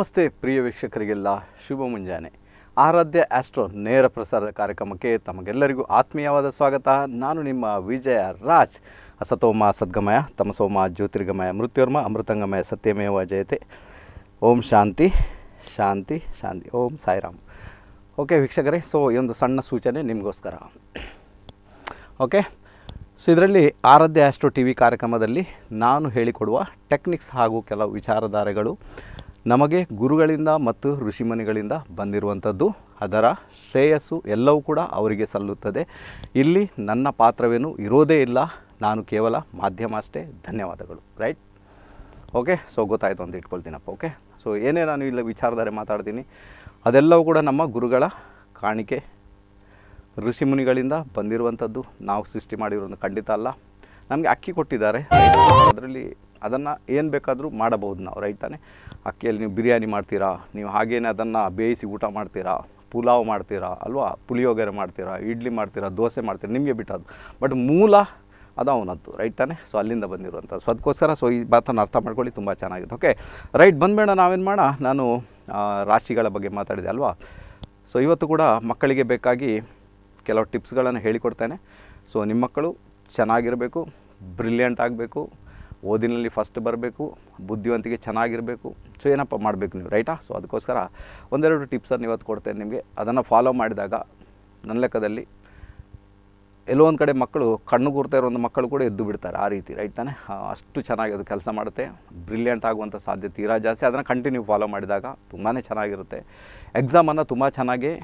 ನಮಸ್ತೆ ಪ್ರಿಯ ವೀಕ್ಷಕರಿಗೆಲ್ಲ ಶುಭ ಮುಂಜಾನೆ ಆರಾಧ್ಯ ಆಸ್ಟ್ರೋ ನೇರ ಪ್ರಸಾರದ ಕಾರ್ಯಕ್ರಮಕ್ಕೆ ತಮಗೆಲ್ಲರಿಗೂ ಆತ್ಮೀಯವಾದ ಸ್ವಾಗತ ನಾನು ನಿಮ್ಮ ವಿಜಯ ರಾಜ್ ಅಸತೋಮ ಸದ್ಗಮಯ ತಮಸೋಮ ಜ್ಯೋತಿರ್ಗಮಯ ಮೃತ್ಯೋರ್ಮ ಅಮೃತಂಗಮಯ ಸತ್ಯಮೇವ ಜಯತೆ ಓಂ ಶಾಂತಿ ಶಾಂತಿ ಶಾಂತಿ ಓಂ ಸಾಯಿರಾಮ್ ಓಕೆ ವೀಕ್ಷಕರೇ ಸೋ ಈ ಒಂದು ಸಣ್ಣ ಸೂಚನೆ ನಿಮಗೋಸ್ಕರ ಓಕೆ ಸೊ ಇದರಲ್ಲಿ ಆರಾಧ್ಯ ಆಸ್ಟ್ರೋ ಟಿವಿ ಕಾರ್ಯಕ್ರಮದಲ್ಲಿ ನಾನು ಹೇಳಿಕೊಡುವ ಟೆಕ್ನಿಕ್ಸ್ ಹಾಗೂ ಕೆಲವು ವಿಚಾರಧಾರೆಗಳು ನಮಗೆ ಗುರುಗಳಿಂದ ಮತ್ತು ಋಷಿಮುನಿಗಳಿಂದ ಬಂದಿರುವಂಥದ್ದು ಅದರ ಶ್ರೇಯಸ್ಸು ಎಲ್ಲವೂ ಕೂಡ ಅವರಿಗೆ ಸಲ್ಲುತ್ತದೆ ಇಲ್ಲಿ ನನ್ನ ಪಾತ್ರವೇನು ಇರೋದೇ ಇಲ್ಲ ನಾನು ಕೇವಲ ಮಾಧ್ಯಮ ಅಷ್ಟೇ ಧನ್ಯವಾದಗಳು ರೈಟ್ ಓಕೆ ಸೊ ಗೊತ್ತಾಯಿತು ಅಂತ ಇಟ್ಕೊಳ್ತೀನಪ್ಪ ಓಕೆ ಸೊ ಏನೇ ನಾನು ಇಲ್ಲ ವಿಚಾರಧಾರೆ ಮಾತಾಡ್ತೀನಿ ಅದೆಲ್ಲವೂ ಕೂಡ ನಮ್ಮ ಗುರುಗಳ ಕಾಣಿಕೆ ಋಷಿಮುನಿಗಳಿಂದ ಬಂದಿರುವಂಥದ್ದು ನಾವು ಸೃಷ್ಟಿ ಮಾಡಿರೋದು ಖಂಡಿತ ಅಲ್ಲ ನಮಗೆ ಅಕ್ಕಿ ಕೊಟ್ಟಿದ್ದಾರೆ ಅದರಲ್ಲಿ ಅದನ್ನು ಏನು ಬೇಕಾದರೂ ಮಾಡಬಹುದು ನಾವು ರೈಟ್ ತಾನೆ ಅಕ್ಕಿಯಲ್ಲಿ ನೀವು ಬಿರಿಯಾನಿ ಮಾಡ್ತೀರಾ ನೀವು ಹಾಗೇನೆ ಅದನ್ನು ಬೇಯಿಸಿ ಊಟ ಮಾಡ್ತೀರಾ ಪುಲಾವ್ ಮಾಡ್ತೀರಾ ಅಲ್ವಾ ಪುಳಿಯೋಗರೆ ಮಾಡ್ತೀರಾ ಇಡ್ಲಿ ಮಾಡ್ತೀರಾ ದೋಸೆ ಮಾಡ್ತೀರಾ ನಿಮಗೆ ಬಿಟ್ಟದ್ದು ಬಟ್ ಮೂಲ ಅದು ಅವನದ್ದು ರೈಟ್ ತಾನೆ ಸೊ ಅಲ್ಲಿಂದ ಬಂದಿರುವಂಥ ಸೊ ಅದಕ್ಕೋಸ್ಕರ ಸೊ ಈ ಮಾತನ್ನು ಅರ್ಥ ಮಾಡ್ಕೊಳ್ಳಿ ತುಂಬ ಚೆನ್ನಾಗಿದೆ ಓಕೆ ರೈಟ್ ಬಂದಬೇಡ ನಾವೇನು ಮಾಡೋಣ ನಾನು ರಾಶಿಗಳ ಬಗ್ಗೆ ಮಾತಾಡಿದೆ ಅಲ್ವಾ ಸೊ ಇವತ್ತು ಕೂಡ ಮಕ್ಕಳಿಗೆ ಬೇಕಾಗಿ ಕೆಲವು ಟಿಪ್ಸ್ಗಳನ್ನು ಹೇಳಿಕೊಡ್ತೇನೆ ಸೊ ನಿಮ್ಮ ಮಕ್ಕಳು ಚೆನ್ನಾಗಿರಬೇಕು ಬ್ರಿಲಿಯಂಟ್ ಆಗಬೇಕು ಓದಿನಲ್ಲಿ ಫಸ್ಟ್ ಬರಬೇಕು ಬುದ್ಧಿವಂತಿಕೆ ಚೆನ್ನಾಗಿರಬೇಕು ಸೊ ಏನಪ್ಪ ಮಾಡಬೇಕು ನೀವು ರೈಟಾ ಸೊ ಅದಕ್ಕೋಸ್ಕರ ಒಂದೆರಡು ಟಿಪ್ಸನ್ನು ಇವತ್ತು ಕೊಡ್ತೇನೆ ನಿಮಗೆ ಅದನ್ನು ಫಾಲೋ ಮಾಡಿದಾಗ ನನ್ನ ಲೆಕ್ಕದಲ್ಲಿ ಎಲ್ಲೋ ಒಂದು ಕಡೆ ಮಕ್ಕಳು ಕಣ್ಣು ಗುರ್ತಾ ಇರೋಂಥ ಮಕ್ಕಳು ಕೂಡ ಎದ್ದು ಬಿಡ್ತಾರೆ ಆ ರೀತಿ ರೈಟ್ ತಾನೆ ಅಷ್ಟು ಚೆನ್ನಾಗಿ ಅದು ಕೆಲಸ ಮಾಡುತ್ತೆ ಬ್ರಿಲಿಯಂಟ್ ಆಗುವಂಥ ಸಾಧ್ಯತೆ ತೀರಾ ಜಾಸ್ತಿ ಅದನ್ನು ಕಂಟಿನ್ಯೂ ಫಾಲೋ ಮಾಡಿದಾಗ ತುಂಬಾ ಚೆನ್ನಾಗಿರುತ್ತೆ ಎಕ್ಸಾಮನ್ನು ತುಂಬ ಚೆನ್ನಾಗಿ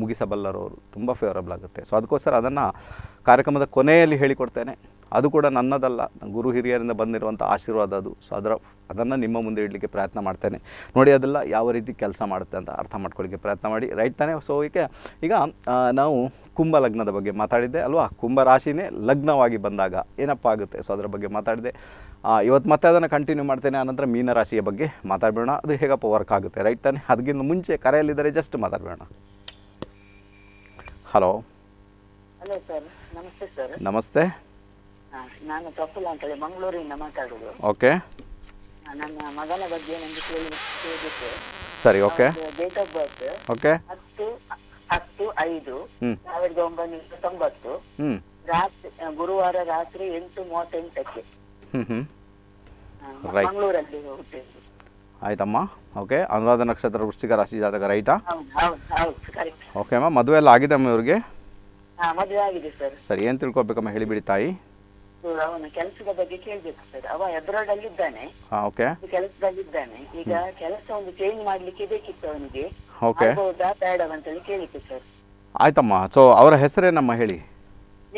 ಮುಗಿಸಬಲ್ಲರವರು ತುಂಬ ಫೇವರಬಲ್ ಆಗುತ್ತೆ ಸೊ ಅದಕ್ಕೋಸ್ಕರ ಅದನ್ನು ಕಾರ್ಯಕ್ರಮದ ಕೊನೆಯಲ್ಲಿ ಹೇಳಿಕೊಡ್ತೇನೆ ಅದು ಕೂಡ ನನ್ನದಲ್ಲ ಗುರು ಹಿರಿಯರಿಂದ ಬಂದಿರುವಂಥ ಆಶೀರ್ವಾದ ಅದು ಸೊ ಅದನ್ನು ನಿಮ್ಮ ಮುಂದೆ ಇಡಲಿಕ್ಕೆ ಪ್ರಯತ್ನ ಮಾಡ್ತೇನೆ ನೋಡಿ ಅದೆಲ್ಲ ಯಾವ ರೀತಿ ಕೆಲಸ ಮಾಡುತ್ತೆ ಅಂತ ಅರ್ಥ ಮಾಡ್ಕೊಳ್ಳಿಕ್ಕೆ ಪ್ರಯತ್ನ ಮಾಡಿ ರೈಟ್ ತಾನೇ ಸೊ ಈಗ ನಾವು ಕುಂಭ ಲಗ್ನದ ಬಗ್ಗೆ ಮಾತಾಡಿದ್ದೆ ಅಲ್ವಾ ಕುಂಭ ರಾಶಿನೇ ಲಗ್ನವಾಗಿ ಬಂದಾಗ ಏನಪ್ಪ ಆಗುತ್ತೆ ಸೊ ಅದರ ಬಗ್ಗೆ ಮಾತಾಡಿದೆ ಇವತ್ತು ಮತ್ತೆ ಅದನ್ನು ಕಂಟಿನ್ಯೂ ಮಾಡ್ತೇನೆ ಆನಂತರ ಮೀನರಾಶಿಯ ಬಗ್ಗೆ ಮಾತಾಡಬೇಡ ಅದು ಹೇಗಪ್ಪ ವರ್ಕ್ ಆಗುತ್ತೆ ರೈಟ್ ತಾನೇ ಅದಕ್ಕಿಂತ ಮುಂಚೆ ಕರೆಯಲ್ಲಿದ್ದರೆ ಜಸ್ಟ್ ಮಾತಾಡಬೇಡ ಹಲೋ ಹಲೋ ಸರ್ ನಮಸ್ತೆ ಸರ್ ನಮಸ್ತೆ ನಾನು ಪ್ರಫುಲ್ಲ ಅಂತ ಹೇಳಿ ಮಂಗಳೂರಿನಿಂದ ಮಾತಾಡೋದು ಓಕೆ ನನ್ನ ಮಗನ ಬಗ್ಗೆ ನನಗೆ ಕೇಳಿತ್ತು ಸರಿ okay date of birth okay 10/10/05/1990 ರಾತ್ರಿ ಗುರುವಾರ ರಾತ್ರಿ 8:38ಕ್ಕೆ ಮಂಗಳೂರಲ್ಲಿ ಹುಟ್ಟಿದ್ದು ಆಯ್ತಮ್ಮ ಓಕೆ ಅನುರಾಧ ನಕ್ಷತ್ರ ವೃಶ್ಚಿಕ ರಾಶಿ ಜಾತಕ ರೈಟಾ ಓಕೆ ಅಮ್ಮ ಮದುವೆ ಎಲ್ಲ ಆಗಿದಮ್ಮ ಇವ್ರಿಗೆ ಮದುವೆ ಆಗಿದೆ ಸರ್ ಸರಿ ಏನು ತಿಳ್ಕೊಬೇಕಮ್ಮ ಹೇಳಿಬಿಡಿ ತಾಯಿ ಅವನ ಕೆಲಸದ ಬಗ್ಗೆ ಕೇಳಬೇಕು ಸರ್ ಅವ ಅಬ್ರಾಡ್ ಅಲ್ಲಿ ಇದ್ದಾನೆ ಕೆಲಸದಲ್ಲಿ ಇದ್ದಾನೆ ಈಗ ಕೆಲಸ ಒಂದು ಚೇಂಜ್ ಮಾಡ್ಲಿಕ್ಕೆ ಬೇಕಿತ್ತು ಅವನಿಗೆ ಹೌದಾ ಬೇಡ ಅಂತೇಳಿ ಕೇಳಿತ್ತು ಸರ್ ಆಯ್ತಮ್ಮ ಸೊ ಅವರ ಹೆಸರೇನಮ್ಮ ಹೇಳಿ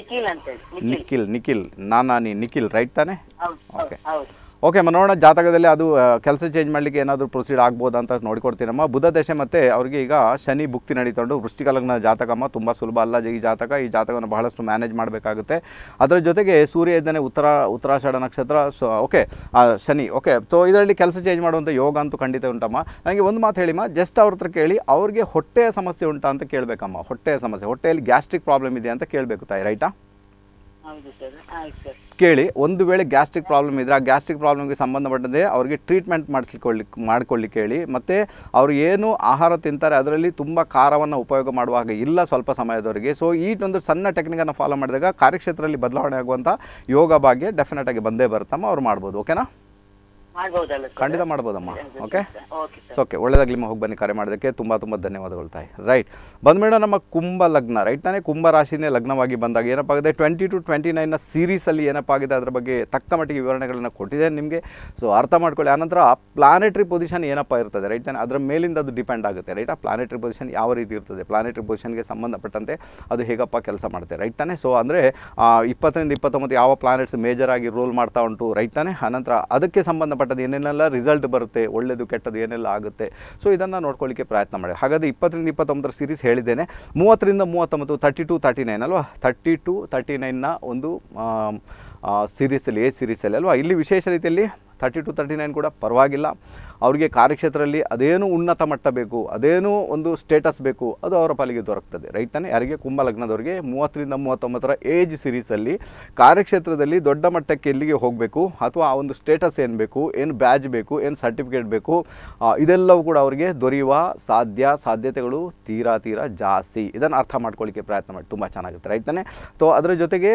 ನಿಖಿಲ್ ಅಂತೇಳಿ ನಿಖಿಲ್ ನಿಖಿಲ್ ನಾನಿ ನಿಖಿಲ್ ರೈಟ್ ತಾನೆ ಓಕೆ ಓಕೆ ಅಮ್ಮ ನೋಡೋಣ ಜಾತಕದಲ್ಲಿ ಅದು ಕೆಲಸ ಚೇಂಜ್ ಮಾಡಲಿಕ್ಕೆ ಏನಾದರೂ ಪ್ರೊಸೀಡ್ ಆಗ್ಬೋದಾ ಅಂತ ನೋಡಿಕೊಡ್ತೀನಮ್ಮ ಬುಧ ದಶೆ ಮತ್ತು ಅವ್ರಿಗೆ ಈಗ ಶನಿ ಭುಕ್ತಿ ನಡೀತೊಂಡು ವೃಶ್ಚಿಕ ಲಗ್ನ ಜಾತಕಮ್ಮ ತುಂಬ ಸುಲಭ ಅಲ್ಲ ಈ ಜಾತಕ ಈ ಜಾತಕವನ್ನು ಬಹಳಷ್ಟು ಮ್ಯಾನೇಜ್ ಮಾಡಬೇಕಾಗುತ್ತೆ ಅದರ ಜೊತೆಗೆ ಸೂರ್ಯ ಇದ್ದಾನೆ ಉತ್ತರಾಷಾಢ ನಕ್ಷತ್ರ so okay Shani okay so ಇದರಲ್ಲಿ ಕೆಲಸ ಚೇಂಜ್ ಮಾಡುವಂಥ ಯೋಗ ಅಂತೂ ಖಂಡಿತ ಉಂಟಮ್ಮ ನನಗೆ ಒಂದು ಮಾತು ಹೇಳಿಮ್ಮ ಜಸ್ಟ್ ಅವ್ರ ಹತ್ರ ಕೇಳಿ ಅವ್ರಿಗೆ ಹೊಟ್ಟೆಯ ಸಮಸ್ಯೆ ಉಂಟಾ ಅಂತ ಕೇಳಬೇಕಮ್ಮ ಹೊಟ್ಟೆಯ ಸಮಸ್ಯೆ ಹೊಟ್ಟೆಯಲ್ಲಿ ಗ್ಯಾಸ್ಟ್ರಿಕ್ ಪ್ರಾಬ್ಲಮ್ ಇದೆ ಅಂತ ಕೇಳಬೇಕು ತಾಯಿ ರೈಟಾ ಕೇಳಿ ಒಂದು ವೇಳೆ ಗ್ಯಾಸ್ಟ್ರಿಕ್ ಪ್ರಾಬ್ಲಮ್ ಇದ್ದರೆ ಆ ಗ್ಯಾಸ್ಟ್ರಿಕ್ ಪ್ರಾಬ್ಲಮ್ಗೆ ಸಂಬಂಧಪಟ್ಟಂತೆ ಅವರಿಗೆ ಟ್ರೀಟ್ಮೆಂಟ್ ಮಾಡ್ಕೊಳ್ಳಿಕ್ಕೆ ಹೇಳಿ ಮತ್ತು ಅವರು ಏನು ಆಹಾರ ತಿಂತಾರೆ ಅದರಲ್ಲಿ ತುಂಬ ಖಾರವನ್ನು ಉಪಯೋಗ ಮಾಡುವಾಗ ಇಲ್ಲ ಸ್ವಲ್ಪ ಸಮಯದವರೆಗೆ ಸೊ ಈ ಒಂದು ಸಣ್ಣ ಟೆಕ್ನಿಕನ್ನು ಫಾಲೋ ಮಾಡಿದಾಗ ಕಾರ್ಯಕ್ಷೇತ್ರದಲ್ಲಿ ಬದಲಾವಣೆ ಆಗುವಂಥ ಯೋಗ ಭಾಗ್ಯ ಡೆಫಿನೆಟ್ ಆಗಿ ಬಂದೇ ಬರುತ್ತಮ್ಮ ಅವ್ರು ಮಾಡ್ಬೋದು ಓಕೆನಾ ಖಂಡಿತ ಮಾಡ್ಬೋದಮ್ಮ ಓಕೆ ಓಕೆ ಒಳ್ಳೆದಾಗಲಿ ನಿಮ್ಮ ಹೋಗಿ ಬನ್ನಿ ಕರೆ ಮಾಡೋದಕ್ಕೆ ತುಂಬ ತುಂಬ ಧನ್ಯವಾದಗಳು ತಾಯಿ ರೈಟ್ ಬಂದ್ಮೇಡ ನಮ್ಮ ಕುಂಭ ಲಗ್ನ ರೈಟ್ ತಾನೇ ಕುಂಭ ರಾಶಿನೇ ಲಗ್ನವಾಗಿ ಬಂದಾಗ ಏನಪ್ಪ ಆಗಿದೆ 20 to 29ನ ಸೀರೀಸಲ್ಲಿ ಏನಪ್ಪ ಆಗಿದೆ ಅದರ ಬಗ್ಗೆ ತಕ್ಕ ಮಟ್ಟಿಗೆ ವಿವರಣೆಗಳನ್ನು ಕೊಟ್ಟಿದ್ದೇನೆ ನಿಮಗೆ ಸೊ ಅರ್ಥ ಮಾಡ್ಕೊಳ್ಳಿ ಆನಂತರ ಪ್ಲಾನೆಟ್ರಿ ಪೊಸಿಷನ್ ಏನಪ್ಪ ಇರ್ತದೆ ರೈಟ್ ತಾನೆ ಅದರ ಮೇಲಿಂದ ಅದು ಡಿಪೆಂಡ್ ಆಗುತ್ತೆ ರೈಟ್ ಆ ಪ್ಲಾನೆಟ್ರಿ ಪೊಸಿಷನ್ ಯಾವ ರೀತಿ ಇರ್ತದೆ ಪ್ಲಾನೆಟ್ರಿ ಪೊಸಿಷನ್ಗೆ ಸಂಬಂಧಪಟ್ಟಂತೆ ಅದು ಹೇಗಪ್ಪ ಕೆಲಸ ಮಾಡುತ್ತೆ ರೈಟ್ ತಾನೆ ಸೊ ಅಂದರೆ 20ರಿಂದ 29 ಯಾವ ಪ್ಲಾನೆಟ್ಸ್ ಮೇಜರ್ ಆಗಿ ರೋಲ್ ಮಾಡ್ತಾ ಉಂಟು ರೈಟ್ ತಾನೆ ಆನಂತರ ಅದಕ್ಕೆ ಸಂಬಂಧಪಟ್ಟ ಏನೇನೆಲ್ಲ ರಿಸಲ್ಟ್ ಬರುತ್ತೆ ಒಳ್ಳೆಯದು ಕೆಟ್ಟದ್ದು ಏನೆಲ್ಲ ಆಗುತ್ತೆ ಸೊ ಇದನ್ನು ನೋಡ್ಕೊಳ್ಳಿಕ್ಕೆ ಪ್ರಯತ್ನ ಮಾಡಿ ಹಾಗಾದರೆ 20ರಿಂದ 29 ಸೀರೀಸ್ ಹೇಳಿದ್ದೇನೆ 30ರಿಂದ 39 30 to 39 ಅಲ್ವಾ 30 to 39ನ ಒಂದು ಸೀರೀಸಲ್ಲಿ ಎ ಸೀರೀಸಲ್ಲಿ ಅಲ್ವಾ ಇಲ್ಲಿ ವಿಶೇಷ ರೀತಿಯಲ್ಲಿ 32-39 ಕೂಡ ಪರವಾಗಿಲ್ಲ. ಅವರಿಗೆ ಕಾರ್ಯಕ್ಷೇತ್ರದಲ್ಲಿ ಅದೇನೋ ಉನ್ನತ ಮಟ್ಟ ಬೇಕು, ಅದೇನೋ ಒಂದು ಸ್ಟೇಟಸ್ ಬೇಕು, ಅದು ಅವರ ಪಾಲಿಗೆ ದೊರಕುತ್ತದೆ. ರೈಟ್ ತಾನೇ? ಯಾರಿಗೆ ಕುಂಭ ಲಗ್ನದವರಿಗೆ 30-39 ಏಜ್ ಸೀರೀಸಲ್ಲಿ ಕಾರ್ಯಕ್ಷೇತ್ರದಲ್ಲಿ ದೊಡ್ಡ ಮಟ್ಟಕ್ಕೆ ಎಲ್ಲಿಗೆ ಹೋಗಬೇಕು ಅಥವಾ ಆ ಒಂದು ಸ್ಟೇಟಸ್ ಏನು ಬೇಕು, ಏನು ಬ್ಯಾಜ್ ಬೇಕು, ಏನು ಸರ್ಟಿಫಿಕೇಟ್ ಬೇಕು, ಇದೆಲ್ಲವೂ ಕೂಡ ಅವರಿಗೆ ದೊರೆಯುವ ಸಾಧ್ಯತೆಗಳು ತೀರಾ ತೀರಾ ಜಾಸ್ತಿ. ಇದನ್ನು ಅರ್ಥ ಮಾಡ್ಕೊಳ್ಳಿಕ್ಕೆ ಪ್ರಯತ್ನ ಮಾಡಿ, ತುಂಬ ಚೆನ್ನಾಗಿರುತ್ತೆ. ರೈಟ್ ತಾನೇ? ತೋ ಅದರ ಜೊತೆಗೆ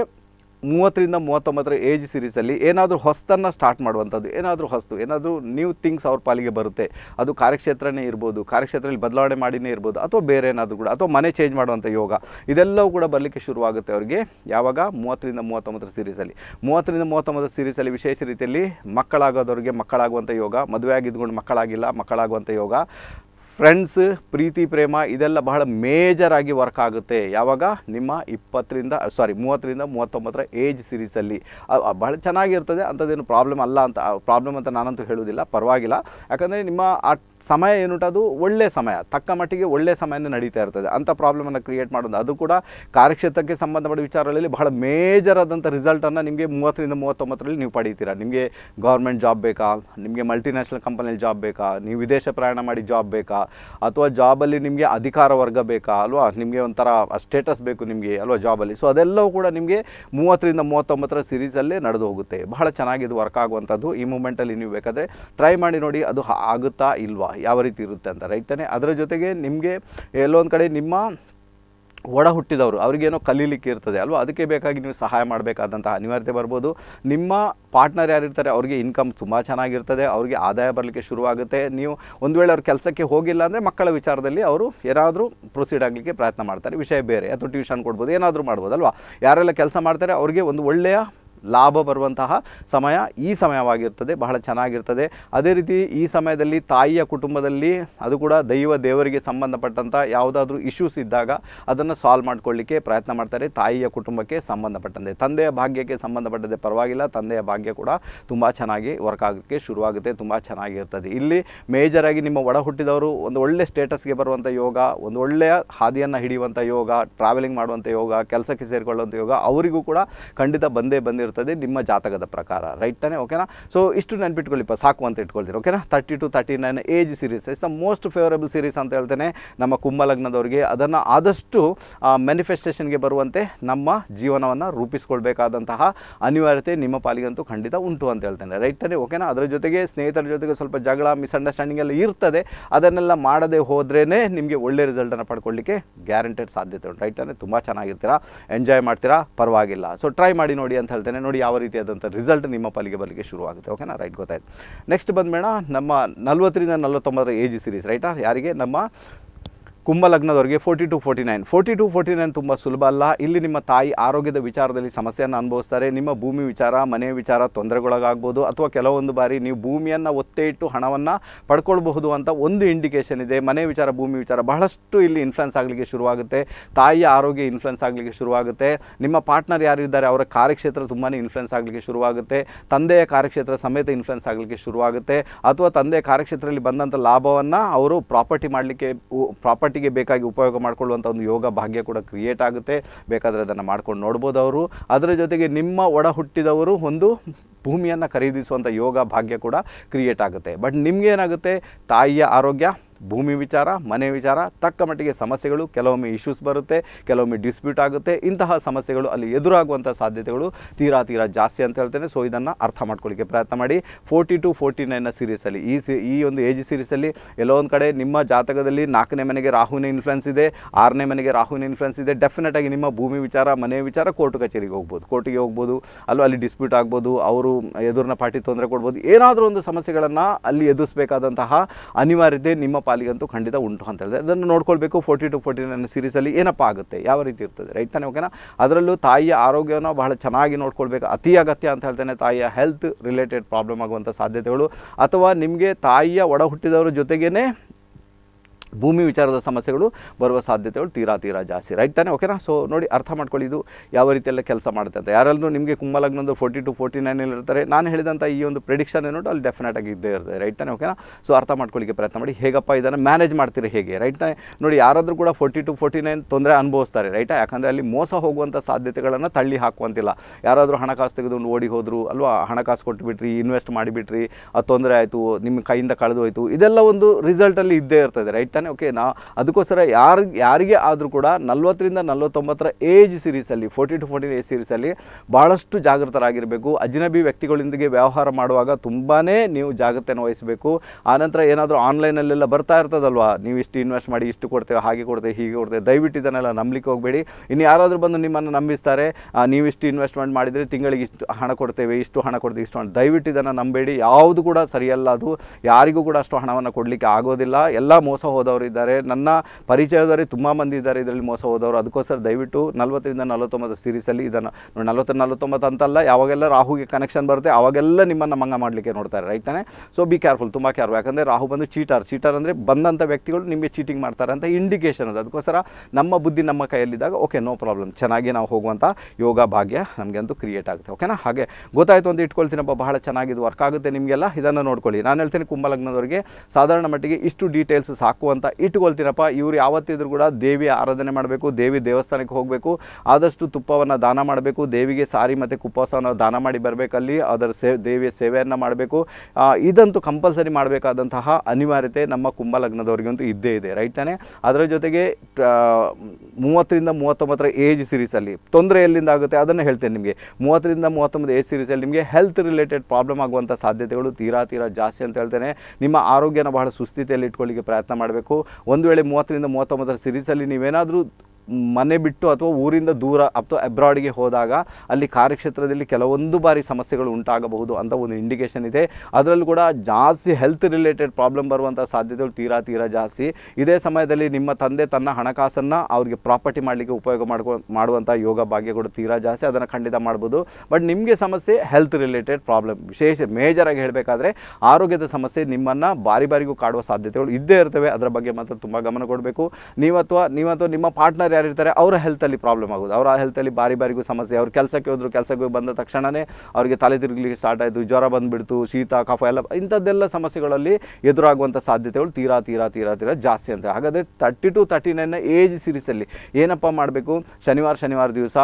30-39 ಏಜ್ ಸೀರೀಸಲ್ಲಿ ಏನಾದರೂ ಹೊಸತನ್ನು ಸ್ಟಾರ್ಟ್ ಮಾಡುವಂಥದ್ದು, ಏನಾದರೂ ಹೊಸ್ತು, ಏನಾದರೂ ನ್ಯೂ ಥಿಂಗ್ಸ್ ಅವ್ರ ಪಾಲಿಗೆ ಬರುತ್ತೆ. ಅದು ಕಾರ್ಯಕ್ಷೇತ್ರನೇ ಇರ್ಬೋದು, ಕಾರ್ಯಕ್ಷೇತ್ರದಲ್ಲಿ ಬದಲಾವಣೆ ಮಾಡಿನೇ ಇರ್ಬೋದು, ಅಥವಾ ಬೇರೆ ಏನಾದರೂ ಕೂಡ, ಅಥವಾ ಮನೆ ಚೇಂಜ್ ಮಾಡುವಂಥ ಯೋಗ, ಇದೆಲ್ಲವೂ ಕೂಡ ಬರಲಿಕ್ಕೆ ಶುರುವಾಗುತ್ತೆ ಅವರಿಗೆ. ಯಾವಾಗ? 30-39 ಸೀರೀಸಲ್ಲಿ. 30-39 ಸೀರೀಸಲ್ಲಿ ವಿಶೇಷ ರೀತಿಯಲ್ಲಿ ಮಕ್ಕಳಾಗೋದವ್ರಿಗೆ ಮಕ್ಕಳಾಗುವಂಥ ಯೋಗ, ಮದುವೆ ಆಗಿದ್ಕೊಂಡು ಮಕ್ಕಳಾಗಿಲ್ಲ ಮಕ್ಕಳಾಗುವಂಥ ಯೋಗ, ಫ್ರೆಂಡ್ಸ್, ಪ್ರೀತಿ, ಪ್ರೇಮ ಇದೆಲ್ಲ ಬಹಳ ಮೇಜರಾಗಿ ವರ್ಕ್ ಆಗುತ್ತೆ. ಯಾವಾಗ? ನಿಮ್ಮ 30-39 ಏಜ್ ಸೀರೀಸಲ್ಲಿ. ಬಹಳ ಚೆನ್ನಾಗಿರ್ತದೆ, ಅಂಥದ್ದೇನು ಪ್ರಾಬ್ಲಮ್ ಅಲ್ಲ ಅಂತ, ಪ್ರಾಬ್ಲಮ್ ಅಂತ ನಾನಂತೂ ಹೇಳೋದಿಲ್ಲ, ಪರವಾಗಿಲ್ಲ. ಯಾಕಂದರೆ ನಿಮ್ಮ ಆ ಸಮಯ ಏನುಂಟು ಅದು ಒಳ್ಳೆಯ ಸಮಯ, ತಕ್ಕ ಮಟ್ಟಿಗೆ ಒಳ್ಳೆಯ ಸಮಯನೇ ನಡೀತಾ ಇರ್ತದೆ. ಅಂಥ ಪ್ರಾಬ್ಲಮನ್ನು ಕ್ರಿಯೇಟ್ ಮಾಡೋದು, ಅದು ಕೂಡ ಕಾರ್ಯಕ್ಷೇತ್ರಕ್ಕೆ ಸಂಬಂಧಪಟ್ಟ ವಿಚಾರಗಳಲ್ಲಿ ಬಹಳ ಮೇಜರಾದಂಥ ರಿಸಲ್ಟನ್ನು ನಿಮಗೆ 30-39 ನೀವು ಪಡೀತೀರಾ. ನಿಮಗೆ ಗೌರ್ಮೆಂಟ್ ಜಾಬ್ ಬೇಕಾ, ನಿಮಗೆ ಮಲ್ಟಿನ್ಯಾಷನಲ್ ಕಂಪನಿಯಲ್ಲಿ ಜಾಬ್ ಬೇಕಾ, ನೀವು ವಿದೇಶ ಪ್ರಯಾಣ ಮಾಡಿ ಜಾಬ್ ಬೇಕಾ, ಅಥವಾ ಜಾಬಲ್ಲಿ ನಿಮಗೆ ಅಧಿಕಾರ ವರ್ಗ ಬೇಕಾ, ಅಲ್ವಾ, ನಿಮಗೆ ಒಂಥರ ಸ್ಟೇಟಸ್ ಬೇಕು ನಿಮಗೆ, ಅಲ್ವಾ, ಜಾಬಲ್ಲಿ. ಸೊ ಅದೆಲ್ಲವೂ ಕೂಡ ನಿಮಗೆ 30-39 ಸೀರೀಸಲ್ಲೇ ನಡೆದು ಹೋಗುತ್ತೆ. ಬಹಳ ಚೆನ್ನಾಗಿದ್ದು ವರ್ಕ್ ಆಗುವಂಥದ್ದು. ಈ ಮೂಮೆಂಟಲ್ಲಿ ನೀವು ಬೇಕಾದರೆ ಟ್ರೈ ಮಾಡಿ ನೋಡಿ, ಅದು ಆಗುತ್ತಾ ಇಲ್ವಾ, ಯಾವ ರೀತಿ ಇರುತ್ತೆ ಅಂತ. ರೈಟ್ ತಾನೇ? ಅದರ ಜೊತೆಗೆ ನಿಮಗೆ ಎಲ್ಲೊಂದು ಕಡೆ ನಿಮ್ಮ ಒಡ ಹುಟ್ಟಿದವರು, ಅವ್ರಿಗೇನೋ ಕಲೀಲಿಕ್ಕೆ ಇರ್ತದೆ ಅಲ್ವಾ, ಅದಕ್ಕೆ ಬೇಕಾಗಿ ನೀವು ಸಹಾಯ ಮಾಡಬೇಕಾದಂಥ ಅನಿವಾರ್ಯತೆ ಬರ್ಬೋದು. ನಿಮ್ಮ ಪಾರ್ಟ್ನರ್ ಯಾರಿರ್ತಾರೆ ಅವ್ರಿಗೆ ಇನ್ಕಮ್ ತುಂಬ ಚೆನ್ನಾಗಿರ್ತದೆ, ಅವ್ರಿಗೆ ಆದಾಯ ಬರಲಿಕ್ಕೆ ಶುರುವಾಗುತ್ತೆ. ನೀವು ಒಂದು ವೇಳೆ ಅವ್ರ ಕೆಲಸಕ್ಕೆ ಹೋಗಿಲ್ಲ ಅಂದರೆ ಮಕ್ಕಳ ವಿಚಾರದಲ್ಲಿ ಅವರು ಯಾರಾದರೂ ಪ್ರೊಸೀಡ್ ಆಗಲಿಕ್ಕೆ ಪ್ರಯತ್ನ ಮಾಡ್ತಾರೆ, ವಿಷಯ ಬೇರೆ, ಅಥವಾ ಟ್ಯೂಷನ್ ಕೊಡ್ಬೋದು, ಏನಾದರೂ ಮಾಡ್ಬೋದಲ್ವಾ. ಯಾರೆಲ್ಲ ಕೆಲಸ ಮಾಡ್ತಾರೆ ಅವರಿಗೆ ಒಂದು ಒಳ್ಳೆಯ ಲಾಭ ಬರುವಂತಹ ಸಮಯ ಈ ಸಮಯವಾಗಿರ್ತದೆ, ಬಹಳ ಚೆನ್ನಾಗಿರ್ತದೆ. ಅದೇ ರೀತಿ ಈ ಸಮಯದಲ್ಲಿ ತಾಯಿಯ ಕುಟುಂಬದಲ್ಲಿ, ಅದು ಕೂಡ ದೇವರಿಗೆ ಸಂಬಂಧಪಟ್ಟಂಥ ಯಾವುದಾದ್ರೂ ಇಶ್ಯೂಸ್ ಇದ್ದಾಗ ಅದನ್ನು ಸಾಲ್ವ್ ಮಾಡಿಕೊಳ್ಳಿಕ್ಕೆ ಪ್ರಯತ್ನ ಮಾಡ್ತಾರೆ. ತಾಯಿಯ ಕುಟುಂಬಕ್ಕೆ ಸಂಬಂಧಪಟ್ಟಂತೆ, ತಂದೆಯ ಭಾಗ್ಯಕ್ಕೆ ಸಂಬಂಧಪಟ್ಟಂತೆ ಪರವಾಗಿಲ್ಲ, ತಂದೆಯ ಭಾಗ್ಯ ಕೂಡ ತುಂಬ ಚೆನ್ನಾಗಿ ವರ್ಕ್ ಆಗೋಕ್ಕೆ ಶುರುವಾಗುತ್ತೆ, ತುಂಬ ಚೆನ್ನಾಗಿರ್ತದೆ. ಇಲ್ಲಿ ಮೇಜರಾಗಿ ನಿಮ್ಮ ಒಡ ಹುಟ್ಟಿದವರು ಒಂದು ಒಳ್ಳೆಯ ಸ್ಟೇಟಸ್ಗೆ ಬರುವಂಥ ಯೋಗ, ಒಂದು ಒಳ್ಳೆಯ ಹಾದಿಯನ್ನು ಹಿಡಿಯುವಂಥ ಯೋಗ, ಟ್ರಾವೆಲಿಂಗ್ ಮಾಡುವಂಥ ಯೋಗ, ಕೆಲಸಕ್ಕೆ ಸೇರಿಕೊಳ್ಳುವಂಥ ಯೋಗ ಅವರಿಗೂ ಕೂಡ ಖಂಡಿತ ಬಂದಿರುತ್ತೆ ನಿಮ್ಮ ಜಾತಕದ ಪ್ರಕಾರ. ರೈಟ್ ತಾನೇ? ಓಕೆನಾ? ಸೊ ಇಷ್ಟು ನೆನ್ಪಿಟ್ಕೊಳ್ಳಿಪ್ಪ, ಸಾಕು ಅಂತ ಇಟ್ಕೊಳ್ತೀರಿ. ಓಕೆನಾ? 30-39 age series is the most favourable series ಅಂತ ಹೇಳ್ತೇನೆ ನಮ್ಮ ಕುಂಭ ಲಗ್ನದವರಿಗೆ. ಅದನ್ನು ಆದಷ್ಟು ಮ್ಯಾನಿಫೆಸ್ಟೇಷನ್ಗೆ ಬರುವಂತೆ ನಮ್ಮ ಜೀವನವನ್ನು ರೂಪಿಸ್ಕೊಳ್ಬೇಕಾದಂತಹ ಅನಿವಾರ್ಯತೆ ನಿಮ್ಮ ಪಾಲಿಗಂತೂ ಖಂಡಿತ ಉಂಟು ಅಂತ ಹೇಳ್ತೇನೆ. ರೈಟ್ ತಾನೇ? ಓಕೆನಾ? ಅದರ ಜೊತೆಗೆ ಸ್ನೇಹಿತರ ಜೊತೆಗೆ ಸ್ವಲ್ಪ ಜಗಳ, ಮಿಸ್ಅಂಡರ್ಸ್ಟ್ಯಾಂಡಿಂಗ್ ಎಲ್ಲ ಇರ್ತದೆ, ಅದನ್ನೆಲ್ಲ ಮಾಡದೆ ಹೋದ್ರೇ ನಿಮಗೆ ಒಳ್ಳೆ ರಿಸಲ್ಟನ್ನು ಪಡ್ಕೊಳ್ಳಿಕ್ಕೆ ಗ್ಯಾರಂಟೆಡ್ ಸಾಧ್ಯತೆ ಉಂಟು. ರೈಟ್ ತಾನೇ? ತುಂಬ ಚೆನ್ನಾಗಿರ್ತೀರಾ, ಎಂಜಾಯ್ ಮಾಡ್ತೀರಾ, ಪರವಾಗಿಲ್ಲ. ಸೊ ಟ್ರೈ ಮಾಡಿ ನೋಡಿ ಅಂತ ಹೇಳ್ತೇನೆ. ನೋಡಿ ಯಾವ ರೀತಿಯಾದಂಥ ರಿಸಲ್ಟ್ ನಿಮ್ಮ ಪಾಲಿಗೆ ಬರಲಿಕ್ಕೆ ಶುರುವಾಗುತ್ತೆ. ಓಕೆನಾ? ರೈಟ್, ಗೊತ್ತಾಯ್ತು. ನೆಕ್ಸ್ಟ್ ಬಂದ್ಬೇಡ ನಮ್ಮ 40-49 ಏಜ್ ಸೀರೀಸ್. ರೈಟಾ? ಯಾರಿಗೆ? ನಮ್ಮ ಕುಂಭ ಲಗ್ನದವರಿಗೆ 42-49 ತುಂಬ ಸುಲಭ ಅಲ್ಲ. ಇಲ್ಲಿ ನಿಮ್ಮ ತಾಯಿ ಆರೋಗ್ಯದ ವಿಚಾರದಲ್ಲಿ ಸಮಸ್ಯೆಯನ್ನು ಅನುಭವಿಸ್ತಾರೆ. ನಿಮ್ಮ ಭೂಮಿ ವಿಚಾರ, ಮನೆ ವಿಚಾರ ತೊಂದರೆಗೊಳಗಾಗ್ಬೋದು, ಅಥವಾ ಕೆಲವೊಂದು ಬಾರಿ ನೀವು ಭೂಮಿಯನ್ನು ಒತ್ತೆ ಇಟ್ಟು ಹಣವನ್ನು ಪಡ್ಕೊಳ್ಬಹುದು ಅಂತ ಒಂದು ಇಂಡಿಕೇಷನ್ ಇದೆ. ಮನೆ ವಿಚಾರ, ಭೂಮಿ ವಿಚಾರ ಬಹಳಷ್ಟು ಇಲ್ಲಿ ಇನ್ಫ್ಲುಯೆನ್ಸ್ ಆಗಲಿಕ್ಕೆ ಶುರುವಾಗುತ್ತೆ. ತಾಯಿಯ ಆರೋಗ್ಯ ಇನ್ಫ್ಲುಯೆನ್ಸ್ ಆಗಲಿಕ್ಕೆ ಶುರುವಾಗುತ್ತೆ. ನಿಮ್ಮ ಪಾರ್ಟ್ನರ್ ಯಾರಿದ್ದಾರೆ ಅವರ ಕಾರ್ಯಕ್ಷೇತ್ರ ತುಂಬಾ ಇನ್ಫ್ಲುಯೆನ್ಸ್ ಆಗಲಿಕ್ಕೆ ಶುರುವಾಗುತ್ತೆ. ತಂದೆಯ ಕಾರ್ಯಕ್ಷೇತ್ರ ಸಮೇತ ಇನ್ಫ್ಲುಯೆನ್ಸ್ ಆಗಲಿಕ್ಕೆ ಶುರುವಾಗುತ್ತೆ. ಅಥವಾ ತಂದೆಯ ಕಾರ್ಯಕ್ಷೇತ್ರದಲ್ಲಿ ಬಂದಂಥ ಲಾಭವನ್ನು ಅವರು ಪ್ರಾಪರ್ಟಿ ಬೇಕಾಗಿ ಉಪಯೋಗ ಮಾಡಿಕೊಳ್ಳುವಂಥ ಒಂದು ಯೋಗ ಭಾಗ್ಯ ಕೂಡ ಕ್ರಿಯೇಟ್ ಆಗುತ್ತೆ. ಬೇಕಾದರೆ ಅದನ್ನು ಮಾಡ್ಕೊಂಡು ನೋಡ್ಬೋದು ಅವರು. ಅದರ ಜೊತೆಗೆ ನಿಮ್ಮ ಒಡ ಹುಟ್ಟಿದವರು ಒಂದು ಭೂಮಿಯನ್ನು ಖರೀದಿಸುವಂಥ ಯೋಗ ಭಾಗ್ಯ ಕೂಡ ಕ್ರಿಯೇಟ್ ಆಗುತ್ತೆ. ಬಟ್ ನಿಮಗೇನಾಗುತ್ತೆ, ತಾಯಿಯ ಆರೋಗ್ಯ, ಭೂಮಿ ವಿಚಾರ, ಮನೆ ವಿಚಾರ ತಕ್ಕ ಮಟ್ಟಿಗೆ ಸಮಸ್ಯೆಗಳು, ಕೆಲವೊಮ್ಮೆ ಇಶ್ಯೂಸ್ ಬರುತ್ತೆ, ಕೆಲವೊಮ್ಮೆ ಡಿಸ್ಪ್ಯೂಟ್ ಆಗುತ್ತೆ. ಇಂತಹ ಸಮಸ್ಯೆಗಳು ಅಲ್ಲಿ ಎದುರಾಗುವಂಥ ಸಾಧ್ಯತೆಗಳು ತೀರಾ ತೀರಾ ಜಾಸ್ತಿ ಅಂತ ಹೇಳ್ತೇನೆ. ಸೊ ಇದನ್ನು ಅರ್ಥ ಮಾಡ್ಕೊಳ್ಳಿಕ್ಕೆ ಪ್ರಯತ್ನ ಮಾಡಿ. 40-49 ಸೀರೀಸಲ್ಲಿ ಈ ಒಂದು ಏಜ್ ಸೀರೀಸಲ್ಲಿ ಎಲ್ಲೋ ಒಂದು ಕಡೆ ನಿಮ್ಮ ಜಾತಕದಲ್ಲಿ 4ನೇ ಮನೆಗೆ ರಾಹುವಿನ ಇನ್ಫ್ಲುಯೆನ್ಸ್ ಇದೆ, 6ನೇ ಮನೆಗೆ ರಾಹುವಿನ ಇನ್ಫ್ಲುಯೆನ್ಸ್ ಇದೆ. ಡೆಫಿನೆಟ್ ಆಗಿ ನಿಮ್ಮ ಭೂಮಿ ವಿಚಾರ, ಮನೆ ವಿಚಾರ ಕೋರ್ಟ್ ಕಚೇರಿಗೆ ಹೋಗ್ಬೋದು, ಕೋರ್ಟಿಗೆ ಹೋಗ್ಬೋದು, ಅಲ್ಲೂ ಅಲ್ಲಿ ಡಿಸ್ಪ್ಯೂಟ್ ಆಗ್ಬೋದು, ಅವರು ಎದುರಿನ ಪಾರ್ಟಿ ತೊಂದರೆ ಕೊಡ್ಬೋದು, ಏನಾದರೂ ಒಂದು ಸಮಸ್ಯೆಗಳನ್ನು ಅಲ್ಲಿ ಎದುರಿಸಬೇಕಾದಂತಹ ಅನಿವಾರ್ಯತೆ ನಿಮ್ಮ ಪಾಲಿಗಂತೂ ಖಂಡಿತ ಉಂಟು ಅಂತ ಹೇಳಿದ್ರೆ ಅದನ್ನು ನೋಡ್ಕೊಳ್ಬೇಕು. 40-49 ಸೀರೀಸಲ್ಲಿ ಏನಪ್ಪ ಆಗುತ್ತೆ, ಯಾವ ರೀತಿ ಇರ್ತದೆ. ರೈಟ್ ತಾನೇ? ಓಕೆನಾ? ಅದರಲ್ಲೂ ತಾಯಿಯ ಆರೋಗ್ಯವನ್ನು ಬಹಳ ಚೆನ್ನಾಗಿ ನೋಡ್ಕೊಳ್ಬೇಕು, ಅತಿ ಅಗತ್ಯ ಅಂತ ಹೇಳ್ತೇನೆ. ತಾಯಿಯ ಹೆಲ್ತ್ ರಿಲೇಟೆಡ್ ಪ್ರಾಬ್ಲಮ್ ಆಗುವಂಥ ಸಾಧ್ಯತೆಗಳು, ಅಥವಾ ನಿಮಗೆ ತಾಯಿಯ ಒಡ ಹುಟ್ಟಿದವರ ಜೊತೆಗೇ ಭೂಮಿ ವಿಚಾರದ ಸಮಸ್ಯೆಗಳು ಬರುವ ಸಾಧ್ಯತೆಗಳು ತೀರಾ ಜಾಸ್ತಿ ರೈಟ್ ತಾನೆ ಓಕೆನಾ ಸೋ ನೋಡಿ ಅರ್ಥ ಮಾಡ್ಕೊಳ್ಳಿ ಇದು ಯಾವ ರೀತಿ ಎಲ್ಲ ಕೆಲಸ ಮಾಡುತ್ತೆ ಅಂತ ಯಾರೆಲ್ಲೂ ನಿಮಗೆ ಕುಂಭಲಗ್ನದ 42 49 ಅಲ್ಲಿ ಇರ್ತಾರೆ ನಾನು ಹೇಳಿದಂತ ಈ ಒಂದು ಪ್ರೆಡಿಕ್ಷನ್ ಏನೋ ಅಲ್ಲಿ ಡೆಫಿನೆಟ್ ಆಗಿ ಇದ್ದೇ ಇರುತ್ತೆ ರೈಟ್ ತಾನೆ ಓಕೆನಾ ಸೋ ಅರ್ಥ ಮಾಡ್ಕೊಳ್ಳಿಕ್ಕೆ ಪ್ರಯತ್ನ ಮಾಡಿ ಹೇಗಪ್ಪ ಇದನ್ನ ಮ್ಯಾನೇಜ್ ಮಾಡ್ತೀರಾ ಹೇಗೆ ರೈಟ್ ತಾನೆ ನೋಡಿ ಯಾರಾದರೂ ಕೂಡ 42 49 ತೊಂದರೆ ಅನುಭವಿಸುತ್ತಾರೆ ರೈಟ್ ಯಾಕಂದ್ರೆ ಅಲ್ಲಿ ಮೋಸ ಹೋಗುವಂತ ಸಾಧ್ಯತೆಗಳನ್ನು ತಳ್ಳಿ ಹಾಕುವಂತಿಲ್ಲ ಯಾರಾದರೂ ಹಣಕಾಸು ತೆಗೆದುಕೊಂಡು ಓಡಿ ಹೋದ್ರು ಅಲ್ವಾ ಹಣಕಾಸು ಕೊಟ್ಟು ಬಿಟ್ರಿ ಇನ್ವೆಸ್ಟ್ ಮಾಡಿ ಬಿಟ್ರಿ ಆ ತೊಂದರೆ ಆಯ್ತು ನಿಮ್ಮ ಕೈಯಿಂದ ಕಳೆದು ಹೋಯ್ತು ಇದೆಲ್ಲ ಒಂದು ರಿಸಲ್ಟ್ ಅಲ್ಲಿ ಇದ್ದೇ ಇರ್ತದೆ ರೈಟ್ ತಾನೆ ಓಕೆ ನಾ ಅದಕ್ಕೋಸ್ಕರ ಯಾರಿಗೆ ಆದರೂ ಕೂಡ 40 ರಿಂದ 49 ರ ಏಜ್ ಸೀರೀಸ್ ಅಲ್ಲಿ 40 ಟು 49 ಏಜ್ ಸೀರೀಸ್ ಅಲ್ಲಿ ಬಹಳಷ್ಟು ಜಾಗೃತರಾಗಿರಬೇಕು ಅಜ್ನಬಿ ವ್ಯಕ್ತಿಗಳೊಂದಿಗೆ ವ್ಯವಹಾರ ಮಾಡುವಾಗ ತುಂಬಾನೇ ನೀವು ಜಾಗೃತೆಯನ್ನು ವಹಿಸಬೇಕು ಆನಂತರ ಏನಾದರೂ ಆನ್ಲೈನ್ ಅಲ್ಲೆಲ್ಲ ಬರ್ತಾ ಇರ್ತದಲ್ವಾ ನೀವು ಇಷ್ಟು ಇನ್ವೆಸ್ಟ್ ಮಾಡಿ ಇಷ್ಟು ಕೊಡ್ತೇವೆ ಹಾಗೆ ಕೊಡ್ತೇವೆ ಹೀಗೆ ಕೊಡ್ತೇವೆ ದಯವಿಟ್ಟು ಇದನ್ನೆಲ್ಲ ನಂಬಲಿಕ್ಕೆ ಹೋಗಬೇಡಿ ಇನ್ನು ಯಾರಾದರೂ ಬಂದು ನಿಮ್ಮನ್ನು ನಂಬಿಸ್ತಾರೆ ನೀವು ಇಷ್ಟು ಇನ್ವೆಸ್ಟ್ಮೆಂಟ್ ಮಾಡಿದರೆ ತಿಂಗಳಿಗೆ ಇಷ್ಟು ಹಣ ಕೊಡ್ತೇವೆ ಇಷ್ಟು ಹಣ ಕೊಡ್ತೀವಿ ಇಷ್ಟು ಹಣ ದಯವಿಟ್ಟು ಇದನ್ನು ನಂಬೇಡಿ ಯಾವುದು ಕೂಡ ಸರಿಯಲ್ಲ ಅದು ಯಾರಿಗೂ ಕೂಡ ಅಷ್ಟು ಹಣವನ್ನು ಕೊಡಲಿಕ್ಕೆ ಆಗೋದಿಲ್ಲ ಎಲ್ಲ ಮೋಸ ಹೋದವರು ಇದ್ದಾರೆ ನನ್ನ ಪರಿಚಯದವರೇ ತುಂಬ ಮಂದಿ ಇದ್ದಾರೆ ಇದರಲ್ಲಿ ಮೋಸ ಹೋದವರು ಅದಕ್ಕೋಸ್ಕರ ದಯವಿಟ್ಟು 40 ರಿಂದ 49 ಸೀರೀಸಲ್ಲಿ ಇದನ್ನು 40 49 ಅಂತಲ್ಲ ಯಾವಾಗೆಲ್ಲ ರಾಹುಗೆ ಕನೆಕ್ಷನ್ ಬರುತ್ತೆ ಆವಾಗೆಲ್ಲ ನಿಮ್ಮನ್ನು ಮಂಗ ಮಾಡಲಿಕ್ಕೆ ನೋಡ್ತಾರೆ ರೈಟ್ ತಾನೆ ಸೊ ಬಿ ಕೇರ್ಫುಲ್ ತುಂಬ ಕೇರ್ಫುಲ್ ಯಾಕಂದರೆ ರಾಹು ಬಂದು ಚೀಟರ್ ಅಂದರೆ ಬಂದಂಥ ವ್ಯಕ್ತಿಗಳು ನಿಮಗೆ ಚೀಟಿಂಗ್ ಮಾಡ್ತಾರೆ ಅಂತ ಇಂಡಿಕೇಷನ್ ಅದು ಅದಕ್ಕೋಸ್ಕರ ನಮ್ಮ ಬುದ್ಧಿ ನಮ್ಮ ಕೈಯಲ್ಲಿದ್ದಾಗ ಓಕೆ ನೋ ಪ್ರಾಬ್ಲಮ್ ಚೆನ್ನಾಗಿ ನಾವು ಹೋಗುವಂಥ ಯೋಗ ಭಾಗ್ಯ ನಮಗೆ ಅಂತೂ ಕ್ರಿಯೇಟ್ ಆಗುತ್ತೆ ಓಕೆನಾ ಹಾಗೆ ಗೊತ್ತಾಯಿತು ಅಂತ ಇಟ್ಕೊಳ್ತೀನಪ್ಪ ಬಹಳ ಚೆನ್ನಾಗಿದ್ದು ವರ್ಕ್ ಆಗುತ್ತೆ ನಿಮಗೆಲ್ಲ ಇದನ್ನು ನೋಡ್ಕೊಳ್ಳಿ ನಾನು ಹೇಳ್ತೀನಿ ಕುಂಭಲಗ್ನದವರಿಗೆ ಸಾಧಾರಣ ಮಟ್ಟಿಗೆ ಇಷ್ಟು ಡೀಟೇಲ್ಸ್ ಸಾಕು ಅಂತ ಇಟ್ಕೊಳ್ತೀನಪ್ಪ ಇವರು ಯಾವತ್ತಿದ್ರೂ ಕೂಡ ದೇವಿ ಆರಾಧನೆ ಮಾಡಬೇಕು ದೇವಿ ದೇವಸ್ಥಾನಕ್ಕೆ ಹೋಗಬೇಕು ಆದಷ್ಟು ತುಪ್ಪವನ್ನು ದಾನ ಮಾಡಬೇಕು ದೇವಿಗೆ ಸಾರಿ ಮತ್ತು ಕುಪ್ಪಸವನ್ನು ದಾನ ಮಾಡಿ ಬರಬೇಕಲ್ಲಿ ಅದರ ದೇವಿಯ ಸೇವೆಯನ್ನು ಮಾಡಬೇಕು ಇದಂತೂ ಕಂಪಲ್ಸರಿ ಮಾಡಬೇಕಾದಂತಹ ಅನಿವಾರ್ಯತೆ ನಮ್ಮ ಕುಂಭಲಗ್ನದವರಿಗಂತೂ ಇದ್ದೇ ಇದೆ ರೈಟ್ ತಾನೆ ಅದರ ಜೊತೆಗೆ 30 ರಿಂದ 39 ಏಜ್ ಸೀರೀಸಲ್ಲಿ ತೊಂದರೆ ಎಲ್ಲಿಂದ ಆಗುತ್ತೆ ಅದನ್ನು ಹೇಳ್ತೇನೆ ನಿಮಗೆ 30 ರಿಂದ 39 ಏಜ್ ಸೀರೀಸಲ್ಲಿ ನಿಮಗೆ ಹೆಲ್ತ್ ರಿಲೇಟೆಡ್ ಪ್ರಾಬ್ಲಮ್ ಆಗುವಂಥ ಸಾಧ್ಯತೆಗಳು ತೀರಾ ಜಾಸ್ತಿ ಅಂತ ಹೇಳ್ತೇನೆ ನಿಮ್ಮ ಆರೋಗ್ಯನ ಬಹಳ ಸುಸ್ಥಿತಿಯಲ್ಲಿ ಇಟ್ಕೊಳ್ಳಿಕ್ಕೆ ಪ್ರಯತ್ನ ಮಾಡಬೇಕು ಒಂದು ವೇಳೆ 30 ರಿಂದ 39 ಸೀರೀಸಲ್ಲಿ ನೀವೇನಾದರೂ ಮನೆ ಬಿಟ್ಟು ಅಥವಾ ಊರಿಂದ ದೂರ ಅಥವಾ ಅಬ್ರಾಡ್ಗೆ ಹೋದಾಗ ಅಲ್ಲಿ ಕಾರ್ಯಕ್ಷೇತ್ರದಲ್ಲಿ ಕೆಲವೊಂದು ಬಾರಿ ಸಮಸ್ಯೆಗಳು ಉಂಟಾಗಬಹುದು ಅಂತ ಒಂದು ಇಂಡಿಕೇಷನ್ ಇದೆ ಅದರಲ್ಲೂ ಕೂಡ ಜಾಸ್ತಿ ಹೆಲ್ತ್ ರಿಲೇಟೆಡ್ ಪ್ರಾಬ್ಲಮ್ ಬರುವಂಥ ಸಾಧ್ಯತೆಗಳು ತೀರಾ ಜಾಸ್ತಿ ಇದೇ ಸಮಯದಲ್ಲಿ ನಿಮ್ಮ ತಂದೆ ತನ್ನ ಹಣಕಾಸನ್ನು ಅವರಿಗೆ ಪ್ರಾಪರ್ಟಿ ಮಾಡಲಿಕ್ಕೆ ಉಪಯೋಗ ಮಾಡುವಂಥ ಯೋಗ ಭಾಗ್ಯ ಕೂಡ ತೀರಾ ಜಾಸ್ತಿ ಅದನ್ನು ಖಂಡಿತ ಮಾಡ್ಬೋದು ಬಟ್ ನಿಮಗೆ ಸಮಸ್ಯೆ ಹೆಲ್ತ್ ರಿಲೇಟೆಡ್ ಪ್ರಾಬ್ಲಮ್ ವಿಶೇಷ ಮೇಜರಾಗಿ ಹೇಳಬೇಕಾದ್ರೆ ಆರೋಗ್ಯದ ಸಮಸ್ಯೆ ನಿಮ್ಮನ್ನು ಬಾರಿಗೂ ಕಾಡುವ ಸಾಧ್ಯತೆಗಳು ಇದ್ದೇ ಇರ್ತವೆ ಅದರ ಬಗ್ಗೆ ಮಾತ್ರ ತುಂಬ ಗಮನ ಕೊಡಬೇಕು ನೀವು ಅಥವಾ ನಿಮ್ಮ ಪಾರ್ಟ್ನರ್ ಯಾರಿರ್ತಾರೆ ಅವರ ಹೆಲ್ತಲ್ಲಿ ಪ್ರಾಬ್ಲಮ್ ಆಗೋದು ಅವರ ಹೆಲ್ತಲ್ಲಿ ಬಾರಿಗೂ ಸಮಸ್ಯೆ ಅವ್ರು ಕೆಲಸಕ್ಕೆ ಹೋದರು ಕೆಲಸಕ್ಕೆ ಬಂದ ತಕ್ಷಣವೇ ಅವರಿಗೆ ತಲೆ ತಿರುಗಲಿಕ್ಕೆ ಸ್ಟಾರ್ಟ್ ಆಯಿತು ಜ್ವರ ಬಂದುಬಿಡ್ತು ಶೀತ ಕಫ ಎಲ್ಲ ಇಂಥದ್ದೆಲ್ಲ ಸಮಸ್ಯೆಗಳಲ್ಲಿ ಎದುರಾಗುವಂಥ ಸಾಧ್ಯತೆಗಳು ತೀರಾ ಜಾಸ್ತಿ ಅಂತ ಹಾಗಾದರೆ 30 ಟು 39 ಏಜ್ ಸೀರೀಸಲ್ಲಿ ಏನಪ್ಪ ಮಾಡಬೇಕು ಶನಿವಾರ ದಿವಸ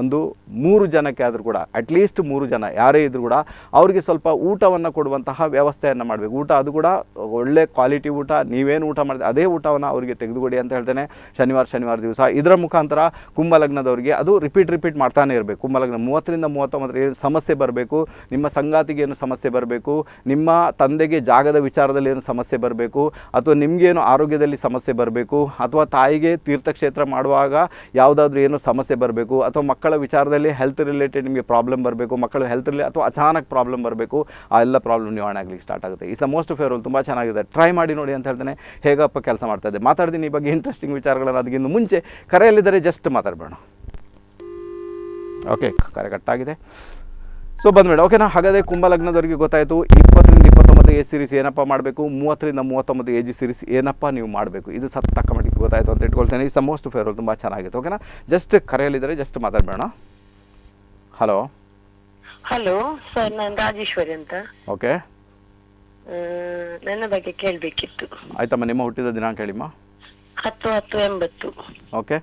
ಒಂದು 3 ಜನಕ್ಕೆ ಆದರೂ ಕೂಡ ಅಟ್ಲೀಸ್ಟ್ 3 ಜನ ಯಾರೇ ಇದ್ದರೂ ಕೂಡ ಅವರಿಗೆ ಸ್ವಲ್ಪ ಊಟವನ್ನು ಕೊಡುವಂತಹ ವ್ಯವಸ್ಥೆಯನ್ನು ಮಾಡಬೇಕು ಊಟ ಅದು ಕೂಡ ಒಳ್ಳೆ ಕ್ವಾಲಿಟಿ ಊಟ ನೀವೇನು ಊಟ ಮಾಡಿದ್ರೆ ಅದೇ ಊಟವನ್ನು ಅವರಿಗೆ ತೆಗೆದುಕೊಡಿ ಅಂತ ಹೇಳ್ತೇನೆ ಶನಿವಾರ ದಿವಸ ಇದರ ಮುಖಾಂತರ ಕುಂಭಲಗ್ನದವರಿಗೆ ಅದು ರಿಪೀಟ್ ಮಾಡ್ತಾನೆ ಇರಬೇಕು ಕುಂಭಲಗ್ನ 30 ರಿಂದ 39 ಏನು ಸಮಸ್ಯೆ ಬರಬೇಕು ನಿಮ್ಮ ಸಂಗಾತಿಗೆ ಏನು ಸಮಸ್ಯೆ ಬರಬೇಕು ನಿಮ್ಮ ತಂದೆಗೆ ಜಾಗದ ವಿಚಾರದಲ್ಲಿ ಏನು ಸಮಸ್ಯೆ ಬರಬೇಕು ಅಥವಾ ನಿಮಗೇನು ಆರೋಗ್ಯದಲ್ಲಿ ಸಮಸ್ಯೆ ಬರಬೇಕು ಅಥವಾ ತಾಯಿಗೆ ತೀರ್ಥಕ್ಷೇತ್ರ ಮಾಡುವಾಗ ಯಾವುದಾದ್ರೂ ಏನೋ ಸಮಸ್ಯೆ ಬರಬೇಕು ಅಥವಾ ಮಕ್ಕಳ ವಿಚಾರದಲ್ಲಿ ಹೆಲ್ತ್ ರಿಲೇಟೆಡ್ ನಿಮಗೆ ಪ್ರಾಬ್ಲಮ್ ಬರಬೇಕು ಮಕ್ಕಳು ಹೆಲ್ತ್ ರಿಲೇಟೆಡ್ ಅಥವಾ ಅಚಾನಕ್ ಪ್ರಾಬ್ಲಮ್ ಬರಬೇಕು ಆ ಎಲ್ಲ ಪ್ರಾಬ್ಲಮ್ ನಿವಾರಣೆ ಆಗಲಿಕ್ಕೆ ಸ್ಟಾರ್ಟ್ ಆಗುತ್ತೆ ಈ ಮೋಸ್ಟ್ ಫೇವರಬಲ್ ತುಂಬ ಚೆನ್ನಾಗಿದೆ ಟ್ರೈ ಮಾಡಿ ನೋಡಿ ಅಂತ ಹೇಳ್ತಾನೆ ಹೇಗಪ್ಪ ಕೆಲಸ ಮಾಡ್ತಾ ಇದೆ ಮಾತಾಡ್ತೀನಿ ಈ ಬಗ್ಗೆ ಇಂಟ್ರೆಸ್ಟಿಂಗ್ ವಿಚಾರಗಳನ್ನು ಅದಕ್ಕಿಂತ ಮುಂಚೆ ಕರೆಯಲ್ಲಿದ್ದರೆ ಜಸ್ಟ್ ಮಾತಾಡಬೇಡ ಓಕೆ ಕರೆ ಕಟ್ಟಾಗಿದೆ ಸೊ ಬಂದ್ಬೇಡ ಓಕೆನಾ ಹಾಗಾದರೆ ಕುಂಭಲಗ್ನದವರಿಗೆ ಗೊತ್ತಾಯಿತು 20 ರಿಂದ 29 ಏಜ್ ಸೀರೀಸ್ ಏನಪ್ಪ ಮಾಡಬೇಕು 30 ರಿಂದ 39 ಏಜ್ ಸೀರೀಸ್ ಏನಪ್ಪ ನೀವು ಮಾಡಬೇಕು ಇದು ಸತ್ತಕ್ಕ ಮಟ್ಟಿಗೆ ಗೊತ್ತಾಯಿತು ಅಂತ ಇಟ್ಕೊಳ್ತೇನೆ ಇಸ್ ಮೋಸ್ಟ್ ಫೇವರಬಲ್ ತುಂಬ ಚೆನ್ನಾಗಿತ್ತು ಓಕೆನಾ ಜಸ್ಟ್ ಕರೆಯಲ್ಲಿದ್ದರೆ ಜಸ್ಟ್ ಮಾತಾಡಬೇಡ ಹಲೋ ಹಲೋ ಸರ್ ನಾನು ರಾಜೇಶ್ವರಿ ಅಂತ ಓಕೆ ನನ್ನ ಬಗ್ಗೆ ಕೇಳಬೇಕಿತ್ತು ಆಯ್ತಮ್ಮ ನಿಮ್ಮ ಹುಟ್ಟಿದ ದಿನಾಂಕ ಹೇಳಿಮ್ಮ 10/10/80 ಓಕೆ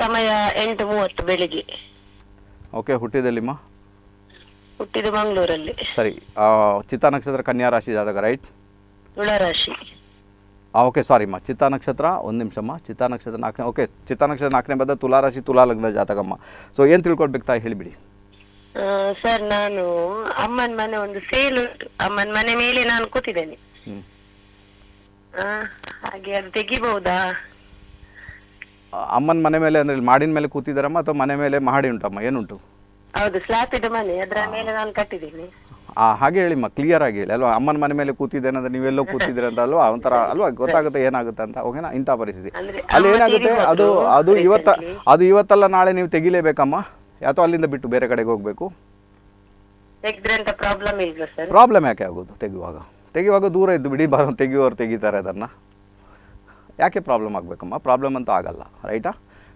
ಸಮಯ 8:30 ಬೆಳಿಗ್ಗೆ ಓಕೆ ಹುಟ್ಟಿದೆಲ್ಲಿಮ್ಮ ಹುಟ್ಟಿದ ಮಂಗಳೂರಲ್ಲಿ ಸರಿ ಚಿತ್ತಾ ನಕ್ಷತ್ರ ಕನ್ಯಾ ರಾಶಿ ಜಾತಕ ರೈಟ್ ತುಳ ರಾಶಿ ಓಕೆ ಸಾರಿಮ್ಮ ಚಿತ್ತಾ ನಕ್ಷತ್ರ ಒಂದು ನಿಮಿಷಮ್ಮ ಚಿತ್ತಾ ನಕ್ಷತ್ರ 4ನೇ ಪದ ತುಲಾ ರಾಶಿ ತುಲಾ ಲಗ್ನ ಜಾತಕಮ್ಮ ಸೊ ಏನು ತಿಳ್ಕೊಳ್ಬೇಕು ತಾಯಿ ಹೇಳಿಬಿಡಿ ಸರ್ ನಾನು ಅಮ್ಮನ ಮನೆ ಒಂದು ಸೇಲ್ ಉಂಟು ಅಮ್ಮನ ಮನೆ ಮೇಲೆ ನಾನು ಕೂತಿದ್ದೇನೆ ಹಾಗೆ ಅದು ತೆಗಿಬಹುದಾ ಅಮ್ಮನ ಮನೆ ಮೇಲೆ ಅಂದ್ರೆ ಮಾಡಿನ ಮೇಲೆ ಕೂತಿದಾರಮ್ಮ ಅಥವಾ ಮನೆ ಮೇಲೆ ಮಾಡಿ ಉಂಟಮ್ಮ ಏನುಂಟು ಹೌದು ಸ್ಲಾಪ್ ಇದೆ ಮನೆ ಅದರ ಮೇಲೆ ನಾನು ಕಟ್ಟಿದ್ದೀನಿ ಹಾಗೆ ಹೇಳಿಮ್ಮ ಕ್ಲಿಯರ್ ಆಗಿ ಹೇಳಿ ಅಲ್ವಾ ಅಮ್ಮನ ಮನೆ ಮೇಲೆ ಕೂತಿದ್ದೇನೆ ಅಂದ್ರೆ ನೀವೆಲ್ಲೋ ಕೂತಿದ್ದೀರ ಅಂತ ಅಲ್ವಾ ಒಂಥರ ಅಲ್ವಾ ಗೊತ್ತಾಗುತ್ತೆ ಏನಾಗುತ್ತೆ ಅಂತ ಓಕೆನಾ ಇಂಥ ಪರಿಸ್ಥಿತಿ ಅಲ್ಲಿ ಏನಾಗುತ್ತೆ ಅದು ಅದು ಇವತ್ತಲ್ಲ ನಾಳೆ ನೀವು ತೆಗಿಲೇಬೇಕಮ್ಮ ಅಥವಾ ಅಲ್ಲಿಂದ ಬಿಟ್ಟು ಬೇರೆ ಕಡೆಗೆ ಹೋಗ್ಬೇಕು ಪ್ರಾಬ್ಲಮ್ ಯಾಕೆ ಆಗೋದು ತೆಗೆಯುವಾಗ ತೆಗೆಯುವಾಗ ದೂರ ಇದ್ದು ಬಿಡಿ ಬಾರೋ ತೆಗೆಯೋರು ತೆಗಿತಾರೆ ಅದನ್ನು, ಯಾಕೆ ಪ್ರಾಬ್ಲಮ್ ಆಗಬೇಕಮ್ಮ? ಪ್ರಾಬ್ಲಮ್ ಅಂತೂ ಆಗಲ್ಲ, ರೈಟಾ?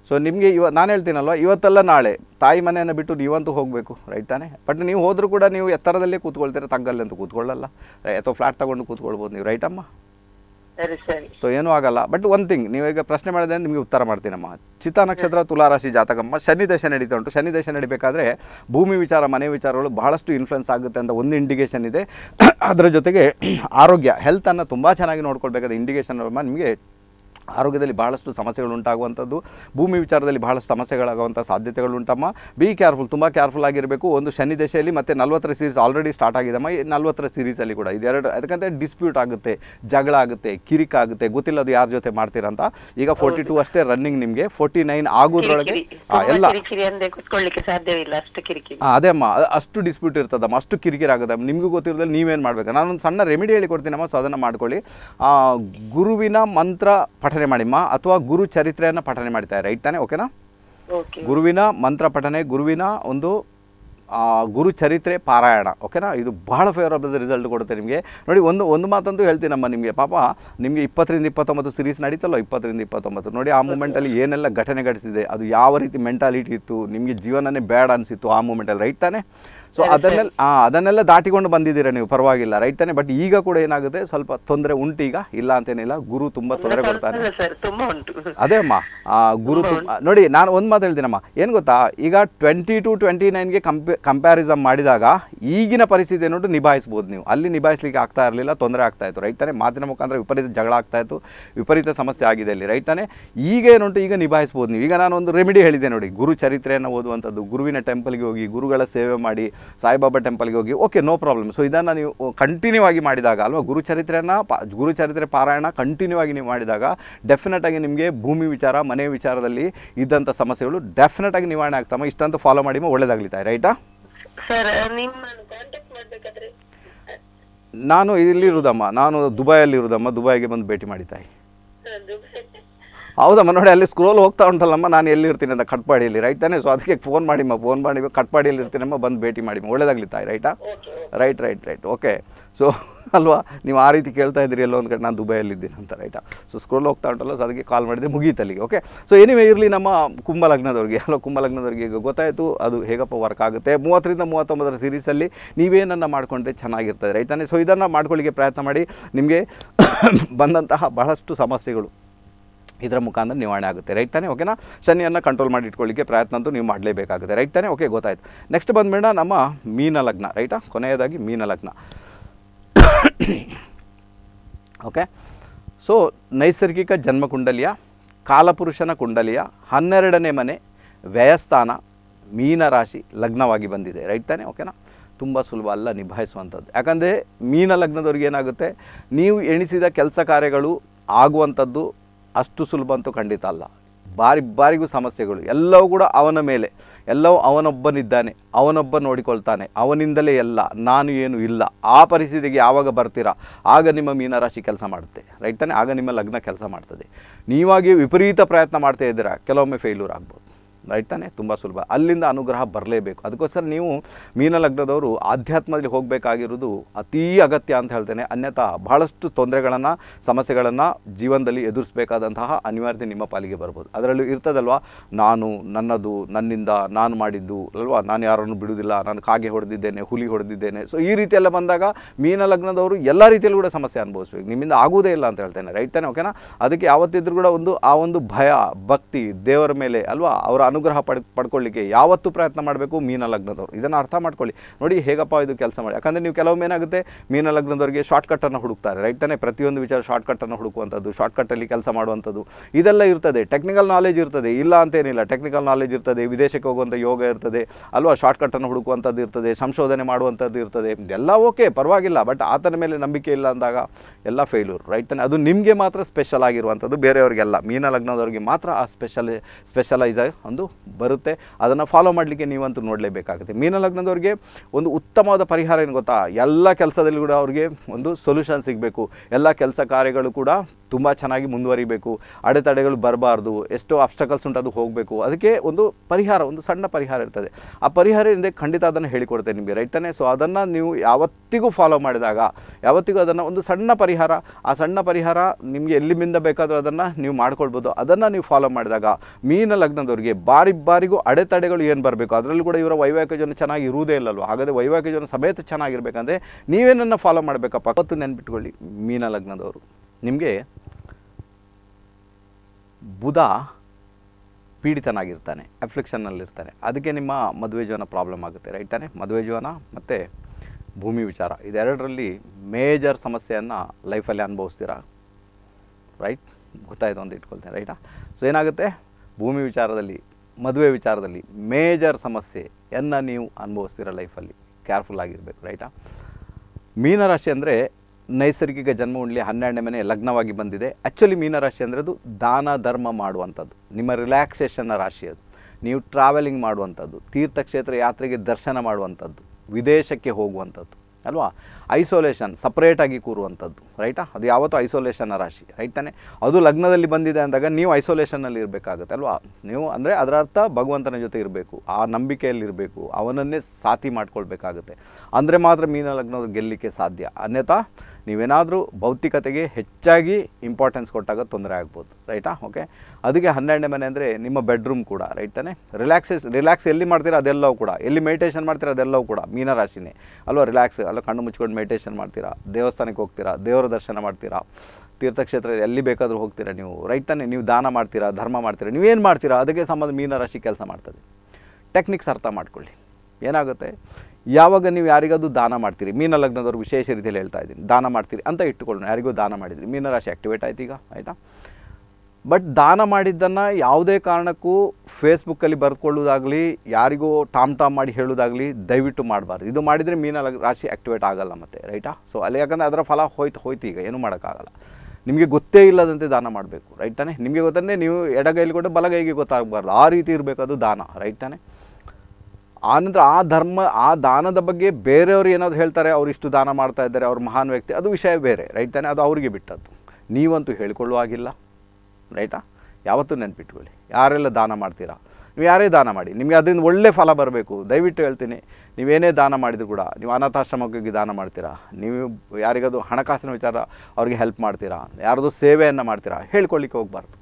ಸೊ ನಿಮಗೆ ಇವ ನಾನು ಹೇಳ್ತೀನಲ್ವ, ಇವತ್ತಲ್ಲ ನಾಳೆ ತಾಯಿ ಮನೆಯನ್ನು ಬಿಟ್ಟು ನೀವಂತೂ ಹೋಗಬೇಕು, ರೈಟ್ ತಾನೆ? ಬಟ್ ನೀವು ಹೋದರೂ ಕೂಡ ನೀವು ಎತ್ತರದಲ್ಲೇ ಕೂತ್ಕೊಳ್ತೀರ, ತಗ್ಗಲ್ಲಿ ಅಂತೂ ಕೂತ್ಕೊಳ್ಳಲ್ಲ, ಅಥವಾ ಫ್ಲಾಟ್ ತಗೊಂಡು ಕೂತ್ಕೊಳ್ಬೋದು ನೀವು, ರೈಟಮ್ಮ? ಸೊ ಏನೂ ಆಗಲ್ಲ. ಬಟ್ ಒನ್ ಥಿಂಗ್, ನೀವೀಗ ಪ್ರಶ್ನೆ ಮಾಡಿದ್ರೆ ನಿಮಗೆ ಉತ್ತರ ಮಾಡ್ತೀನಮ್ಮ. ಚಿತ್ತಾ ನಕ್ಷತ್ರ ತುಲಾರಾಶಿ ಜಾತಕಮ್ಮ, ಶನಿ ದಶೆ ನಡೀತಾ ಉಂಟು. ಶನಿ ದಶೆ ನಡಿಬೇಕಾದ್ರೆ ಭೂಮಿ ವಿಚಾರ, ಮನೆ ವಿಚಾರಗಳು ಬಹಳಷ್ಟು ಇನ್ಫ್ಲುಯೆನ್ಸ್ ಆಗುತ್ತೆ ಅಂತ ಒಂದು ಇಂಡಿಕೇಷನ್ ಇದೆ. ಅದರ ಜೊತೆಗೆ ಆರೋಗ್ಯ, ಹೆಲ್ತನ್ನು ತುಂಬ ಚೆನ್ನಾಗಿ ನೋಡ್ಕೊಳ್ಬೇಕಾದ ಇಂಡಿಕೇಷನ್. ನಿಮಗೆ ಆರೋಗ್ಯದಲ್ಲಿ ಭಾಳಷ್ಟು ಸಮಸ್ಯೆಗಳು ಉಂಟಾಗುವಂಥದ್ದು, ಭೂಮಿ ವಿಚಾರದಲ್ಲಿ ಭಾಳಷ್ಟು ಸಮಸ್ಯೆಗಳಾಗುವಂಥ ಸಾಧ್ಯತೆಗಳು ಉಂಟಮ್ಮ. ಬಿ ಕೇರ್ಫುಲ್, ತುಂಬ ಕೇರ್ಫುಲ್ ಆಗಿರಬೇಕು. ಒಂದು ಶನಿ ದಶೆಯಲ್ಲಿ ಮತ್ತು 40ರ ಸೀರೀಸ್ ಆಲ್ರೆಡಿ ಸ್ಟಾರ್ಟ್ ಆಗಿದಮ್ಮ. 40ರ ಸೀರೀಸಲ್ಲಿ ಕೂಡ ಇದೆರಡು, ಯಾಕಂದರೆ ಡಿಸ್ಪ್ಯೂಟ್ ಆಗುತ್ತೆ, ಜಗಳ ಆಗುತ್ತೆ, ಕಿರಿಕ ಆಗುತ್ತೆ, ಗೊತ್ತಿಲ್ಲ ಅದು ಯಾರ ಜೊತೆ ಮಾಡ್ತೀರಂತ. ಈಗ 42 ಅಷ್ಟೇ ರನ್ನಿಂಗ್, ನಿಮಗೆ 49 ಆಗೋದ್ರೊಳಗೆ ಎಲ್ಲ ಅದೇ ಅಮ್ಮ, ಅಷ್ಟು ಡಿಸ್ಪ್ಯೂಟ್ ಇರ್ತದಮ್ಮ, ಅಷ್ಟು ಕಿರಿಕಿರಿ ಆಗುತ್ತಮ್ಮ. ನಿಮಗೂ ಗೊತ್ತಿರೋದ್ರಲ್ಲಿ ನೀವೇನು ಮಾಡಬೇಕು, ನಾನೊಂದು ಸಣ್ಣ ರೆಮಿಡಿ ಹೇಳಿಕೊಡ್ತೀನಮ್ಮ, ಸೊ ಅದನ್ನು ಮಾಡ್ಕೊಳ್ಳಿ. ಗುರುವಿನ ಮಂತ್ರ ಪಠನೆ ಮಾಡಿಮ್ಮ, ಅಥವಾ ಗುರು ಚರಿತ್ರೆಯನ್ನು ಪಠನೆ ಮಾಡ್ತಾರೆ, ರೈಟ್ ತಾನೆ? ಓಕೆನಾ? ಗುರುವಿನ ಮಂತ್ರ ಪಠನೆ, ಗುರುವಿನ ಒಂದು ಗುರು ಚರಿತ್ರೆ ಪಾರಾಯಣ, ಓಕೆನಾ? ಇದು ಬಹಳ ಫೇವರಬಲ್ ರಿಸಲ್ಟ್ ಕೊಡುತ್ತೆ ನಿಮಗೆ. ನೋಡಿ, ಒಂದು ಒಂದು ಮಾತಂತೂ ಹೇಳ್ತೀನಮ್ಮ ನಿಮಗೆ. ಪಾಪ ನಿಮಗೆ 20ರಿಂದ 29 ಸೀರೀಸ್ ನಡೀತಲ್ಲೋ, 20ರಿಂದ 29 ನೋಡಿ, ಆ ಮೂಮೆಂಟಲ್ಲಿ ಏನೆಲ್ಲ ಘಟನೆ ಘಟಿಸಿದೆ, ಅದು ಯಾವ ರೀತಿ ಮೆಂಟಾಲಿಟಿ ಇತ್ತು, ನಿಮಗೆ ಜೀವನನೇ ಬ್ಯಾಡ್ ಅನಿಸಿತ್ತು ಆ ಮೂಮೆಂಟಲ್ಲಿ, ರೈಟ್ ತಾನೆ? ಸೊ ಅದನ್ನೆಲ್ಲ ದಾಟಿಕೊಂಡು ಬಂದಿದ್ದೀರಾ ನೀವು, ಪರವಾಗಿಲ್ಲ, ರೈಟ್ ತಾನೆ? ಬಟ್ ಈಗ ಕೂಡ ಏನಾಗುತ್ತೆ, ಸ್ವಲ್ಪ ತೊಂದರೆ ಉಂಟು, ಈಗ ಇಲ್ಲ ಅಂತೇನಿಲ್ಲ, ಗುರು ತುಂಬ ತೊಂದರೆ ಕೊಡ್ತಾನೆ. ಅದೇ ಅಮ್ಮ, ಗುರು ನೋಡಿ, ನಾನು ಒಂದು ಮಾತು ಹೇಳ್ತೀನಮ್ಮ, ಏನು ಗೊತ್ತಾ, ಈಗ 20 to 29ಗೆ ಕಂಪ್ಯಾರಿಸಮ್ ಮಾಡಿದಾಗ ಈಗಿನ ಪರಿಸ್ಥಿತಿ ನೋಡು ನಿಭಾಯಿಸ್ಬೋದು ನೀವು. ಅಲ್ಲಿ ನಿಭಾಯಿಸ್ಲಿಕ್ಕೆ ಆಗ್ತಾ ಇರಲಿಲ್ಲ, ತೊಂದರೆ ಆಗ್ತಾ ಇತ್ತು, ರೈಟ್ ತಾನೆ? ಮಾತಿನ ಮುಖಾಂತರ ವಿಪರೀತ ಜಗಳ ಆಗ್ತಾ ಇತ್ತು, ವಿಪರೀತ ಸಮಸ್ಯೆ ಆಗಿದೆ ಅಲ್ಲಿ, ರೈಟ್ ತಾನೆ? ಈಗ ಏನುಂಟು, ಈಗ ನಿಭಾಯಿಸ್ಬೋದು ನೀವು. ಈಗ ನಾನೊಂದು ರೆಮಿಡಿ ಹೇಳಿದೆ ನೋಡಿ, ಗುರು ಚರಿತ್ರೆಯನ್ನು ಓದುವಂಥದ್ದು, ಗುರುವಿನ ಟೆಂಪಲ್ಗೆ ಹೋಗಿ ಗುರುಗಳ ಸೇವೆ ಮಾಡಿ, ಸಾಯಿಬಾಬಾ ಟೆಂಪಲ್ಗೆ ಹೋಗಿ, ಓಕೆ, ನೋ ಪ್ರಾಬ್ಲಮ್. ಸೊ ಇದನ್ನು ನೀವು ಕಂಟಿನ್ಯೂ ಆಗಿ ಮಾಡಿದಾಗ ಅಲ್ವಾ, ಗುರುಚರಿತ್ರೆ ಪಾರಾಯಣ ಕಂಟಿನ್ಯೂ ಆಗಿ ನೀವು ಮಾಡಿದಾಗ ಡೆಫಿನೆಟ್ ಆಗಿ ನಿಮಗೆ ಭೂಮಿ ವಿಚಾರ, ಮನೆ ವಿಚಾರದಲ್ಲಿ ಇದ್ದಂಥ ಸಮಸ್ಯೆಗಳು ಡೆಫಿನೆಟ್ ಆಗಿ ನಿವಾರಣೆ ಆಗ್ತಮ್ಮ. ಇಷ್ಟಂತೂ ಫಾಲೋ ಮಾಡಿ ಒಳ್ಳೇದಾಗ್ಲಿತಾ, ರೈಟಾ? ನಾನು ಇಲ್ಲಿರುವುದಮ್ಮ, ನಾನು ದುಬೈಯಲ್ಲಿರುವುದಮ್ಮ, ದುಬೈಗೆ ಬಂದು ಭೇಟಿ ಮಾಡಿತಾಯಿ. ಹೌದಮ್ಮ, ನೋಡಿ ಅಲ್ಲಿ ಸ್ಕ್ರೋಲ್ ಹೋಗ್ತಾ ಉಂಟಲ್ಲಮ್ಮ, ನಾನು ಎಲ್ಲಿರ್ತೀನಿ ಅಂತ, ಕಟ್ಪಾಡಿಯಲ್ಲಿ, ರೈಟ್ ತಾನೆ? ಸೊ ಅದಕ್ಕೆ ಫೋನ್ ಮಾಡಿಮ್ಮ, ಫೋನ್ ಮಾಡಿ ಕಟ್ಪಾಡಿಯಲ್ಲಿ ಇರ್ತೀನಮ್ಮ, ಬಂದು ಭೇಟಿ ಮಾಡಿಮ್ಮ, ಒಳ್ಳೇದಾಗ್ಲಿತಾಯಿ, ರೈಟಾ? Right right right okay. So ಅಲ್ವಾ, ನೀವು ಆ ರೀತಿ ಕೇಳ್ತಾ ಇದ್ದೀರಿ ಎಲ್ಲೋ ಒಂದು ಕಡೆ ನಾನು ದುಬೈಯಲ್ಲಿದ್ದೀನಿ ಅಂತ, ರೈಟಾ? ಸೊ ಸ್ಕ್ರೋಲ್ ಹೋಗ್ತಾ ಉಂಟಲ್ಲ, ಸೊ ಅದಕ್ಕೆ ಕಾಲ್ ಮಾಡಿದರೆ ಮುಗೀತಲ್ಲಿಗೆ, ಓಕೆ? ಸೊ ಎನಿವೇ ಇರಲಿ, ನಮ್ಮ ಕುಂಭಲಗ್ನದವ್ರಿಗೆ ಅಲ್ವಾ, ಕುಂಭಲಗ್ನದವ್ರಿಗೆ ಈಗ ಗೊತ್ತಾಯಿತು ಅದು ಹೇಗಪ್ಪ ವರ್ಕ್ ಆಗುತ್ತೆ. 30ರಿಂದ 39 ಸೀರೀಸಲ್ಲಿ ನೀವೇನನ್ನು ಮಾಡಿಕೊಂಡ್ರೆ ಚೆನ್ನಾಗಿರ್ತದೆ, ರೈಟ್ ತಾನೆ? ಸೊ ಇದನ್ನು ಮಾಡ್ಕೊಳ್ಳಿಕ್ಕೆ ಪ್ರಯತ್ನ ಮಾಡಿ, ನಿಮಗೆ ಬಂದಂತಹ ಬಹಳಷ್ಟು ಸಮಸ್ಯೆಗಳು ಇದರ ಮುಖಾಂತರ ನಿವಾರಣೆ ಆಗುತ್ತೆ, ರೈಟ್ ತಾನೆ? ಓಕೆನಾ? ಶನಿಯನ್ನು ಕಂಟ್ರೋಲ್ ಮಾಡಿ ಇಟ್ಕೊಳ್ಳಿಕ್ಕೆ ಪ್ರಯತ್ನ ಅಂತೂ ನೀವು ಮಾಡಲೇಬೇಕಾಗುತ್ತೆ, ರೈಟ್ ತಾನೆ? ಓಕೆ, ಗೊತ್ತಾಯಿತು. ನೆಕ್ಸ್ಟ್ ಬಂದ್ಬೇಡ ನಮ್ಮ ಮೀನ ಲಗ್ನ, ರೈಟಾ? ಕೊನೆಯದಾಗಿ ಮೀನ ಲಗ್ನ, ಓಕೆ? ಸೊ ನೈಸರ್ಗಿಕ ಜನ್ಮಕುಂಡಲಿಯ, ಕಾಲಪುರುಷನ ಕುಂಡಲಿಯ 12ನೇ ಮನೆ ವ್ಯಯಸ್ಥಾನ ಮೀನರಾಶಿ ಲಗ್ನವಾಗಿ ಬಂದಿದೆ, ರೈಟ್ ತಾನೆ? ಓಕೆನಾ? ತುಂಬ ಸುಲಭ ಅಲ್ಲ ನಿಭಾಯಿಸುವಂಥದ್ದು, ಯಾಕಂದರೆ ಮೀನ ಲಗ್ನದವ್ರಿಗೆ ಏನಾಗುತ್ತೆ, ನೀವು ಎಣಿಸಿದ ಕೆಲಸ ಕಾರ್ಯಗಳು ಆಗುವಂಥದ್ದು ಅಷ್ಟು ಸುಲಭ ಅಂತೂ ಖಂಡಿತ ಅಲ್ಲ, ಬಾರಿಗೂ ಸಮಸ್ಯೆಗಳು, ಎಲ್ಲವೂ ಕೂಡ ಅವನ ಮೇಲೆ, ಎಲ್ಲವೂ ಅವನೊಬ್ಬನಿದ್ದಾನೆ, ಅವನೊಬ್ಬ ನೋಡಿಕೊಳ್ತಾನೆ, ಅವನಿಂದಲೇ ಎಲ್ಲ, ನಾನು ಏನು ಇಲ್ಲ, ಆ ಪರಿಸ್ಥಿತಿಗೆ ಯಾವಾಗ ಬರ್ತೀರಾ ಆಗ ನಿಮ್ಮ ಮೀನರಾಶಿ ಕೆಲಸ ಮಾಡುತ್ತೆ, ರೈಟ್ ತಾನೆ? ಆಗ ನಿಮ್ಮ ಲಗ್ನ ಕೆಲಸ ಮಾಡ್ತದೆ. ನೀವಾಗಿ ವಿಪರೀತ ಪ್ರಯತ್ನ ಮಾಡ್ತಾ ಇದ್ದೀರಾ, ಕೆಲವೊಮ್ಮೆ ಫೇಲ್ಯೂರ್ ಆಗ್ಬೋದು, ರೈಟ್ ತಾನೆ? ತುಂಬ ಸುಲಭ, ಅಲ್ಲಿಂದ ಅನುಗ್ರಹ ಬರಲೇಬೇಕು. ಅದಕ್ಕೋಸ್ಕರ ನೀವು ಮೀನಲಗ್ನದವರು ಆಧ್ಯಾತ್ಮದಲ್ಲಿ ಹೋಗಬೇಕಾಗಿರೋದು ಅತೀ ಅಗತ್ಯ ಅಂತ ಹೇಳ್ತೇನೆ, ಅನ್ಯಥಾ ಬಹಳಷ್ಟು ತೊಂದರೆಗಳನ್ನು, ಸಮಸ್ಯೆಗಳನ್ನು ಜೀವನದಲ್ಲಿ ಎದುರಿಸಬೇಕಾದಂತಹ ಅನಿವಾರ್ಯತೆ ನಿಮ್ಮ ಪಾಲಿಗೆ ಬರ್ಬೋದು. ಅದರಲ್ಲೂ ಇರ್ತದಲ್ವ, ನಾನು, ನನ್ನದು, ನನ್ನಿಂದ, ನಾನು ಮಾಡಿದ್ದು ಅಲ್ವಾ, ನಾನು ಯಾರನ್ನು ಬಿಡುವುದಿಲ್ಲ, ನಾನು ಕಾಗೆ ಹೊಡೆದಿದ್ದೇನೆ, ಹುಲಿ ಹೊಡೆದಿದ್ದೇನೆ. ಸೊ ಈ ರೀತಿಯೆಲ್ಲ ಬಂದಾಗ ಮೀನಲಗ್ನದವರು ಎಲ್ಲ ರೀತಿಯಲ್ಲೂ ಕೂಡ ಸಮಸ್ಯೆ ಅನುಭವಿಸ್ಬೇಕು, ನಿಮ್ಮಿಂದ ಆಗುವುದೇ ಇಲ್ಲ ಅಂತ ಹೇಳ್ತೇನೆ, ರೈಟ್ ತಾನೆ? ಓಕೆನಾ? ಅದಕ್ಕೆ ಯಾವತ್ತಿದ್ರೂ ಕೂಡ ಆ ಒಂದು ಭಯ, ಭಕ್ತಿ ದೇವರ ಮೇಲೆ ಅಲ್ವಾ, ಅವರ ಅನುಗ್ರಹ ಪಡ್ಕೊಳ್ಳಿಕ್ಕೆ ಯಾವತ್ತೂ ಪ್ರಯತ್ನ ಮಾಡಬೇಕು ಮೀನ ಲಗ್ನದವ್ರು. ಇದನ್ನು ಅರ್ಥ ಮಾಡ್ಕೊಳ್ಳಿ. ನೋಡಿ ಹೇಗಪ್ಪ ಇದು ಕೆಲಸ ಮಾಡಿ, ಯಾಕಂದರೆ ನೀವು ಕೆಲವೊಮ್ಮೆ ಏನಾಗುತ್ತೆ, ಮೀನ ಲಗ್ನದವ್ರಿಗೆ ಶಾರ್ಟ್ಕಟ್ಟನ್ನು ಹುಡುಕ್ತಾರೆ, ರೈಟ್ ತಾನೆ? ಪ್ರತಿಯೊಂದು ವಿಚಾರ ಶಾರ್ಟ್ಕಟ್ಟನ್ನು ಹುಡುಕುವಂಥದ್ದು, ಶಾರ್ಟ್ಕಟ್ಟಲ್ಲಿ ಕೆಲಸ ಮಾಡುವಂಥದ್ದು, ಇದೆಲ್ಲ ಇರ್ತದೆ, ಟೆಕ್ನಿಕಲ್ ನಾಲೆಜ್ ಇರ್ತದೆ, ಇಲ್ಲ ಅಂತೇನಿಲ್ಲ, ಟೆಕ್ನಿಕಲ್ ನಾಲೆಜ್ ಇರ್ತದೆ, ವಿದೇಶಕ್ಕೆ ಹೋಗುವಂಥ ಯೋಗ ಇರ್ತದೆ ಅಲ್ವಾ, ಶಾರ್ಟ್ಕಟ್ಟನ್ನು ಹುಡುಕುವಂಥದ್ದು ಇರ್ತದೆ, ಸಂಶೋಧನೆ ಮಾಡುವಂಥದ್ದು ಇರ್ತದೆ, ಎಲ್ಲ ಓಕೆ, ಪರವಾಗಿಲ್ಲ. ಬಟ್ ಆತನ ಮೇಲೆ ನಂಬಿಕೆ ಇಲ್ಲ ಅಂದಾಗ ಎಲ್ಲ ಫೇಲ್ಯೂರ್, ರೈಟ್ ತಾನೆ? ಅದು ನಿಮಗೆ ಮಾತ್ರ ಸ್ಪೆಷಲ್ ಆಗಿರುವಂಥದ್ದು, ಬೇರೆಯವ್ರಿಗೆಲ್ಲ ಮೀನ ಲಗ್ನದವ್ರಿಗೆ ಮಾತ್ರ ಆ ಸ್ಪೆಷಲೈಸ್ ಒಂದು ಬರುತ್ತೆ ಅದನ್ನ ಫಾಲೋ ಮಾಡಲಿಕ್ಕೆ ನೀವಂತೂ ನೋಡಲೇಬೇಕಾಗುತ್ತೆ ಮೀನ ಲಗ್ನದವರಿಗೆ ಒಂದು ಉತ್ತಮವಾದ ಪರಿಹಾರ ಏನು ಗೊತ್ತಾ ಎಲ್ಲ ಕೆಲಸದಲ್ಲಿ ಕೂಡ ಅವರಿಗೆ ಒಂದು ಸೊಲ್ಯೂಷನ್ ಸಿಗಬೇಕು ಎಲ್ಲ ಕೆಲಸ ಕಾರ್ಯಗಳು ಕೂಡ ತುಂಬಾ ಚೆನ್ನಾಗಿ ಮುಂದುವರಿಬೇಕು ಅಡೆತಡೆಗಳು ಬರಬಾರದು ಎಷ್ಟು ಆಬ್ಸ್ಟಕಲ್ಸ್ ಉಂಟು ಅದು ಹೋಗಬೇಕು ಅದಕ್ಕೆ ಒಂದು ಪರಿಹಾರ ಒಂದು ಸಣ್ಣ ಪರಿಹಾರ ಇರ್ತದೆ ಆ ಪರಿಹಾರ ಇಂದೆ ಖಂಡಿತ ಅದನ್ನ ಹೇಳಿ ಕೊಡ್ತೇನೆ ನಿಮಗೆ ರೈಟ್ ತಾನೇ ಸೋ ಅದನ್ನ ನೀವು ಯಾವತ್ತಿಗೂ ಫಾಲೋ ಮಾಡಿದಾಗ ಯಾವತ್ತಿಗೂ ಅದನ್ನ ಒಂದು ಸಣ್ಣ ಪರಿಹಾರ ಆ ಸಣ್ಣ ಪರಿಹಾರ ನಿಮಗೆ ಎಲ್ಲಿಂದ ಬೇಕಾದರೂ ಅದನ್ನ ನೀವು ಮಾಡ್ಕೊಳ್ಳಬಹುದು ಅದನ್ನ ನೀವು ಫಾಲೋ ಮಾಡಿದಾಗ ಮೀನ ಲಗ್ನದವರಿಗೆ ಬಾರಿ ಬಾರಿಗೂ ಅಡೆತಡೆಗಳು ಏನು ಬರಬೇಕು ಅದರಲ್ಲೂ ಕೂಡ ಇವರ ವೈವಾಹಿಕ ಜೀವನ ಚೆನ್ನಾಗಿ ಇರುವುದೇ ಇಲ್ಲಲ್ವಾ ಹಾಗಾದ್ರೆ ವೈವಾಹಿಕ ಜೀವನ ಸಮೇತ ಚೆನ್ನಾಗಿರಬೇಕಂದ್ರೆ ನೀವೇನನ್ನ ಫಾಲೋ ಮಾಡಬೇಕಪ್ಪ ಗೊತ್ತು ನೆನಪಿಟ್ಕೊಳ್ಳಿ ಮೀನ ಲಗ್ನದವರು ನಿಮಗೆ बुध पीड़ितन अफ्लिक्षनल अदे निम्म मदुवे जीवन प्रॉब्लम आगुत्ते रईट ताने मदुवे जीवन मत्ते भूमि विचार इदेरडरल्ली मेजर समस्या लाइफल्ली अनुभविस्तीरा रईट गोत्तायितु अंत इट्कोल्ते रईटा सो एनागुत्ते भूमि विचारदल्ली मदुवे विचारदल्ली मेजर समस्येयन्न नीवु अनुभविस्तीरा लाइफल्ली केयरफुल आगिरबेकु रईटा मीन राशि अंद्रे नैसर्गिक जन्मकुंडली 12ನೇ ಮನೆ ಲಗ್ನವಾಗಿ ಬಂದಿದೆ ಆಕ್ಚುಲಿ ಮೀನ ರಾಶಿ ಅಂದ್ರೆ ಅದು ದಾನ ಧರ್ಮ ಮಾಡುವಂತದ್ದು ನಿಮ್ಮ ರಿಲ್ಯಾಕ್ಸೇಷನ್ ರಾಶಿ ಅದು ನೀವು ಟ್ರಾವೆಲಿಂಗ್ ಮಾಡುವಂತದ್ದು ತೀರ್ಥಕ್ಷೇತ್ರ ಯಾತ್ರೆಗೆ ದರ್ಶನ ಮಾಡುವಂತದ್ದು ವಿದೇಶಕ್ಕೆ ಹೋಗುವಂತದ್ದು ಅಲ್ವಾ ಐಸೋಲೇಷನ್ ಸೆಪರೇಟ್ ಆಗಿ ಕೂರುವಂತದ್ದು ರೈಟಾ ಅದು ಯಾವತ್ತು ಐಸೋಲೇಷನ್ ರಾಶಿ ರೈಟ್ ತಾನೆ ಅದು ಲಗ್ನದಲ್ಲಿ ಬಂದಿದೆ ಅಂದಾಗ ನೀವು ಐಸೋಲೇಷನ್ ಅಲ್ಲಿ ಇರಬೇಕಾಗುತ್ತೆ ಅಲ್ವಾ ನೀವು ಅಂದ್ರೆ ಅದರ ಅರ್ಥ ಭಗವಂತನ ಜೊತೆ ಇರಬೇಕು ಆ ನಂಬಿಕೆಯಲ್ಲಿ ಇರಬೇಕು ಅವನನ್ನೇ ಸಾಥಿ ಮಾಡಿಕೊಳ್ಳಬೇಕಾಗುತ್ತೆ ಅಂದ್ರೆ ಮಾತ್ರ ಮೀನ ಲಗ್ನದ ಗೆಲ್ಲಿಕ್ಕೆ ಸಾಧ್ಯ ಅನ್ಯತಾ ನೀವೇನಾದರೂ ಭೌತಿಕತೆಗೆ ಹೆಚ್ಚಾಗಿ ಇಂಪಾರ್ಟೆನ್ಸ್ ಕೊಟ್ಟಾಗ ತೊಂದರೆ ಆಗಬಹುದು ರೈಟಾ ಓಕೆ ಅದಕ್ಕೆ 12ನೇ ಮನೆ ಅಂದ್ರೆ ನಿಮ್ಮ ಬೆಡ್ರೂಮ್ ಕೂಡ ರೈಟ್ ತಾನೆ ರಿಲ್ಯಾಕ್ಸ್ ಎಲ್ಲಿ ಮಾಡ್ತೀರಾ ಅದೆಲ್ಲವೂ ಕೂಡ ಎಲ್ಲಿ ಮೆಡಿಟೇಷನ್ ಮಾಡ್ತೀರಾ ಅದೆಲ್ಲವೂ ಕೂಡ ಮೀನ ರಾಶಿನೇ ಅಲ್ವಾ ರಿಲ್ಯಾಕ್ಸ್ ಅಲ್ಲ ಕಣ್ಣು ಮುಚ್ಚಿಕೊಂಡು ಮೆಡಿಟೇಷನ್ ಮಾಡ್ತೀರಾ ದೇವಸ್ಥಾನಕ್ಕೆ ಹೋಗ್ತೀರಾ ದೇವರ ದರ್ಶನ ಮಾಡ್ತೀರಾ ತೀರ್ಥಕ್ಷೇತ್ರ ಎಲ್ಲಿ ಬೇಕಾದರೂ ಹೋಗ್ತೀರಾ ನೀವು ರೈಟ್ ತಾನೆ ನೀವು ದಾನ ಮಾಡ್ತೀರಾ ಧರ್ಮ ಮಾಡ್ತೀರಾ ನೀವು ಏನು ಮಾಡ್ತೀರಾ ಅದಕ್ಕೆ ಸಂಬಂಧ ಮೀನ ರಾಶಿ ಕೆಲಸ ಮಾಡ್ತದೆ ಟೆಕ್ನಿಕ್ಸ್ ಅರ್ಥ ಮಾಡ್ಕೊಳ್ಳಿ ಏನಾಗುತ್ತೆ ಯಾವಾಗ ನೀವು ಯಾರಿಗಾದರೂ ದಾನ ಮಾಡ್ತೀರಿ ಮೀನ ಲಗ್ನದವರು ವಿಶೇಷ ರೀತಿಯಲ್ಲಿ ಹೇಳ್ತಾ ಇದ್ದೀನಿ ದಾನ ಮಾಡ್ತೀರಿ ಅಂತ ಇಟ್ಟುಕೊಳ್ಳೋಣ ಯಾರಿಗೂ ದಾನ ಮಾಡಿದ್ರಿ ಮೀನ ರಾಶಿ ಆಕ್ಟಿವೇಟ್ ಆಯ್ತು ಈಗ ಆಯಿತಾ ಬಟ್ ದಾನ ಮಾಡಿದ್ದನ್ನು ಯಾವುದೇ ಕಾರಣಕ್ಕೂ ಫೇಸ್ಬುಕ್ಕಲ್ಲಿ ಬರೆದುಕೊಳ್ಳೋದಾಗಲಿ ಯಾರಿಗೂ ಟಾಮ್ ಟಾಮ್ ಮಾಡಿ ಹೇಳೋದಾಗಲಿ ದಯವಿಟ್ಟು ಮಾಡಬಾರ್ದು ಇದು ಮಾಡಿದರೆ ಮೀನ ರಾಶಿ ಆಕ್ಟಿವೇಟ್ ಆಗಲ್ಲ ಮತ್ತೆ ರೈಟಾ ಸೊ ಅಲ್ಲಿ ಯಾಕಂದರೆ ಅದರ ಫಲ ಹೋಯ್ತು ಈಗ ಏನೂ ಮಾಡೋಕ್ಕಾಗಲ್ಲ ನಿಮಗೆ ಗೊತ್ತೇ ಇಲ್ಲದಂತೆ ದಾನ ಮಾಡಬೇಕು ರೈಟ್ ತಾನೆ ನಿಮಗೆ ಗೊತ್ತೇ ನೀವು ಎಡಗೈಲಿ ಕೊಟ್ಟು ಬಲಗೈಗೆ ಗೊತ್ತಾಗಬಾರ್ದು ಆ ರೀತಿ ಇರಬೇಕು ಅದು ದಾನ ರೈಟ್ ತಾನೆ ಆನಂತರ ಆ ಧರ್ಮ ಆ ದಾನದ ಬಗ್ಗೆ ಬೇರೆಯವರು ಏನಾದರೂ ಹೇಳ್ತಾರೆ ಅವರು ಇಷ್ಟು ದಾನ ಮಾಡ್ತಾ ಇದ್ದಾರೆ ಅವರು ಮಹಾನ್ ವ್ಯಕ್ತಿ ಅದು ವಿಷಯ ಬೇರೆ ರೈಟ್ ತಾನೆ ಅದು ಅವರಿಗೆ ಬಿಟ್ಟದ್ದು ನೀವಂತೂ ಹೇಳ್ಕೊಳ್ಳುವಾಗಿಲ್ಲ ರೈಟಾ ಯಾವತ್ತೂ ನೆನಪಿಟ್ಕೊಳ್ಳಿ ಯಾರೆಲ್ಲ ದಾನ ಮಾಡ್ತೀರಾ ನೀವು ಯಾರೇ ದಾನ ಮಾಡಿ ನಿಮಗೆ ಅದರಿಂದ ಒಳ್ಳೆ ಫಲ ಬರಬೇಕು ದಯವಿಟ್ಟು ಹೇಳ್ತೀನಿ ನೀವೇನೇ ದಾನ ಮಾಡಿದ್ರು ಕೂಡ ನೀವು ಅನಾಥಾಶ್ರಮಕ್ಕೆ ದಾನ ಮಾಡ್ತೀರಾ ನೀವು ಯಾರಿಗಾದರೂ ಹಣಕಾಸಿನ ವಿಚಾರ ಅವರಿಗೆ ಹೆಲ್ಪ್ ಮಾಡ್ತೀರಾ ಯಾರ್ದು ಸೇವೆಯನ್ನು ಮಾಡ್ತೀರಾ ಹೇಳ್ಕೊಳ್ಳಿಕ್ಕೆ ಹೋಗಬಾರ್ದು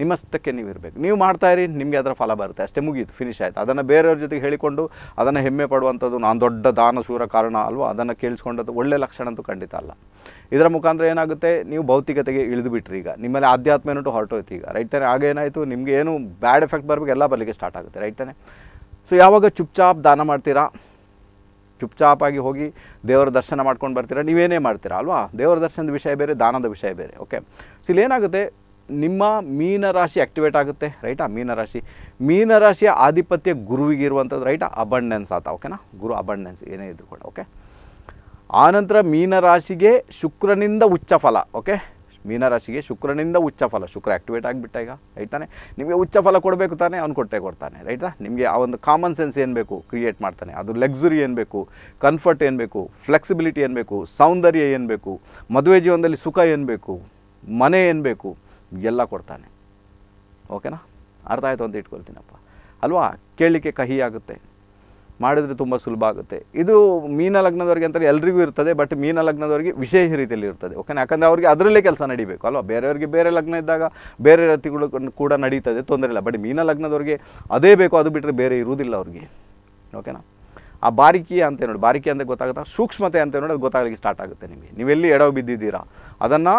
ನಿಮ್ಮಷ್ಟಕ್ಕೆ ನೀವು ಇರಬೇಕು ನೀವು ಮಾಡ್ತಾ ಇರಿ ನಿಮಗೆ ಅದರ ಫಲ ಬರುತ್ತೆ ಅಷ್ಟೇ ಮುಗೀತು ಫಿನಿಶ್ ಆಯಿತು ಅದನ್ನು ಬೇರೆಯವ್ರ ಜೊತೆಗೆ ಹೇಳಿಕೊಂಡು ಅದನ್ನು ಹೆಮ್ಮೆ ಪಡುವಂಥದ್ದು ನಾನು ದೊಡ್ಡ ದಾನಶೂರ ಕಾರಣ ಅಲ್ವಾ ಅದನ್ನು ಕೇಳಿಸ್ಕೊಂಡದ್ದು ಒಳ್ಳೆಯ ಲಕ್ಷಣ ಅಂತೂ ಖಂಡಿತ ಅಲ್ಲ ಇದರ ಮುಖಾಂತರ ಏನಾಗುತ್ತೆ ನೀವು ಭೌತಿಕತೆಗೆ ಇಳಿದು ಬಿಟ್ರಿ ಈಗ ನಿಮ್ಮಲ್ಲಿ ಆಧ್ಯಾತ್ಮ ಏನೋಟು ಹೊರಟೋಯ್ತು ಈಗ ರೈಟ್ ತಾನೆ ಆಗ ಏನಾಯಿತು ನಿಮಗೆ ಏನು ಬ್ಯಾಡ್ ಎಫೆಕ್ಟ್ ಬರಬೇಕು ಎಲ್ಲ ಬರಲಿಕ್ಕೆ ಸ್ಟಾರ್ಟ್ ಆಗುತ್ತೆ ರೈಟ್ ತಾನೆ ಸೊ ಯಾವಾಗ ಚುಪ್ಚಾಪ್ ದಾನ ಮಾಡ್ತೀರಾ ಚುಪ್ಚಾಪಾಗಿ ಹೋಗಿ ದೇವರ ದರ್ಶನ ಮಾಡ್ಕೊಂಡು ಬರ್ತೀರಾ ನೀವೇನೇ ಮಾಡ್ತೀರಾ ಅಲ್ವಾ ದೇವರ ದರ್ಶನದ ವಿಷಯ ಬೇರೆ ದಾನದ ವಿಷಯ ಬೇರೆ ಓಕೆ ಸೊ ಇಲ್ಲೇನಾಗುತ್ತೆ ನಿಮ್ಮ ಮೀನ ರಾಶಿ ಆಕ್ಟಿವೇಟ್ ಆಗುತ್ತೆ ರೈಟಾ ಮೀನ ರಾಶಿಯ ಆಧಿಪತ್ಯ ಗುರುವಿಗೆ ಇರುವಂಥದ್ದು ರೈಟಾ ಅಬಂಡೆನ್ಸ್ ಆತ ಓಕೆನಾ ಗುರು ಅಬಂಡೆನ್ಸ್ ಏನೇ ಇದ್ರು ಕೂಡ ಓಕೆ ಆನಂತರ ಮೀನ ರಾಶಿಗೆ ಶುಕ್ರನಿಂದ ಉಚ್ಚ ಫಲ ಓಕೆ ಮೀನರಾಶಿಗೆ ಶುಕ್ರನಿಂದ ಉಚ್ಚ ಫಲ ಶುಕ್ರ ಆಕ್ಟಿವೇಟ್ ಆಗಿಬಿಟ್ಟ ಈಗ ರೈಟ್ ತಾನೆ ನಿಮಗೆ ಉಚ್ಚ ಫಲ ಕೊಡಬೇಕು ತಾನೆ ಅವ್ನು ಕೊಡ್ತಾನೆ ರೈಟಾ ನಿಮಗೆ ಆ ಒಂದು ಕಾಮನ್ ಸೆನ್ಸ್ ಏನು ಬೇಕು ಕ್ರಿಯೇಟ್ ಮಾಡ್ತಾನೆ ಅದು ಲಕ್ಸುರಿ ಏನು ಬೇಕು ಕಂಫರ್ಟ್ ಏನು ಬೇಕು ಫ್ಲೆಕ್ಸಿಬಿಲಿಟಿ ಏನು ಬೇಕು ಸೌಂದರ್ಯ ಏನು ಬೇಕು ಮದುವೆ ಜೀವನದಲ್ಲಿ ಸುಖ ಏನು ಬೇಕು ಮನೆ ಏನು ಬೇಕು ಎಲ್ಲ ಕೊಡ್ತಾನೆ ಓಕೆನಾ ಅರ್ಥ ಆಯಿತು ಅಂತ ಇಟ್ಕೊಳ್ತೀನಪ್ಪ ಅಲ್ವಾ ಕೇಳಲಿಕ್ಕೆ ಕಹಿ ಆಗುತ್ತೆ ಮಾಡಿದರೆ ತುಂಬ ಸುಲಭ ಆಗುತ್ತೆ ಇದು ಮೀನ ಲಗ್ನದವರಿಗೆ ಅಂತಾರೆ ಎಲ್ರಿಗೂ ಇರ್ತದೆ ಬಟ್ ಮೀನ ಲಗ್ನದವರಿಗೆ ವಿಶೇಷ ರೀತಿಯಲ್ಲಿ ಇರ್ತದೆ ಓಕೆನಾ ಯಾಕಂದರೆ ಅವರಿಗೆ ಅದರಲ್ಲೇ ಕೆಲಸ ನಡೀಬೇಕು ಅಲ್ವಾ ಬೇರೆಯವರಿಗೆ ಬೇರೆ ಲಗ್ನ ಇದ್ದಾಗ ಬೇರೆ ರೀತಿಗಳು ಕೂಡ ನಡೀತದೆ ತೊಂದರೆ ಇಲ್ಲ ಬಟ್ ಮೀನ ಲಗ್ನದವರಿಗೆ ಅದೇ ಬೇಕು ಅದು ಬಿಟ್ಟರೆ ಬೇರೆ ಇರುವುದಿಲ್ಲ ಅವ್ರಿಗೆ ಓಕೆನಾ ಆ ಬಾರಿಕೆ ಅಂತ ನೋಡಿ ಬಾರಿಕೆ ಅಂತ ಗೊತ್ತಾಗುತ್ತೆ ಸೂಕ್ಷ್ಮತೆ ಅಂತ ನೋಡಿ ಅದು ಗೊತ್ತಾಗಲಿಕ್ಕೆ ಸ್ಟಾರ್ಟ್ ಆಗುತ್ತೆ ನಿಮಗೆ ನೀವೆಲ್ಲಿ ಎಡವು ಬಿದ್ದಿದ್ದೀರಾ ಅದನ್ನು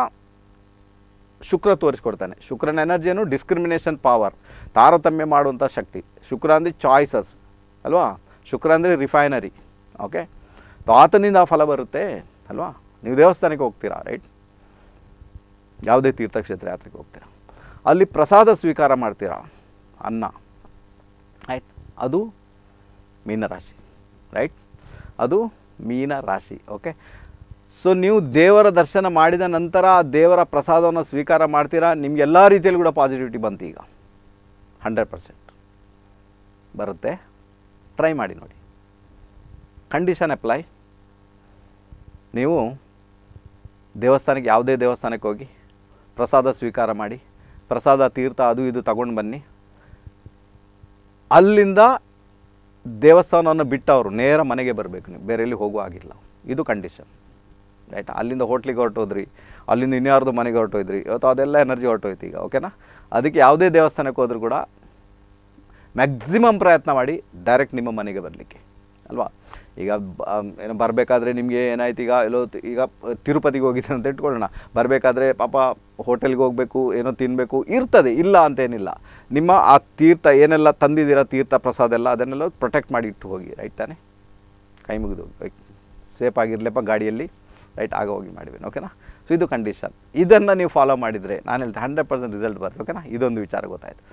ಶುಕ್ರ ತೋರಿಸ್ಕೊಡ್ತಾನೆ ಶುಕ್ರನ ಎನರ್ಜಿ ಏನು ಡಿಸ್ಕ್ರಿಮಿನೇಷನ್ ಪವರ್ ತಾರತಮ್ಯ ಮಾಡುವಂಥ ಶಕ್ತಿ ಶುಕ್ರ ಅಂದರೆ ಚಾಯ್ಸಸ್ ಅಲ್ವಾ ಶುಕ್ರ ಅಂದರೆ ರಿಫೈನರಿ ಓಕೆ ಆತನಿಂದ ಆ ಫಲ ಬರುತ್ತೆ ಅಲ್ವಾ ನೀವು ದೇವಸ್ಥಾನಕ್ಕೆ ಹೋಗ್ತೀರಾ ರೈಟ್ ಯಾವುದೇ ತೀರ್ಥಕ್ಷೇತ್ರ ಯಾತ್ರೆಗೆ ಹೋಗ್ತೀರಾ ಅಲ್ಲಿ ಪ್ರಸಾದ ಸ್ವೀಕಾರ ಮಾಡ್ತೀರಾ ಅನ್ನ ರೈಟ್ ಅದು ಮೀನರಾಶಿ ರೈಟ್ ಅದು ಮೀನರಾಶಿ ಓಕೆ ಸೊ ನೀವು ದೇವರ ದರ್ಶನ ಮಾಡಿದ ನಂತರ ದೇವರ ಪ್ರಸಾದವನ್ನು ಸ್ವೀಕಾರ ಮಾಡ್ತೀರಾ ನಿಮ್ಗೆ ಎಲ್ಲ ರೀತಿಯಲ್ಲಿ ಕೂಡ ಪಾಸಿಟಿವಿಟಿ ಬಂತು ಈಗ 100% बरुत्ते ट्राई माडि नोडि। कंडीशन अप्लाई नीवु देवस्थानक्के यावुदे देवस्थानक्के होगि प्रसाद ಸ್ವೀಕಾರ ಮಾಡಿ ಪ್ರಸಾದ ತೀರ್ಥ ಅದು ಇದು ತಗೊಂಡು ಬನ್ನಿ। ಅಲ್ಲಿಂದ ದೇವಸ್ಥಾನವನ್ನು ಬಿಟ್ಟವರು ನೇರ ಮನೆಗೆ ಬರಬೇಕು, ನೀವು ಬೇರೆ ಎಲ್ಲಿ ಹೋಗೋ ಆಗಿಲ್ಲ, ಇದು ಕಂಡೀಷನ್ ರೈಟ್। ಅಲ್ಲಿಂದ ಹೋಟೆಲಿಗೆ ಹೊರಟೋದ್ರಿ, ಅಲ್ಲಿಂದ ಇನ್ಯಾರ್ದು ಮನೆಗೆ ಹೊರಟೋದ್ರಿ, ಇವತ್ತು ಅದೆಲ್ಲ ಎನರ್ಜಿ ಹೊರಟೋಯ್ತು ಈಗ, ಓಕೆನಾ। ಅದಕ್ಕೆ ಯಾವುದೇ ದೇವಸ್ಥಾನಕ್ಕೆ ಹೋದರೂ ಕೂಡ ಮ್ಯಾಕ್ಸಿಮಮ್ ಪ್ರಯತ್ನ ಮಾಡಿ ಡೈರೆಕ್ಟ್ ನಿಮ್ಮ ಮನೆಗೆ ಬರಲಿಕ್ಕೆ ಅಲ್ವಾ। ಈಗ ಏನೋ ಬರಬೇಕಾದ್ರೆ ನಿಮಗೆ ಏನಾಯ್ತು, ಈಗ ಎಲ್ಲೋ ಈಗ ತಿರುಪತಿಗೆ ಹೋಗಿದ್ದೀನಿ ಅಂತ ಇಟ್ಕೊಳ್ಳೋಣ, ಬರಬೇಕಾದ್ರೆ ಪಾಪ ಹೋಟೆಲ್ಗೆ ಹೋಗಬೇಕು, ಏನೋ ತಿನ್ನಬೇಕು ಇರ್ತದೆ, ಇಲ್ಲ ಅಂತೇನಿಲ್ಲ, ನಿಮ್ಮ ಆ ತೀರ್ಥ ಏನೆಲ್ಲ ತಂದಿದ್ದೀರ ತೀರ್ಥ ಪ್ರಸಾದ ಎಲ್ಲ ಅದನ್ನೆಲ್ಲ ಪ್ರೊಟೆಕ್ಟ್ ಮಾಡಿ ಇಟ್ಟು ಹೋಗಿ ರೈಟ್ ತಾನೆ, ಕೈ ಮುಗಿದು ಸೇಫಾಗಿರಲಿಪ್ಪ ಗಾಡಿಯಲ್ಲಿ ರೈಟ್, ಆಗ ಹೋಗಿ ಮಾಡಿದ್ವಿ ಓಕೆನಾ। ಸೊ ಇದು ಕಂಡೀಷನ್, ಇದನ್ನು ನೀವು ಫಾಲೋ ಮಾಡಿದರೆ ನಾನು ಹೇಳ್ತೀನಿ 100% ರಿಸಲ್ಟ್ ಬರುತ್ತೆ ಓಕೆನಾ। ಇದೊಂದು ವಿಚಾರ ಗೊತ್ತಾಯಿತು।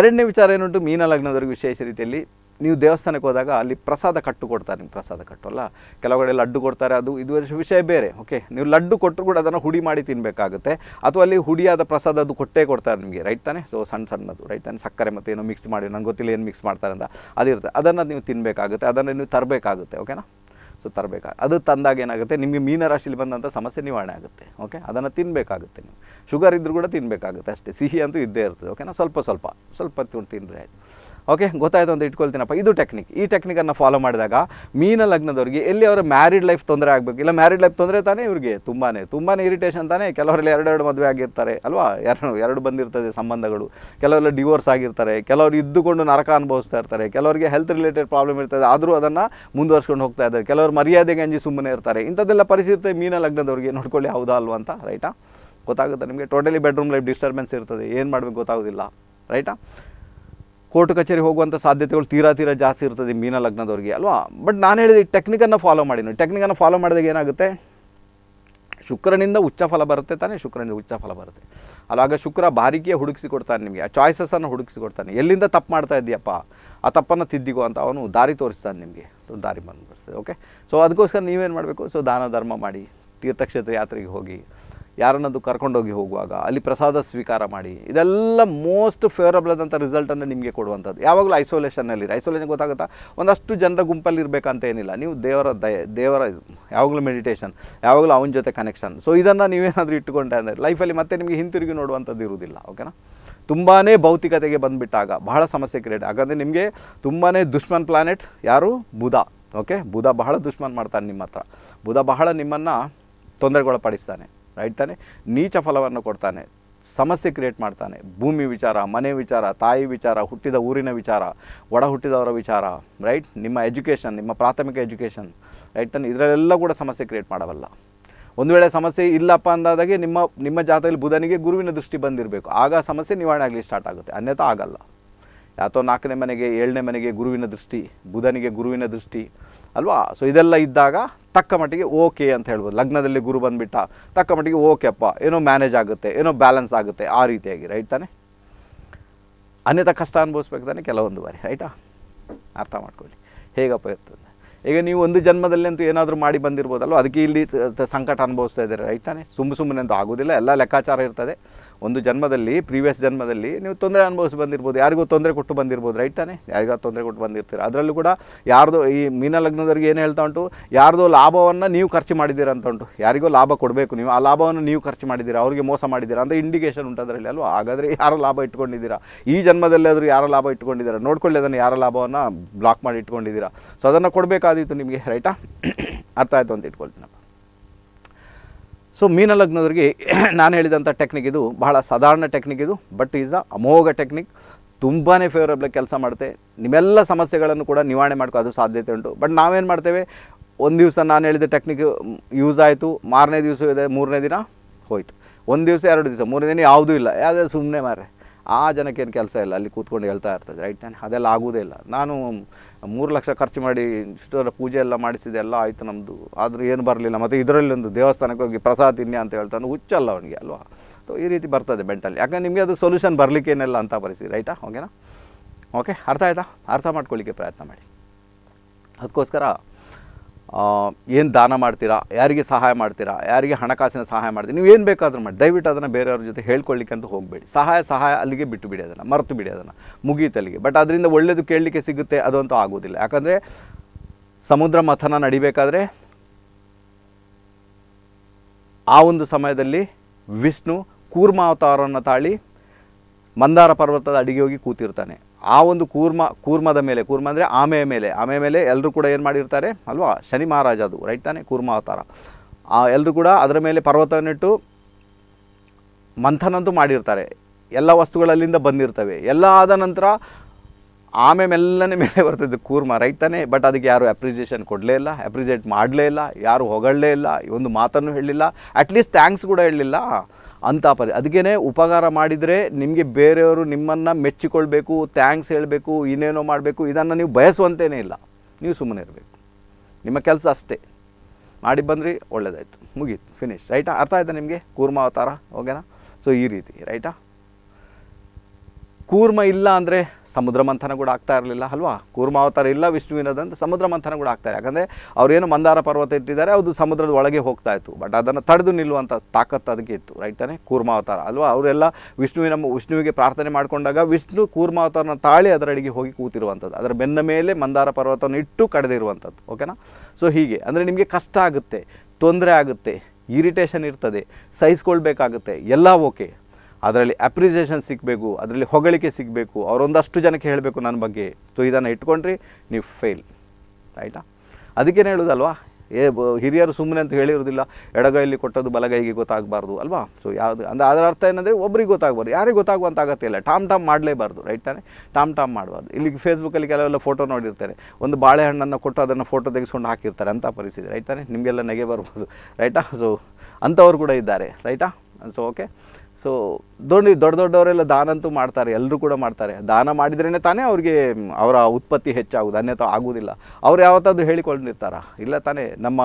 ಎರಡನೇ ವಿಚಾರ ಏನುಂಟು, ಮೀನ ಲಗ್ನದವರಿಗೆ ವಿಶೇಷ ರೀತಿಯಲ್ಲಿ ನೀವು ದೇವಸ್ಥಾನಕ್ಕೆ ಹೋದಾಗ ಅಲ್ಲಿ ಪ್ರಸಾದ ಕಟ್ಟು ಕೊಡ್ತಾರೆ, ನಿಮ್ಮ ಪ್ರಸಾದ ಕಟ್ಟಲ್ಲ, ಕೆಲವುಗಡೆ ಲಡ್ಡು ಕೊಡ್ತಾರೆ, ಅದು ಇದು ವಿಷಯ ಬೇರೆ ಓಕೆ। ನೀವು ಲಡ್ಡು ಕೊಟ್ಟರು ಕೂಡ ಅದನ್ನು ಹುಡಿ ಮಾಡಿ ತಿನ್ನಬೇಕಾಗುತ್ತೆ, ಅಥವಾ ಅಲ್ಲಿ ಹುಡಿಯಾದ ಪ್ರಸಾದ ಅದು ಕೊಟ್ಟೇ ಕೊಡ್ತಾರೆ ನಿಮಗೆ ರೈಟ್ ತಾನೆ। ಸೊ ಸಣ್ಣ ಸಣ್ಣದು ರೈಟ್ ತಾನೆ, ಸಕ್ಕರೆ ಮತ್ತು ಏನೋ ಮಿಕ್ಸ್ ಮಾಡಿ, ನಂಗೆ ಗೊತ್ತಿಲ್ಲ ಏನು ಮಿಕ್ಸ್ ಮಾಡ್ತಾರೆ ಅಂತ ಅದಿರುತ್ತೆ, ಅದನ್ನು ನೀವು ತಿನ್ನಬೇಕಾಗುತ್ತೆ, ಅದನ್ನು ನೀವು ತರಬೇಕಾಗುತ್ತೆ ಓಕೆನಾ। ಸೊ ತರಬೇಕಾಗುತ್ತೆ, ಅದು ತಂದಾಗ ಏನಾಗುತ್ತೆ ನಿಮಗೆ ಮೀನರಾಶಿಲಿ ಬಂದಂಥ ಸಮಸ್ಯೆ ನಿವಾರಣೆ ಆಗುತ್ತೆ ಓಕೆ। ಅದನ್ನು ತಿನ್ನಬೇಕಾಗುತ್ತೆ, ನೀವು ಶುಗರ್ ಇದ್ದರೂ ಕೂಡ ತಿನ್ನಬೇಕಾಗುತ್ತೆ ಅಷ್ಟೇ, ಸಿಹಿ ಅಂತೂ ಇದ್ದೇ ಇರ್ತದೆ ಓಕೆನಾ। ಸ್ವಲ್ಪ ಸ್ವಲ್ಪ ಸ್ವಲ್ಪ ತಿಂದರೆ ಆಯಿತು ಓಕೆ, ಗೊತ್ತಾಯಿತು ಅಂತ ಇಟ್ಕೊಳ್ತೀನಪ್ಪ, ಇದು ಟೆಕ್ನಿಕ್। ಈ ಟೆಕ್ನಿಕನ್ನು ಫಾಲೋ ಮಾಡಿದಾಗ ಮೀನ ಲಗ್ನದವ್ರಿಗೆ ಎಲ್ಲಿ ಅವರ ಮ್ಯಾರಿಡ್ ಲೈಫ್ ತೊಂದರೆ ಆಗಬೇಕು, ಇಲ್ಲ ಮ್ಯಾರಿಡ್ ಲೈಫ್ ತೊಂದರೆ ತಾನೇ ಇವ್ರಿಗೆ, ತುಂಬಾ ಇರಿಟೇಷನ್ ತಾನೇ, ಕೆಲವರಲ್ಲಿ ಎರಡೆರಡು ಮದುವೆ ಆಗಿರ್ತಾರೆ ಅಲ್ವಾ, ಎರಡು ಬಂದಿರ್ತದೆ ಸಂಬಂಧಗಳು, ಕೆಲವರೆಲ್ಲ ಡಿವೋರ್ಸ್ ಆಗಿರ್ತಾರೆ, ಕೆಲವರು ಇದ್ದುಕೊಂಡು ನರಕ ಅನುಭವಿಸ್ತಾ ಇರ್ತಾರೆ, ಕೆಲವರಿಗೆ ಹೆಲ್ತ್ ರಿಲೇಟೆಡ್ ಪ್ರಾಬ್ಲಮ್ ಇರ್ತದೆ ಆದರೂ ಅದನ್ನು ಮುಂದುವರ್ಸ್ಕೊಂಡು ಹೋಗ್ತಾ ಇದ್ದಾರೆ, ಕೆಲವರು ಮರ್ಯಾದೆಗೆ ಅಂಜಿ ಸುಮ್ಮನೆ ಇರ್ತಾರೆ, ಇಂಥದ್ದೆಲ್ಲ ಪರಿಸ್ಥಿತಿ ಮೀನ ಲಗ್ನದವ್ರಿಗೆ ನೋಡ್ಕೊಳ್ಳಿ, ಹೌದಾ ಅಲ್ವಾ ಅಂತ ರೈಟಾ ಗೊತ್ತಾಗುತ್ತೆ ನಿಮಗೆ। ಟೋಟಲಿ ಬೆಡ್ರೂಮ್ ಲೈಫ್ ಡಿಸ್ಟರ್ಬೆನ್ಸ್ ಇರ್ತದೆ, ಏನು ಮಾಡಬೇಕು ಗೊತ್ತಾಗೋದಿಲ್ಲ ರೈಟಾ, ಕೋರ್ಟ್ ಕಚೇರಿ ಹೋಗುವಂಥ ಸಾಧ್ಯತೆಗಳು ತೀರಾ ಜಾಸ್ತಿ ಇರ್ತದೆ ಮೀನ ಲಗ್ನದವ್ರಿಗೆ ಅಲ್ವಾ। ಬಟ್ ನಾನು ಹೇಳಿದೆ ಈ ಟೆಕ್ನಿಕನ್ನು ಫಾಲೋ ಮಾಡಿ ನೋಡಿ, ಟೆಕ್ನಿಕನ್ನು ಫಾಲೋ ಮಾಡಿದಾಗ ಏನಾಗುತ್ತೆ, ಶುಕ್ರನಿಂದ ಉಚ್ಚ ಫಲ ಬರುತ್ತೆ ತಾನೇ, ಶುಕ್ರನಿಂದ ಉಚ್ಚ ಫಲ ಬರುತ್ತೆ ಅಲ್ಲ, ಆಗ ಶುಕ್ರ ಬಾರಿಕೆಯೇ ಹುಡುಕಿಸಿಕೊಡ್ತಾನೆ ನಿಮಗೆ, ಆ ಚಾಯ್ಸಸನ್ನು ಹುಡುಕಿಸಿಕೊಡ್ತಾನೆ, ಎಲ್ಲಿಂದ ತಪ್ಪು ಮಾಡ್ತಾ ಇದ್ದೀಯಪ್ಪ ಆ ತಪ್ಪನ್ನು ತಿದ್ದಿಗೋ ಅಂತ ಅವನು ದಾರಿ ತೋರಿಸ್ತಾನೆ ನಿಮಗೆ, ದಾರಿ ಬಂದುಬಿಡ್ತದೆ ಓಕೆ। ಸೊ ಅದಕ್ಕೋಸ್ಕರ ನೀವೇನು ಮಾಡಬೇಕು, ಸೊ ದಾನ ಧರ್ಮ ಮಾಡಿ, ತೀರ್ಥಕ್ಷೇತ್ರ ಯಾತ್ರೆಗೆ ಹೋಗಿ, ಯಾರನ್ನದು ಕರ್ಕೊಂಡೋಗಿ ಹೋಗುವಾಗ ಅಲ್ಲಿ ಪ್ರಸಾದ ಸ್ವೀಕಾರ ಮಾಡಿ, ಇದೆಲ್ಲ ಮೋಸ್ಟ್ ಫೇವರಬಲ್ ಆದಂಥ ರಿಸಲ್ಟನ್ನು ನಿಮಗೆ ಕೊಡುವಂಥದ್ದು। ಯಾವಾಗಲೂ ಐಸೋಲೇಷನಲ್ಲಿರಿ, ಐಸೋಲೇಷನ್ ಗೊತ್ತಾಗುತ್ತಾ, ಒಂದಷ್ಟು ಜನರ ಗುಂಪಲ್ಲಿ ಇರಬೇಕಂತ ಏನಿಲ್ಲ, ನೀವು ದೇವರ ಯಾವಾಗಲೂ ಮೆಡಿಟೇಷನ್, ಯಾವಾಗಲೂ ಅವನ ಜೊತೆ ಕನೆಕ್ಷನ್, ಸೊ ಇದನ್ನು ನೀವೇನಾದರೂ ಇಟ್ಟುಕೊಂಡ್ರೆ ಅಂದರೆ ಲೈಫಲ್ಲಿ ಮತ್ತೆ ನಿಮಗೆ ಹಿಂತಿರುಗಿ ನೋಡುವಂಥದ್ದು ಇರುವುದಿಲ್ಲ ಓಕೆನಾ। ತುಂಬಾ ಭೌತಿಕತೆಗೆ ಬಂದುಬಿಟ್ಟಾಗ ಬಹಳ ಸಮಸ್ಯೆ ಕ್ರಿಯೇಟ್, ಹಾಗಾದರೆ ನಿಮಗೆ ತುಂಬಾ ದುಶ್ಮನ್ ಪ್ಲಾನೆಟ್ ಯಾರು, ಬುಧ ಓಕೆ। ಬುಧ ಬಹಳ ದುಶ್ಮನ್ ಮಾಡ್ತಾನೆ ನಿಮ್ಮ ಹತ್ರ, ಬುಧ ಬಹಳ ನಿಮ್ಮನ್ನು ತೊಂದರೆಗೊಳಪಡಿಸ್ತಾನೆ ರೈಟ್ ತಾನೆ, ನೀಚ ಫಲವನ್ನು ಕೊಡ್ತಾನೆ, ಸಮಸ್ಯೆ ಕ್ರಿಯೇಟ್ ಮಾಡ್ತಾನೆ, ಭೂಮಿ ವಿಚಾರ, ಮನೆ ವಿಚಾರ, ತಾಯಿ ವಿಚಾರ, ಹುಟ್ಟಿದ ಊರಿನ ವಿಚಾರ, ಒಡ ಹುಟ್ಟಿದವರ ವಿಚಾರ ರೈಟ್, ನಿಮ್ಮ ಎಜುಕೇಷನ್, ನಿಮ್ಮ ಪ್ರಾಥಮಿಕ ಎಜುಕೇಷನ್ ರೈಟ್ ತಾನೆ, ಇದರಲ್ಲೆಲ್ಲ ಕೂಡ ಸಮಸ್ಯೆ ಕ್ರಿಯೇಟ್ ಮಾಡಬಲ್ಲ। ಒಂದು ವೇಳೆ ಸಮಸ್ಯೆ ಇಲ್ಲಪ್ಪ ಅಂದಾದಾಗೆ ನಿಮ್ಮ ನಿಮ್ಮ ಜಾತಕದಲ್ಲಿ ಬುಧನಿಗೆ ಗುರುವಿನ ದೃಷ್ಟಿ ಬಂದಿರಬೇಕು, ಆಗ ಸಮಸ್ಯೆ ನಿವಾರಣೆ ಆಗಲಿ ಸ್ಟಾರ್ಟ್ ಆಗುತ್ತೆ, ಅನ್ಯತಾ ಆಗಲ್ಲ। ಅಥವಾ 4ನೇ ಮನೆಗೆ 7ನೇ ಮನೆಗೆ ಗುರುವಿನ ದೃಷ್ಟಿ, ಬುಧನಿಗೆ ಗುರುವಿನ ದೃಷ್ಟಿ ಅಲ್ವಾ, ಸೊ ಇದೆಲ್ಲ ಇದ್ದಾಗ ತಕ್ಕ ಮಟ್ಟಿಗೆ ಓಕೆ ಅಂತ ಹೇಳ್ಬೋದು, ಲಗ್ನದಲ್ಲಿ ಗುರು ಬಂದುಬಿಟ್ಟ ತಕ್ಕ ಮಟ್ಟಿಗೆ ಓಕೆ ಅಪ್ಪ ಏನೋ ಮ್ಯಾನೇಜ್ ಆಗುತ್ತೆ, ಏನೋ ಬ್ಯಾಲೆನ್ಸ್ ಆಗುತ್ತೆ ಆ ರೀತಿಯಾಗಿ ರೈಟ್ ತಾನೆ, ಅನ್ಯತಾ ಕಷ್ಟ ಅನುಭವಿಸ್ಬೇಕು ತಾನೆ ಕೆಲವೊಂದು ಬಾರಿ ರೈಟಾ, ಅರ್ಥ ಮಾಡ್ಕೊಳ್ಳಿ ಹೇಗಪ್ಪ ಇರ್ತದೆ। ಈಗ ನೀವು ಒಂದು ಜನ್ಮದಲ್ಲಿ ಅಂತೂ ಏನಾದರೂ ಮಾಡಿ ಬಂದಿರ್ಬೋದಲ್ವ, ಅದಕ್ಕೆ ಇಲ್ಲಿ ಸಂಕಟ ಅನುಭವಿಸ್ತಾ ಇದ್ದಾರೆ ರೈಟ್ ತಾನೆ, ಸುಮ್ಮನೆ ಅಂತೂ ಆಗೋದಿಲ್ಲ, ಎಲ್ಲ ಲೆಕ್ಕಾಚಾರ ಇರ್ತದೆ, ಒಂದು ಜನ್ಮದಲ್ಲಿ ಪ್ರೀವಿಯಸ್ ಜನ್ಮದಲ್ಲಿ ನೀವು ತೊಂದರೆ ಅನುಭವಿಸಿ ಬಂದಿರ್ಬೋದು, ಯಾರಿಗೂ ತೊಂದರೆ ಕೊಟ್ಟು ಬಂದಿರ್ಬೋದು ರೈಟ್ ತಾನೆ, ಯಾರಿಗೂ ತೊಂದರೆ ಕೊಟ್ಟು ಬಂದಿರ್ತೀರ, ಅದರಲ್ಲೂ ಕೂಡ ಯಾರ್ದೋ ಈ ಮೀನ ಲಗ್ನದವ್ರಿಗೆ ಏನು ಹೇಳ್ತಾ ಉಂಟು, ಯಾರ್ದೋ ಲಾಭವನ್ನು ನೀವು ಖರ್ಚು ಮಾಡಿದ್ದೀರಾ ಅಂತ ಉಂಟು, ಯಾರಿಗೋ ಲಾಭ ಕೊಡಬೇಕು ನೀವು, ಆ ಲಾಭವನ್ನು ನೀವು ಖರ್ಚು ಮಾಡಿದ್ದೀರಾ, ಅವರಿಗೆ ಮೋಸ ಮಾಡಿದ್ದೀರಾ ಅಂತ ಇಂಡಿಕೇಷನ್ ಉಂಟು ಅದರಲ್ಲಿ ಅಲ್ವಾ। ಹಾಗಾದರೆ ಯಾರೋ ಲಾಭ ಇಟ್ಕೊಂಡಿದ್ದೀರಾ, ಈ ಜನ್ಮದಲ್ಲಾದರೂ ಯಾರೋ ಲಾಭ ಇಟ್ಕೊಂಡಿದ್ದೀರಾ ನೋಡ್ಕೊಳ್ಳಿ, ಅದನ್ನು ಯಾರೋ ಲಾಭವನ್ನು ಬ್ಲಾಕ್ ಮಾಡಿ ಇಟ್ಕೊಂಡಿದ್ದೀರಾ, ಸೊ ಅದನ್ನು ಕೊಡಬೇಕಾದಿತ್ತು ನಿಮಗೆ ರೈಟಾ, ಅರ್ಥ ಆಯಿತು ಅಂತ ಇಟ್ಕೊಳ್ತೀನಪ್ಪ। ಸೊ ಮೀನ ಲಗ್ನದವ್ರಿಗೆ ನಾನು ಹೇಳಿದಂಥ ಟೆಕ್ನಿಕ್ ಇದು, ಬಹಳ ಸಾಧಾರಣ ಟೆಕ್ನಿಕ್ ಇದು, ಬಟ್ ಈಸ್ ಅ ಅಮೋಘ ಟೆಕ್ನಿಕ್, ತುಂಬಾ ಫೇವರಬಲ್ ಕೆಲಸ ಮಾಡುತ್ತೆ, ನಿಮ್ಮೆಲ್ಲ ಸಮಸ್ಯೆಗಳನ್ನು ಕೂಡ ನಿವಾರಣೆ ಮಾಡ್ಕೋದು ಸಾಧ್ಯತೆ ಉಂಟು। ಬಟ್ ನಾವೇನು ಮಾಡ್ತೇವೆ, ಒಂದು ದಿವಸ ನಾನು ಹೇಳಿದ ಟೆಕ್ನಿಕ್ ಯೂಸ್ ಆಯಿತು, ಮಾರನೇ ದಿವಸ ಇದೆ, ಮೂರನೇ ದಿನ ಹೋಯಿತು, ಒಂದು ದಿವಸ ಎರಡು ದಿವಸ ಮೂರನೇ ದಿನ ಯಾವುದೂ ಇಲ್ಲ, ಯಾವುದೇ ಸುಮ್ಮನೆ ಮಾರೆ ಆ ಜನಕ್ಕೇನು ಕೆಲಸ ಇಲ್ಲ, ಅಲ್ಲಿ ಕೂತ್ಕೊಂಡು ಹೇಳ್ತಾ ಇರ್ತದೆ ರೈಟ್ ತಾನೆ, ಅದೆಲ್ಲ ಆಗೋದೇ ಇಲ್ಲ, ನಾನು 3 ಲಕ್ಷ ಖರ್ಚು ಮಾಡಿ ಇಷ್ಟರ ಪೂಜೆ ಎಲ್ಲ ಮಾಡಿಸಿದೆ, ಎಲ್ಲ ಆಯಿತು ನಮ್ಮದು, ಆದರೂ ಏನು ಬರಲಿಲ್ಲ, ಮತ್ತು ಇದರಲ್ಲಿ ಒಂದು ದೇವಸ್ಥಾನಕ್ಕೆ ಹೋಗಿ ಪ್ರಸಾದ ತಿನ್ನಿ ಅಂತ ಹೇಳ್ತಾನೆ, ಹುಚ್ಚಲ್ಲ ಅವನಿಗೆ ಅಲ್ವಾ, ಸೊ ಈ ರೀತಿ ಬರ್ತದೆ ಮೆಂಟಲಿ, ಯಾಕಂದರೆ ನಿಮಗೆ ಅದು ಸೊಲ್ಯೂಷನ್ ಬರಲಿಕ್ಕೇನೆಲ್ಲ ಅಂತ ಪರಿಸ್ಥಿತಿ ರೈಟಾ ಓಕೆನಾ ಓಕೆ, ಅರ್ಥ ಆಯಿತಾ, ಅರ್ಥ ಮಾಡ್ಕೊಳ್ಳಿಕ್ಕೆ ಪ್ರಯತ್ನ ಮಾಡಿ। ಅದಕ್ಕೋಸ್ಕರ ಏನು ದಾನ ಮಾಡ್ತೀರಾ, ಯಾರಿಗೆ ಸಹಾಯ ಮಾಡ್ತೀರಾ, ಯಾರಿಗೆ ಹಣಕಾಸಿನ ಸಹಾಯ ಮಾಡ್ತೀರಾ, ನೀವು ಏನು ಬೇಕಾದರೂ ಮಾಡಿ. ದಯವಿಟ್ಟು ಅದನ್ನು ಬೇರೆಯವರ ಜೊತೆ ಹೇಳ್ಕೊಳ್ಳಿಕ್ಕೆ ಅಂತ ಹೋಗಬೇಡಿ. ಸಹಾಯ ಅಲ್ಲಿಗೆ ಬಿಟ್ಟು ಬಿಡಿ, ಅದನ್ನು ಮರೆತು ಬಿಡಿ, ಅದನ್ನು ಮುಗೀತಲ್ಲಿಗೆ. ಬಟ್ ಅದರಿಂದ ಒಳ್ಳೆಯದು ಕೇಳಲಿಕ್ಕೆ ಸಿಗುತ್ತೆ ಅದಂತೂ ಆಗೋದಿಲ್ಲ. ಯಾಕಂದರೆ ಸಮುದ್ರ ಮಥನ ನಡಿಬೇಕಾದ್ರೆ ಆ ಒಂದು ಸಮಯದಲ್ಲಿ ವಿಷ್ಣು ಕೂರ್ಮಾವತಾರವನ್ನು ತಾಳಿ ಮಂದಾರ ಪರ್ವತದ ಅಡಿಗೆ ಹೋಗಿ ಕೂತಿರ್ತಾನೆ. ಆ ಒಂದು ಕೂರ್ಮದ ಮೇಲೆ, ಕೂರ್ಮ ಅಂದರೆ ಆಮೆಯ ಮೇಲೆ ಎಲ್ಲರೂ ಕೂಡ ಏನು ಮಾಡಿರ್ತಾರೆ ಅಲ್ವಾ, ಶನಿ ಮಹಾರಾಜ ಅದು, ರೈಟ್ ತಾನೆ, ಕೂರ್ಮ ಅವತಾರ. ಆ ಎಲ್ಲರೂ ಕೂಡ ಅದರ ಮೇಲೆ ಪರ್ವತವನ್ನಿಟ್ಟು ಮಂಥನಂತೂ ಮಾಡಿರ್ತಾರೆ. ಎಲ್ಲ ವಸ್ತುಗಳಲ್ಲಿಂದ ಬಂದಿರ್ತವೆ. ಎಲ್ಲ ಆದ ನಂತರ ಆಮೆ ಮೆಲ್ಲನೆ ಮೇಲೆ ಬರ್ತಿದ್ದು ಕೂರ್ಮ, ರೈಟ್ ತಾನೆ. ಬಟ್ ಅದಕ್ಕೆ ಯಾರು ಅಪ್ರಿಸಿಯೇಷನ್ ಕೊಡಲೇ ಇಲ್ಲ, ಅಪ್ರಿಸಿಯೇಟ್ ಮಾಡಲೇ ಇಲ್ಲ, ಯಾರು ಹೊಗಳಲೇ ಇಲ್ಲ, ಒಂದು ಮಾತನ್ನು ಹೇಳಲಿಲ್ಲ, ಅಟ್ಲೀಸ್ಟ್ ಥ್ಯಾಂಕ್ಸ್ ಕೂಡ ಹೇಳಲಿಲ್ಲ. ಅಂಥ ಪರಿ ಅದಕ್ಕೇ ಉಪಕಾರ ಮಾಡಿದರೆ ನಿಮಗೆ ಬೇರೆಯವರು ನಿಮ್ಮನ್ನು ಮೆಚ್ಚಿಕೊಳ್ಬೇಕು, ಥ್ಯಾಂಕ್ಸ್ ಹೇಳಬೇಕು, ಇನ್ನೇನೋ ಮಾಡಬೇಕು, ಇದನ್ನು ನೀವು ಬಯಸುವಂತೇನೇ ಇಲ್ಲ. ನೀವು ಸುಮ್ಮನೆ ಇರಬೇಕು, ನಿಮ್ಮ ಕೆಲಸ ಅಷ್ಟೇ ಮಾಡಿ ಬಂದ್ರಿ, ಒಳ್ಳೆಯದಾಯಿತು, ಮುಗೀತು, ಫಿನಿಶ್, ರೈಟಾ. ಅರ್ಥ ಆಯಿತಾ ನಿಮಗೆ ಕೂರ್ಮಾವತಾರ? ಓಕೆನಾ? ಸೊ ಈ ರೀತಿ, ರೈಟಾ. ಕೂರ್ಮ ಇಲ್ಲ ಅಂದರೆ ಸಮುದ್ರ ಮಂಥನ ಕೂಡ ಆಗ್ತಾ ಇರಲಿಲ್ಲ ಅಲ್ವಾ. ಕೂರ್ಮಾವತಾರ ಇಲ್ಲ ವಿಷ್ಣುವಿನದಂತ ಸಮುದ್ರ ಮಂಥನ ಕೂಡ ಆಗ್ತಾರೆ. ಯಾಕಂದರೆ ಅವರೇನು ಮಂದಾರ ಪರ್ವತ ಇಟ್ಟಿದ್ದಾರೆ, ಅದು ಸಮುದ್ರದ ಒಳಗೆ ಹೋಗ್ತಾ ಇತ್ತು. ಬಟ್ ಅದನ್ನು ತಡೆದು ನಿಲ್ಲುವಂಥ ತಾಕತ್ತು ಅದಕ್ಕೆ ಇತ್ತು, ರೈಟ್ ತಾನೆ, ಕೂರ್ಮಾವತಾರ ಅಲ್ವಾ. ಅವರೆಲ್ಲ ವಿಷ್ಣುವಿಗೆ ಪ್ರಾರ್ಥನೆ ಮಾಡಿಕೊಂಡಾಗ ವಿಷ್ಣು ಕೂರ್ಮಾವತಾರನ ತಾಳಿ ಅದರಡಿಗೆ ಹೋಗಿ ಕೂತಿರುವಂಥದ್ದು, ಅದರ ಬೆನ್ನ ಮೇಲೆ ಮಂದಾರ ಪರ್ವತವನ್ನು ಇಟ್ಟು ಕಡಿದಿರುವಂಥದ್ದು. ಓಕೆನಾ? ಸೊ ಹೀಗೆ ಅಂದರೆ ನಿಮಗೆ ಕಷ್ಟ ಆಗುತ್ತೆ, ತೊಂದರೆ ಆಗುತ್ತೆ, ಇರಿಟೇಷನ್ ಇರ್ತದೆ, ಸಹಿಸ್ಕೊಳ್ಬೇಕಾಗುತ್ತೆ, ಎಲ್ಲ ಓಕೆ. ಅದರಲ್ಲಿ ಅಪ್ರಿಸಿಯೇಷನ್ ಸಿಗಬೇಕು, ಅದರಲ್ಲಿ ಹೊಗಳಿಕೆ ಸಿಗಬೇಕು, ಅವರೊಂದಷ್ಟು ಜನಕ್ಕೆ ಹೇಳಬೇಕು ನನ್ನ ಬಗ್ಗೆ. ಸೊ ಇದನ್ನು ಇಟ್ಕೊಂಡ್ರಿ ನೀವು ಫೇಲ್, ರೈಟಾ. ಅದಕ್ಕೇನು ಹೇಳೋದಲ್ವಾ, ಹಿರಿಯರು ಸುಮ್ಮನೆ ಅಂತ ಹೇಳಿರೋದಿಲ್ಲ, ಎಡಗೈಲಿ ಕೊಟ್ಟದ್ದು ಬಲಗೈಗೆ ಗೊತ್ತಾಗಬಾರ್ದು ಅಲ್ವಾ. ಸೊ ಯಾವುದು ಅಂದರೆ ಅದರ ಅರ್ಥ ಏನಂದರೆ ಒಬ್ರಿಗೆ ಗೊತ್ತಾಗಬಾರ್ದು, ಯಾರಿಗೆ ಗೊತ್ತಾಗುವಂಥ ಅಗತ್ಯ ಇಲ್ಲ. ಟಾಮ್ ಮಾಡಲೇಬಾರ್ದು, ರೈಟ್ ತಾನೆ, ಟಾಮ್ ಮಾಡಬಾರ್ದು. ಇಲ್ಲಿ ಫೇಸ್ಬುಕ್ಕಲ್ಲಿ ಕೆಲವೆಲ್ಲ ಫೋಟೋ ನೋಡಿರ್ತಾರೆ, ಒಂದು ಬಾಳೆಹಣ್ಣನ್ನು ಕೊಟ್ಟು ಅದನ್ನು ಫೋಟೋ ತೆಗೆಸ್ಕೊಂಡು ಹಾಕಿರ್ತಾರೆ, ಅಂಥ ಪರಿಸ್ಥಿತಿ, ರೈಟ್ ತಾನೆ. ನಿಮಗೆಲ್ಲ ನೆಗೆ ಬರ್ಬೋದು, ರೈಟಾ. ಸೊ ಅಂಥವ್ರು ಕೂಡ ಇದ್ದಾರೆ, ರೈಟಾ. ಸೊ ಓಕೆ, ಸೊ ದೊಡ್ಡವರೆಲ್ಲ ದಾನಂತೂ ಮಾಡ್ತಾರೆ, ಎಲ್ಲರೂ ಕೂಡ ಮಾಡ್ತಾರೆ. ದಾನ ಮಾಡಿದ್ರೇ ತಾನೇ ಅವ್ರಿಗೆ ಅವರ ಉತ್ಪತ್ತಿ ಹೆಚ್ಚಾಗೋದು, ಅನ್ಯತಾ ಆಗೋದಿಲ್ಲ. ಅವ್ರು ಯಾವತ್ತಾದ್ರೂ ಹೇಳಿಕೊಂಡಿರ್ತಾರ? ಇಲ್ಲ ತಾನೇ. ನಮ್ಮ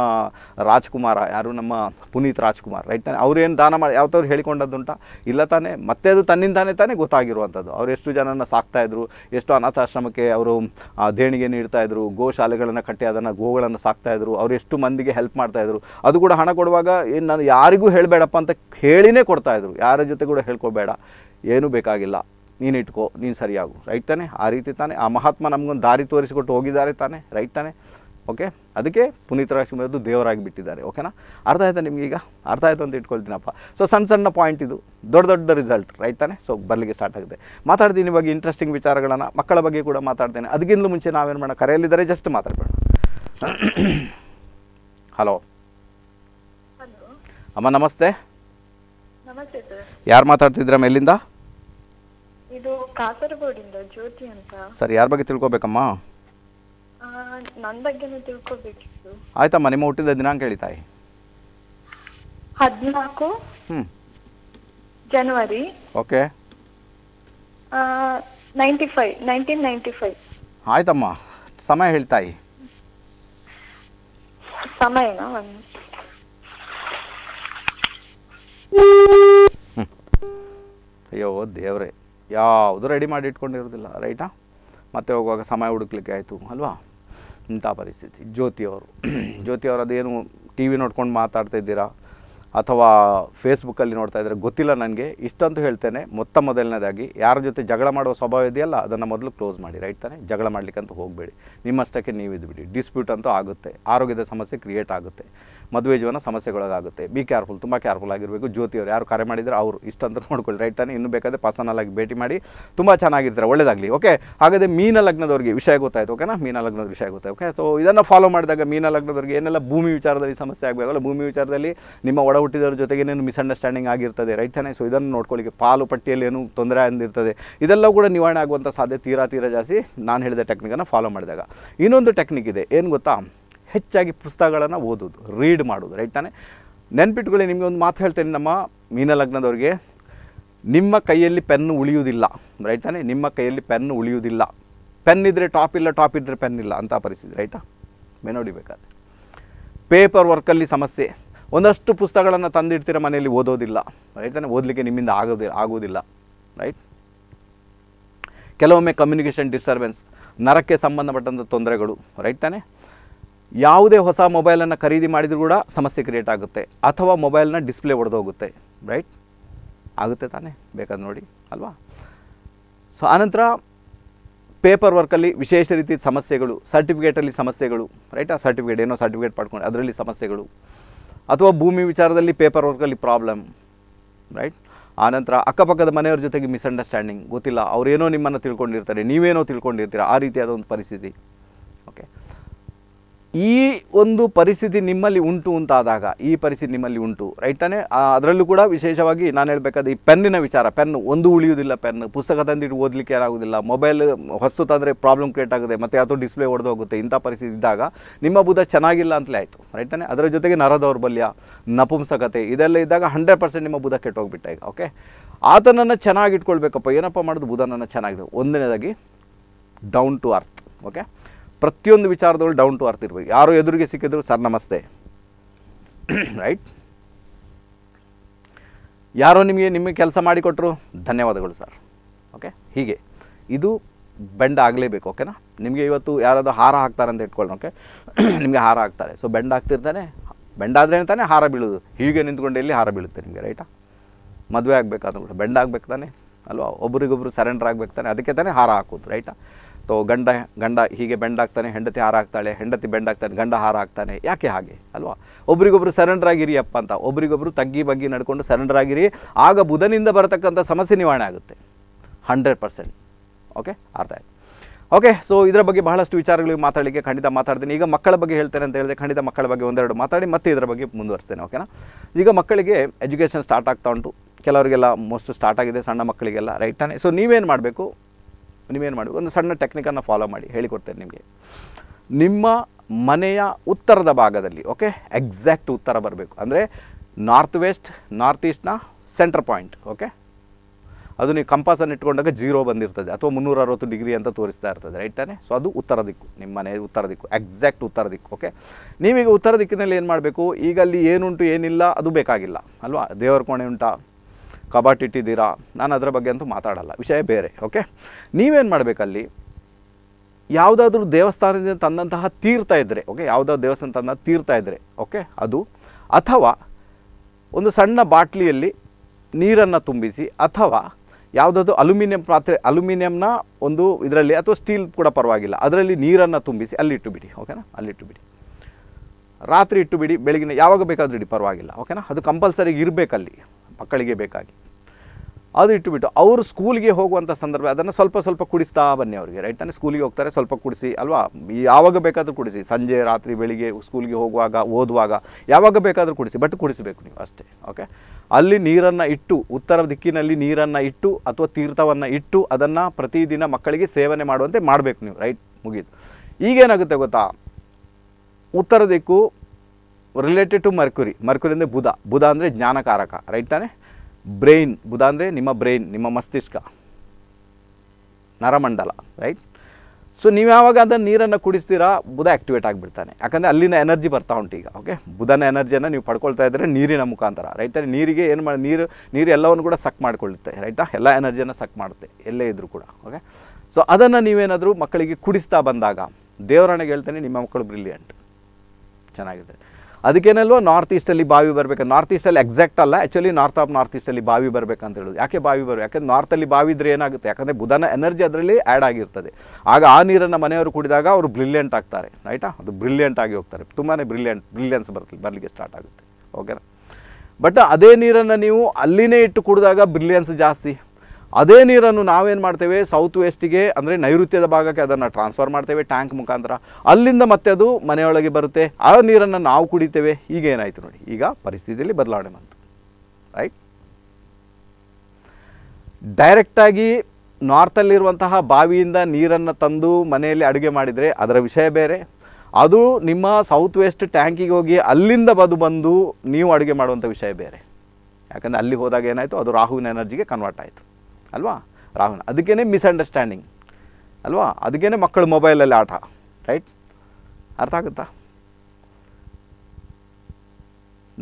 ರಾಜ್ಕುಮಾರ ಯಾರು, ನಮ್ಮ ಪುನೀತ್ ರಾಜ್ಕುಮಾರ್, ರೈಟ್ ತಾನೆ, ಅವ್ರೇನು ದಾನ ಮಾಡಿ ಯಾವತ್ತಾದ್ರು ಹೇಳಿಕೊಂಡದ್ದುಂಟಾ? ಇಲ್ಲ ತಾನೇ. ಮತ್ತೆ ಅದು ತನ್ನಿಂದಾನೇ ಗೊತ್ತಾಗಿರುವಂಥದ್ದು. ಅವ್ರು ಎಷ್ಟು ಜನನ ಸಾಕ್ತಾಯಿದ್ರು, ಎಷ್ಟು ಅನಾಥಾಶ್ರಮಕ್ಕೆ ಅವರು ದೇಣಿಗೆ ನೀಡ್ತಾಯಿದ್ರು, ಗೋಶಾಲೆಗಳನ್ನು ಕಟ್ಟಿ ಅದನ್ನು ಗೋಗಳನ್ನು ಸಾಕ್ತಾಯಿದ್ರು, ಅವ್ರು ಎಷ್ಟು ಮಂದಿಗೆ ಹೆಲ್ಪ್ ಮಾಡ್ತಾಯಿದ್ರು. ಅದು ಕೂಡ ಹಣ ಕೊಡುವಾಗ ಏನು ನಾನು ಯಾರಿಗೂ ಹೇಳಬೇಡಪ್ಪ ಅಂತ ಹೇಳಿನೇ ಕೊಡ್ತಾಯಿದ್ರು, ಯಾರ ಜೊತೆ ಕೂಡ ಹೇಳ್ಕೊಬೇಡ, ಏನೂ ಬೇಕಾಗಿಲ್ಲ, ನೀನು ಇಟ್ಕೋ, ನೀನು ಸರಿಯಾಗು, ರೈಟ್ ತಾನೆ. ಆ ರೀತಿ ತಾನೆ ಆ ಮಹಾತ್ಮ ನಮಗೊಂದು ದಾರಿ ತೋರಿಸಿಕೊಟ್ಟು ಹೋಗಿದ್ದಾರೆ ತಾನೆ, ರೈಟ್ ತಾನೆ. ಓಕೆ, ಅದಕ್ಕೆ ಪುನೀತ್ ರಾಜ್ಕುಮಾರ್ದು ದೇವರಾಗಿ ಬಿಟ್ಟಿದ್ದಾರೆ. ಓಕೆನಾ? ಅರ್ಥ ಆಯಿತಾ ನಿಮಗೀಗ? ಅರ್ಥ ಆಯಿತು ಅಂತ ಇಟ್ಕೊಳ್ತೀನಪ್ಪ. ಸೊ ಸಣ್ಣ ಪಾಯಿಂಟ್ ಇದು, ದೊಡ್ಡ ರಿಸಲ್ಟ್, ರೈಟ್ ತಾನೆ. ಸೊ ಬರಲಿಕ್ಕೆ ಸ್ಟಾರ್ಟ್ ಆಗುತ್ತೆ. ಮಾತಾಡ್ತೀನಿ ಬಗ್ಗೆ ಇಂಟ್ರೆಸ್ಟಿಂಗ್ ವಿಚಾರಗಳನ್ನು, ಮಕ್ಕಳ ಬಗ್ಗೆ ಕೂಡ ಮಾತಾಡ್ತೇನೆ. ಅದಕ್ಕಿಂತಲೂ ಮುಂಚೆ ನಾವೇನು ಮಾಡೋಣ, ಕರೆಯಲ್ಲಿದ್ದಾರೆ ಜಸ್ಟ್ ಮಾತಾಡಬೇಡ. ಹಲೋ ಅಮ್ಮ, ನಮಸ್ತೆ. ಯಾರು ಮಾತಾಡ್ತಿದ್ರಮ್ಮ, ಎಲ್ಲಿಂದ? ಇದು ಕಾಸರಗೋಡಿಂದ ಜ್ಯೋತಿ ಅಂತ. ಸರಿ, ಯಾರ ಬಗ್ಗೆ ತಿಳ್ಕೊಬೇಕಮ್ಮ? ನನ್ನ ಬಗ್ಗೆನೇ ತಿಳ್ಕೊಬೇಕಿತ್ತು. ಆಯ್ತಮ್ಮ, ನಿಮ್ಮ ಹುಟ್ಟಿದ ದಿನಾಂಕ ಹೇಳಿ ತಾಯಿ. 14 ಜನವರಿ. ಓಕೆ. 1995. ಆಯ್ತಮ್ಮ, ಸಮಯ ಹೇಳಿ ತಾಯಿ. ಸಮಯನಾ? ಅಯ್ಯೋ ದೇವರೇ, ಯಾವುದು ರೆಡಿ ಮಾಡಿ ಇಟ್ಕೊಂಡಿರೋದಿಲ್ಲ, ರೈಟಾ. ಮತ್ತೆ ಹೋಗುವಾಗ ಸಮಯ ಹುಡುಕ್ಲಿಕ್ಕೆ ಆಯಿತು ಅಲ್ವಾ, ಇಂಥ ಪರಿಸ್ಥಿತಿ. ಜ್ಯೋತಿಯವರು ಅದೇನು ಟಿ ವಿ ನೋಡ್ಕೊಂಡು ಮಾತಾಡ್ತಾ ಇದ್ದೀರಾ ಅಥವಾ ಫೇಸ್ಬುಕ್ಕಲ್ಲಿ ನೋಡ್ತಾ ಇದ್ದೀರಾ ಗೊತ್ತಿಲ್ಲ ನನಗೆ. ಇಷ್ಟಂತೂ ಹೇಳ್ತೇನೆ, ಮೊತ್ತ ಮೊದಲನೇದಾಗಿ ಯಾರ ಜೊತೆ ಜಗಳ ಮಾಡುವ ಸ್ವಭಾವ ಇದೆಯಲ್ಲ ಅದನ್ನು ಮೊದಲು ಕ್ಲೋಸ್ ಮಾಡಿ, ರೈಟ್ ತಾನೆ. ಜಗಳ ಮಾಡಲಿಕ್ಕಂತೂ ಹೋಗಬೇಡಿ, ನಿಮ್ಮಷ್ಟಕ್ಕೆ ನೀವಿದ್ದು ಬಿಡಿ. ಡಿಸ್ಪ್ಯೂಟ್ ಅಂತೂ ಆಗುತ್ತೆ, ಆರೋಗ್ಯದ ಸಮಸ್ಯೆ ಕ್ರಿಯೇಟ್ ಆಗುತ್ತೆ, ಮದುವೆ ಜೀವನ ಸಮಸ್ಯೆಗಳಾಗುತ್ತೆ. ಬಿ ಕೇರ್ಫುಲ್, ತುಂಬ ಕೇರ್ಫುಲ್ ಆಗಿರಬೇಕು. ಜ್ಯೋತಿಯವರು ಯಾರು ಕರೆ ಮಾಡಿದರೆ ಅವರು, ಇಷ್ಟಂತ ನೋಡ್ಕೊಳ್ಳಿ, ರೈಟ್ ತಾನೆ. ಇನ್ನೂ ಬೇಕಾದರೆ ಪರ್ಸನಲ್ ಆಗಿ ಭೇಟಿ ಮಾಡಿ, ತುಂಬ ಚೆನ್ನಾಗಿರ್ತಾರೆ, ಒಳ್ಳೆಯದಾಗಲಿ. ಓಕೆ, ಹಾಗಾದರೆ ಮೀನ ಲಗ್ನದವ್ರಿಗೆ ವಿಷಯ ಗೊತ್ತಾಯಿತು. ಓಕೆನಾ, ಮೀನ ಲಗ್ನದ ವಿಷಯ ಗೊತ್ತಾಯಿತು. ಓಕೆ, ಸೊ ಇದನ್ನು ಫಾಲೋ ಮಾಡಿದಾಗ ಮೀನ ಲಗ್ನದವ್ರಿಗೆ ಏನೆಲ್ಲ ಭೂಮಿ ವಿಚಾರದಲ್ಲಿ ಸಮಸ್ಯೆ ಆಗಬೇಕಲ್ಲ, ಭೂಮಿ ವಿಚಾರದಲ್ಲಿ ನಿಮ್ಮ ಒಡ ಹುಟ್ಟಿದವ್ರ ಜೊತೆಗೆ ಏನೇನು ಮಿಸ್ಅಂಡರ್ಸ್ಟ್ಯಾಂಡಿಂಗ್ ಆಗಿರ್ತದೆ, ರೈಟ್ ತಾನೆ. ಸೊ ಇದನ್ನು ನೋಡ್ಕೊಳ್ಳಿಕ್ಕೆ, ಪಾಲು ಪಟ್ಟಿಯಲ್ಲಿ ಏನು ತೊಂದರೆ ಆಗಿರ್ತದೆ, ಇದೆಲ್ಲವೂ ಕೂಡ ನಿವಾರಣೆ ಆಗುವಂಥ ಸಾಧ್ಯತೆ ತೀರಾ ಜಾಸ್ತಿ ನಾನು ಹೇಳಿದ ಟೆಕ್ನಿಕನ್ನು ಫಾಲೋ ಮಾಡಿದಾಗ. ಇನ್ನೊಂದು ಟೆಕ್ನಿಕ್ ಇದೆ, ಏನು ಗೊತ್ತಾ, ಹೆಚ್ಚಾಗಿ ಪುಸ್ತಕಗಳನ್ನು ಓದೋದು, ರೀಡ್ ಮಾಡೋದು, ರೈಟ್ ತಾನೆ. ನೆನ್ಪಿಟ್ಕೊಳ್ಳಿ, ನಿಮಗೆ ಒಂದು ಮಾತು ಹೇಳ್ತೇನೆ ನಮ್ಮ ಮೀನ ಲಗ್ನದವ್ರಿಗೆ, ನಿಮ್ಮ ಕೈಯಲ್ಲಿ ಪೆನ್ನು ಉಳಿಯುವುದಿಲ್ಲ, ರೈಟ್ ತಾನೆ. ನಿಮ್ಮ ಕೈಯಲ್ಲಿ ಪೆನ್ನು ಉಳಿಯುವುದಿಲ್ಲ, ಪೆನ್ ಇದ್ದರೆ ಟಾಪ್ ಇಲ್ಲ, ಟಾಪ್ ಇದ್ದರೆ ಪೆನ್ ಇಲ್ಲ ಅಂತ ಪರಿಸ್ಥಿತಿ, ರೈಟಾ. ಮೇ ನೋಡಿಬೇಕಾದ್ರೆ ಪೇಪರ್ ವರ್ಕಲ್ಲಿ ಸಮಸ್ಯೆ, ಒಂದಷ್ಟು ಪುಸ್ತಕಗಳನ್ನು ತಂದಿಡ್ತೀರ ಮನೆಯಲ್ಲಿ, ಓದೋದಿಲ್ಲ, ರೈಟ್ ತಾನೆ. ಓದಲಿಕ್ಕೆ ನಿಮ್ಮಿಂದ ಆಗೋದಿಲ್ಲ, ರೈಟ್. ಕೆಲವೊಮ್ಮೆ ಕಮ್ಯುನಿಕೇಷನ್ ಡಿಸ್ಟರ್ಬೆನ್ಸ್, ನರಕ್ಕೆ ಸಂಬಂಧಪಟ್ಟಂಥ ತೊಂದರೆಗಳು, ರೈಟ್ ತಾನೆ. ಯಾವುದೇ ಹೊಸ ಮೊಬೈಲ್ ಅನ್ನು ಖರೀದಿ ಮಾಡಿದ್ರು ಕೂಡ ಸಮಸ್ಯೆ ಕ್ರಿಯೇಟ್ ಆಗುತ್ತೆ ಅಥವಾ ಮೊಬೈಲ್ ನ ಡಿಸ್ಪ್ಲೇ ಒಡೆದು ಹೋಗುತ್ತೆ ರೈಟ್ ಆಗುತ್ತೆ ತಾನೆ ಬೇಕಾದ ನೋಡಿ ಅಲ್ವಾ ಸೋ ಆನಂತರ ಪೇಪರ್ ವರ್ಕ್ ಅಲ್ಲಿ ವಿಶೇಷ ರೀತಿಯ ಸಮಸ್ಯೆಗಳು ಸರ್ಟಿಫಿಕೇಟ್ ಅಲ್ಲಿ ಸಮಸ್ಯೆಗಳು ರೈಟ್ ಆ ಸರ್ಟಿಫಿಕೇಟ್ ಏನೋ ಸರ್ಟಿಫಿಕೇಟ್ ಪಡ್ಕೊಂಡು ಅದರಲ್ಲಿ ಸಮಸ್ಯೆಗಳು ಅಥವಾ ಭೂಮಿ ವಿಚಾರದಲ್ಲಿ ಪೇಪರ್ ವರ್ಕ್ ಅಲ್ಲಿ ಪ್ರಾಬ್ಲಮ್ ರೈಟ್ ಆನಂತರ ಅಕ್ಕಪಕ್ಕದ ಮನೆಯವರ ಜೊತೆಗೆ ಮಿಸ್ಅಂಡರ್‌ಸ್ಟ್ಯಾಂಡಿಂಗ್ ಗೊತ್ತಿಲ್ಲ ಅವರು ಏನೋ ನಿಮ್ಮನ್ನ ತಿಳ್ಕೊಂಡಿರ್ತಾರೆ ನೀವೇನೋ ತಿಳ್ಕೊಂಡಿರ್ತೀರಾ ಆ ರೀತಿಯಾದ ಒಂದು ಪರಿಸ್ಥಿತಿ ಓಕೆ ಈ ಒಂದು ಪರಿಸ್ಥಿತಿ ನಿಮ್ಮಲ್ಲಿ ಉಂಟು ಅಂತಾದಾಗ ಈ ಪರಿಸ್ಥಿತಿ ನಿಮ್ಮಲ್ಲಿ ಉಂಟು ರೈಟ್ ತಾನೆ ಅದರಲ್ಲೂ ಕೂಡ ವಿಶೇಷವಾಗಿ ನಾನು ಹೇಳಬೇಕಾದ ಈ ಪೆನ್ನಿನ ವಿಚಾರ ಪೆನ್ ಒಂದು ಉಳಿಯುವುದಿಲ್ಲ ಪೆನ್ ಪುಸ್ತಕ ತಂದಿಟ್ಟು ಓದಲಿಕ್ಕೆ ಆಗುವುದಿಲ್ಲ ಮೊಬೈಲ್ ಹೊಸ್ತು ತಂದ್ರೆ ಪ್ರಾಬ್ಲಮ್ ಕ್ರಿಯೇಟ್ ಆಗುತ್ತೆ ಮತ್ತೆ ಅದು ಡಿಸ್ಪ್ಲೇ ಒಡೆದು ಹೋಗುತ್ತೆ ಇಂಥ ಪರಿಸ್ಥಿತಿ ಇದ್ದಾಗ ನಿಮ್ಮ ಬುದ್ಧ ಚೆನ್ನಾಗಿಲ್ಲ ಅಂತಲೇ ಆಯಿತು ರೈಟ್ ತಾನೆ ಅದರ ಜೊತೆಗೆ ನರದೌರ್ಬಲ್ಯ ನಪುಂಸಕತೆ ಇದೆಲ್ಲ ಇದ್ದಾಗ 100% ನಿಮ್ಮ ಬುದ್ಧ ಕೆಟ್ಟೋಗ್ಬಿಟ್ಟ ಈಗ ಓಕೆ ಆತನನ್ನು ಚೆನ್ನಾಗಿ ಇಟ್ಕೊಳ್ಬೇಕಪ್ಪ ಏನಪ್ಪ ಮಾಡೋದು ಬುಧನನ್ನು ಚೆನ್ನಾಗಿ ಒಂದನೇದಾಗಿ ಡೌನ್ ಟು ಅರ್ತ್ ಓಕೆ ಪ್ರತಿಯೊಂದು ವಿಚಾರದೊಳಗೆ ಡೌನ್ ಟು ಅರ್ತ್ ಇರಬೇಕು ಯಾರು ಎದುರಿಗೆ ಸಿಕ್ಕಿದ್ರು ಸರ್ ನಮಸ್ತೆ ರೈಟ್ ಯಾರೋ ನಿಮಗೆ ನಿಮ್ಮ ಕೆಲಸ ಮಾಡಿಕೊಟ್ರು ಧನ್ಯವಾದಗಳು ಸರ್ ಓಕೆ ಹೀಗೆ ಇದು ಬೆಂಡ್ ಆಗಲೇಬೇಕು ಓಕೆನಾ ನಿಮಗೆ ಇವತ್ತು ಯಾರಾದರೂ ಹಾರ ಹಾಕ್ತಾರೆ ಅಂತ ಇಟ್ಕೊಳ್ಳೋಣ ಓಕೆ ನಿಮಗೆ ಹಾರ ಹಾಕ್ತಾರೆ ಸೊ ಬೆಂಡ್ ಆಗ್ತಿರ್ತಾನೆ ಬೆಂಡ್ ಆದರೆ ಅಂತಾನೆ ಹಾರ ಬೀಳೋದು ಹೀಗೆ ನಿಂತ್ಕೊಂಡು ಇಲ್ಲಿ ಹಾರ ಬೀಳುತ್ತೆ ನಿಮಗೆ ರೈಟಾ ಮದುವೆ ಆಗಬೇಕಾದ್ರೂ ಕೂಡ ಬೆಂಡ್ ಆಗಬೇಕು ತಾನೆ ಅಲ್ವಾ ಒಬ್ಬರಿಗೊಬ್ಬರು ಸರೆಂಡರ್ ಆಗಬೇಕು ತಾನೆ ಅದಕ್ಕೆ ತಾನೆ ಹಾರ ಹಾಕೋದು ರೈಟಾ तो ಗಂಡ ಗಂಡ ಹೀಗೆ ಬೆಂಡ್ ಆಗ್ತಾನೆ ಹೆಂಡತಿ ಹಾರ ಹಾಕ್ತಾಳೆ ಹೆಂಡತಿ ಬೆಂಡ್ ಆಗ್ತಾನೆ ಗಂಡ ಹಾರ ಹಾಕ್ತಾನೆ ಯಾಕೆ ಹಾಗೆ ಅಲ್ವಾ ಒಬ್ಬರಿಗೊಬ್ಬರು ಸರೆಂಡರ್ ಆಗಿರಿ ಅಪ್ಪ ಅಂತ ಒಬ್ಬರಿಗೊಬ್ಬರು ತಗ್ಗಿ ಬಗ್ಗಿ ನಡೆಕೊಂಡು ಸರೆಂಡರ್ ಆಗಿರಿ ಆಗ ಬುಧನಿಂದ ಬರತಕ್ಕಂಥ ಸಮಸ್ಯೆ ನಿವಾರಣೆ ಆಗುತ್ತೆ 100% ಓಕೆ ಅರ್ಥ ಆಯ್ತು ಓಕೆ ಸೋ ಇದರ ಬಗ್ಗೆ ಬಹಳಷ್ಟು ವಿಚಾರಗಳು ಮಾತಾಡಲಿಕ್ಕೆ ಖಂಡಿತ ಮಾತಾಡ್ತೀನಿ ಈಗ ಮಕ್ಕಳ ಬಗ್ಗೆ ಹೇಳ್ತೇನೆ ಅಂತ ಹೇಳಿದೆ ಖಂಡಿತ ಮಕ್ಕಳ ಬಗ್ಗೆ ಒಂದೆರಡು ಮಾತಾಡಿ ಮತ್ತೆ ಇದರ ಬಗ್ಗೆ ಮುಂದುವರಿಸ್ತೇನೆ ಓಕೆನಾ ಈಗ ಮಕ್ಕಳಿಗೆ ಎಜುಕೇಷನ್ ಸ್ಟಾರ್ಟ್ ಆಗ್ತಾ ಉಂಟು ಕೆಲವರಿಗೆಲ್ಲ ಮೋಸ್ಟ್ ಸ್ಟಾರ್ಟ್ ಆಗಿದೆ ಸಣ್ಣ ಮಕ್ಕಳಿಗೆಲ್ಲ ರೈಟ್ ತಾನೆ ಸೊ ನೀವೇನು ಮಾಡಬೇಕು ನೀವೇನು ಮಾಡಬೇಕು ಒಂದು ಸಣ್ಣ ಟೆಕ್ನಿಕನ್ನು ಫಾಲೋ ಮಾಡಿ ಹೇಳಿಕೊಡ್ತೇನೆ ನಿಮಗೆ ನಿಮ್ಮ ಮನೆಯ ಉತ್ತರದ ಭಾಗದಲ್ಲಿ ಓಕೆ ಎಕ್ಸಾಕ್ಟ್ ಉತ್ತರ ಬರಬೇಕು ಅಂದರೆ ನಾರ್ತ್ ವೆಸ್ಟ್ ನಾರ್ತ್ ಈಸ್ಟ್ನ ಸೆಂಟರ್ ಪಾಯಿಂಟ್ ಓಕೆ ಅದು ನೀವು ಕಂಪಾಸನ್ನು ಇಟ್ಕೊಂಡಾಗ 0 ಬಂದಿರ್ತದೆ ಅಥವಾ 360 ಡಿಗ್ರಿ ಅಂತ ತೋರಿಸ್ತಾ ಇರ್ತದೆ ರೈಟ್ ತಾನೆ ಸೊ ಅದು ಉತ್ತರ ದಿಕ್ಕು ನಿಮ್ಮ ಮನೆ ಉತ್ತರ ದಿಕ್ಕು ಎಕ್ಸಾಕ್ಟ್ ಉತ್ತರ ದಿಕ್ಕು ಓಕೆ ನೀವೀಗ ಉತ್ತರ ದಿಕ್ಕಿನಲ್ಲಿ ಏನು ಮಾಡಬೇಕು ಈಗ ಅಲ್ಲಿ ಏನುಂಟು ಏನಿಲ್ಲ ಅದು ಬೇಕಾಗಿಲ್ಲ ಅಲ್ವಾ ದೇವರ ಕೋಣೆ ಉಂಟಾ ಕಬಾಟ್ ಇಟ್ಟಿದ್ದೀರಾ ನಾನು ಅದರ ಬಗ್ಗೆ ಅಂತೂ ಮಾತಾಡಲ್ಲ ವಿಷಯ ಬೇರೆ ಓಕೆ ನೀವೇನು ಮಾಡಬೇಕಲ್ಲಿ ಯಾವುದಾದ್ರೂ ದೇವಸ್ಥಾನದಿಂದ ತಂದಂತಹ ತೀರ್ಥ ಇದ್ದರೆ ಓಕೆ ಯಾವುದಾದ್ರು ದೇವಸ್ಥಾನ ತಂದ ತೀರ್ಥ ಇದ್ದರೆ ಓಕೆ ಅದು ಅಥವಾ ಒಂದು ಸಣ್ಣ ಬಾಟ್ಲಿಯಲ್ಲಿ ನೀರನ್ನು ತುಂಬಿಸಿ ಅಥವಾ ಯಾವುದಾದ್ರು ಅಲ್ಯೂಮಿನಿಯಂ ಪಾತ್ರೆ ಅಲ್ಯೂಮಿನಿಯಂನ ಒಂದು ಇದರಲ್ಲಿ ಅಥವಾ ಸ್ಟೀಲ್ ಕೂಡ ಪರವಾಗಿಲ್ಲ ಅದರಲ್ಲಿ ನೀರನ್ನು ತುಂಬಿಸಿ ಅಲ್ಲಿಟ್ಟು ಬಿಡಿ ಓಕೆನಾ ಅಲ್ಲಿಟ್ಟು ಬಿಡಿ ರಾತ್ರಿ ಇಟ್ಟು ಬಿಡಿ ಬೆಳಗಿನ ಯಾವಾಗ ಬೇಕಾದರೂ ಇಡಿ ಪರವಾಗಿಲ್ಲ ಓಕೆನಾ ಅದು ಕಂಪಲ್ಸರಿ ಇರಬೇಕಲ್ಲಿ ಮಕ್ಕಳಿಗೆ ಬೇಕಾಗಿ ಅದು ಇಟ್ಟುಬಿಟ್ಟು ಅವರು ಸ್ಕೂಲ್ಗೆ ಹೋಗುವಂಥ ಸಂದರ್ಭ ಅದನ್ನು ಸ್ವಲ್ಪ ಸ್ವಲ್ಪ ಕುಡಿಸ್ತಾ ಬನ್ನಿ ಅವರಿಗೆ ರೈಟ್ ತಾನೆ ಸ್ಕೂಲಿಗೆ ಹೋಗ್ತಾರೆ ಸ್ವಲ್ಪ ಕುಡಿಸಿ ಅಲ್ವಾ ಯಾವಾಗ ಬೇಕಾದರೂ ಕುಡಿಸಿ ಸಂಜೆ ರಾತ್ರಿ ಬೆಳಿಗ್ಗೆ ಸ್ಕೂಲ್ಗೆ ಹೋಗುವಾಗ ಓದುವಾಗ ಯಾವಾಗ ಬೇಕಾದರೂ ಕುಡಿಸಿ ಬಟ್ ಕುಡಿಸಬೇಕು ನೀವು ಅಷ್ಟೇ ಓಕೆ ಅಲ್ಲಿ ನೀರನ್ನು ಇಟ್ಟು ಉತ್ತರ ದಿಕ್ಕಿನಲ್ಲಿ ನೀರನ್ನು ಇಟ್ಟು ಅಥವಾ ತೀರ್ಥವನ್ನು ಇಟ್ಟು ಅದನ್ನು ಪ್ರತಿದಿನ ಮಕ್ಕಳಿಗೆ ಸೇವನೆ ಮಾಡುವಂತೆ ಮಾಡಬೇಕು ನೀವು ರೈಟ್ ಮುಗೀತು ಈಗೇನಾಗುತ್ತೆ ಗೊತ್ತಾ ಉತ್ತರ ದಿಕ್ಕು ರಿಲೇಟೆಡ್ ಟು ಮರ್ಕ್ಯುರಿ ಮರ್ಕ್ಯುರಿ ಅಂದರೆ ಬುಧ ಬುಧ ಅಂದರೆ ಜ್ಞಾನಕಾರಕ ರೈಟ್ ತಾನೆ ಬ್ರೈನ್ ಬುಧ ಅಂದರೆ ನಿಮ್ಮ ಬ್ರೈನ್ ನಿಮ್ಮ ಮಸ್ತಿಷ್ಕ ನರಮಂಡಲ ರೈಟ್ ಸೊ ನೀವು ಯಾವಾಗ ಅದನ್ನು ನೀರನ್ನು ಕುಡಿಸ್ತೀರಾ ಬುಧ ಆ್ಯಕ್ಟಿವೇಟ್ ಆಗಿಬಿಡ್ತಾನೆ ಯಾಕಂದರೆ ಅಲ್ಲಿನ ಎನರ್ಜಿ ಬರ್ತಾ ಉಂಟು ಈಗ ಓಕೆ ಬುಧನ ಎನರ್ಜಿಯನ್ನು ನೀವು ಪಡ್ಕೊಳ್ತಾ ಇದ್ದರೆ ನೀರಿನ ಮುಖಾಂತರ ರೈಟ್ ತಾನೆ ನೀರಿಗೆ ಏನು ಮಾಡಿ ನೀರು ಎಲ್ಲವನ್ನು ಕೂಡ ಸಕ್ ಮಾಡಿಕೊಳ್ಳುತ್ತೆ ರೈಟಾ ಎಲ್ಲ ಎನರ್ಜಿಯನ್ನು ಸಕ್ ಮಾಡುತ್ತೆ ಎಲ್ಲೇ ಇದ್ದರೂ ಕೂಡ ಓಕೆ ಸೊ ಅದನ್ನು ನೀವೇನಾದರೂ ಮಕ್ಕಳಿಗೆ ಕುಡಿಸ್ತಾ ಬಂದಾಗ ದೇವರಾಣಿಗೆ ಹೇಳ್ತಾನೆ ನಿಮ್ಮ ಮಕ್ಕಳು ಬ್ರಿಲಿಯಂಟ್ ಚೆನ್ನಾಗಿದ್ದಾರೆ ಅದಕ್ಕೇನಲ್ವ ನಾರ್ತ್ ಈಸ್ಟಲ್ಲಿ ಬಾವಿ ಬರಬೇಕು ನಾರ್ತ್ ಈಸ್ಟಲ್ಲಿ ಎಕ್ಸಾಕ್ಟ್ ಅಲ್ಲ ಆ್ಯಕ್ಚುಲಿ ನಾರ್ತ್ ಆಫ್ ನಾರ್ತ್ ಈಸ್ಟಲ್ಲಿ ಬಾವಿ ಬರಬೇಕಂತ ಹೇಳೋದು ಯಾಕೆ ಬಾವಿ ಬರಬೇಕು ಯಾಕಂದರೆ ನಾರ್ತಲ್ಲಿ ಬಾವಿ ಇದ್ದರೆ ಏನಾಗುತ್ತೆ ಯಾಕಂದರೆ ಬುಧನ ಎನರ್ಜಿ ಅದರಲ್ಲಿ ಆ್ಯಡ್ ಆಗಿರ್ತದೆ ಆಗ ಆ ನೀರನ್ನು ಮನೆಯವರು ಕುಡಿದಾಗ ಅವರು ಬ್ರಿಲಿಯಂಟ್ ಆಗ್ತಾರೆ ರೈಟಾ ಅದು ಬ್ರಿಲಿಯಂಟ್ ಆಗಿ ಹೋಗ್ತಾರೆ ತುಂಬಾ ಬ್ರಿಲಿಯನ್ಸ್ ಬರಲಿಕ್ಕೆ ಸ್ಟಾರ್ಟ್ ಆಗುತ್ತೆ ಓಕೆನಾ ಬಟ್ ಅದೇ ನೀರನ್ನು ನೀವು ಅಲ್ಲಿನೇ ಇಟ್ಟು ಕುಡಿದಾಗ ಬ್ರಿಲಿಯನ್ಸ್ ಜಾಸ್ತಿ ಅದೇ ನೀರನ್ನು ನಾವೇನು ಮಾಡ್ತೇವೆ ಸೌತ್ ವೆಸ್ಟಿಗೆ ಅಂದರೆ ನೈಋತ್ಯದ ಭಾಗಕ್ಕೆ ಅದನ್ನು ಟ್ರಾನ್ಸ್ಫರ್ ಮಾಡ್ತೇವೆ ಟ್ಯಾಂಕ್ ಮುಖಾಂತರ ಅಲ್ಲಿಂದ ಮತ್ತೆ ಅದು ಮನೆಯೊಳಗೆ ಬರುತ್ತೆ ಆ ನೀರನ್ನು ನಾವು ಕುಡಿತೇವೆ ಈಗ ಏನಾಯಿತು ನೋಡಿ ಈಗ ಪರಿಸ್ಥಿತಿಯಲ್ಲಿ ಬದಲಾವಣೆ ಬಂತು ರೈಟ್ ಡೈರೆಕ್ಟಾಗಿ ನಾರ್ತಲ್ಲಿರುವಂತಹ ಬಾವಿಯಿಂದ ನೀರನ್ನು ತಂದು ಮನೆಯಲ್ಲಿ ಅಡುಗೆ ಮಾಡಿದರೆ ಅದರ ವಿಷಯ ಬೇರೆ ಅದು ನಿಮ್ಮ ಸೌತ್ ವೆಸ್ಟ್ ಟ್ಯಾಂಕಿಗೆ ಹೋಗಿ ಅಲ್ಲಿಂದ ಬಂದು ನೀವು ಅಡುಗೆ ಮಾಡುವಂಥ ವಿಷಯ ಬೇರೆ ಯಾಕಂದರೆ ಅಲ್ಲಿ ಹೋದಾಗ ಏನಾಯಿತು ಅದು ರಾಹುವಿನ ಎನರ್ಜಿಗೆ ಕನ್ವರ್ಟ್ ಆಯಿತು ಅಲ್ವಾ ರಾಹುಲ್ ಅದಕ್ಕೇ ಮಿಸ್ಅಂಡರ್ಸ್ಟ್ಯಾಂಡಿಂಗ್ ಅಲ್ವಾ ಅದಕ್ಕೇ ಮಕ್ಕಳು ಮೊಬೈಲಲ್ಲಿ ಆಟ ರೈಟ್ ಅರ್ಥ ಆಗುತ್ತಾ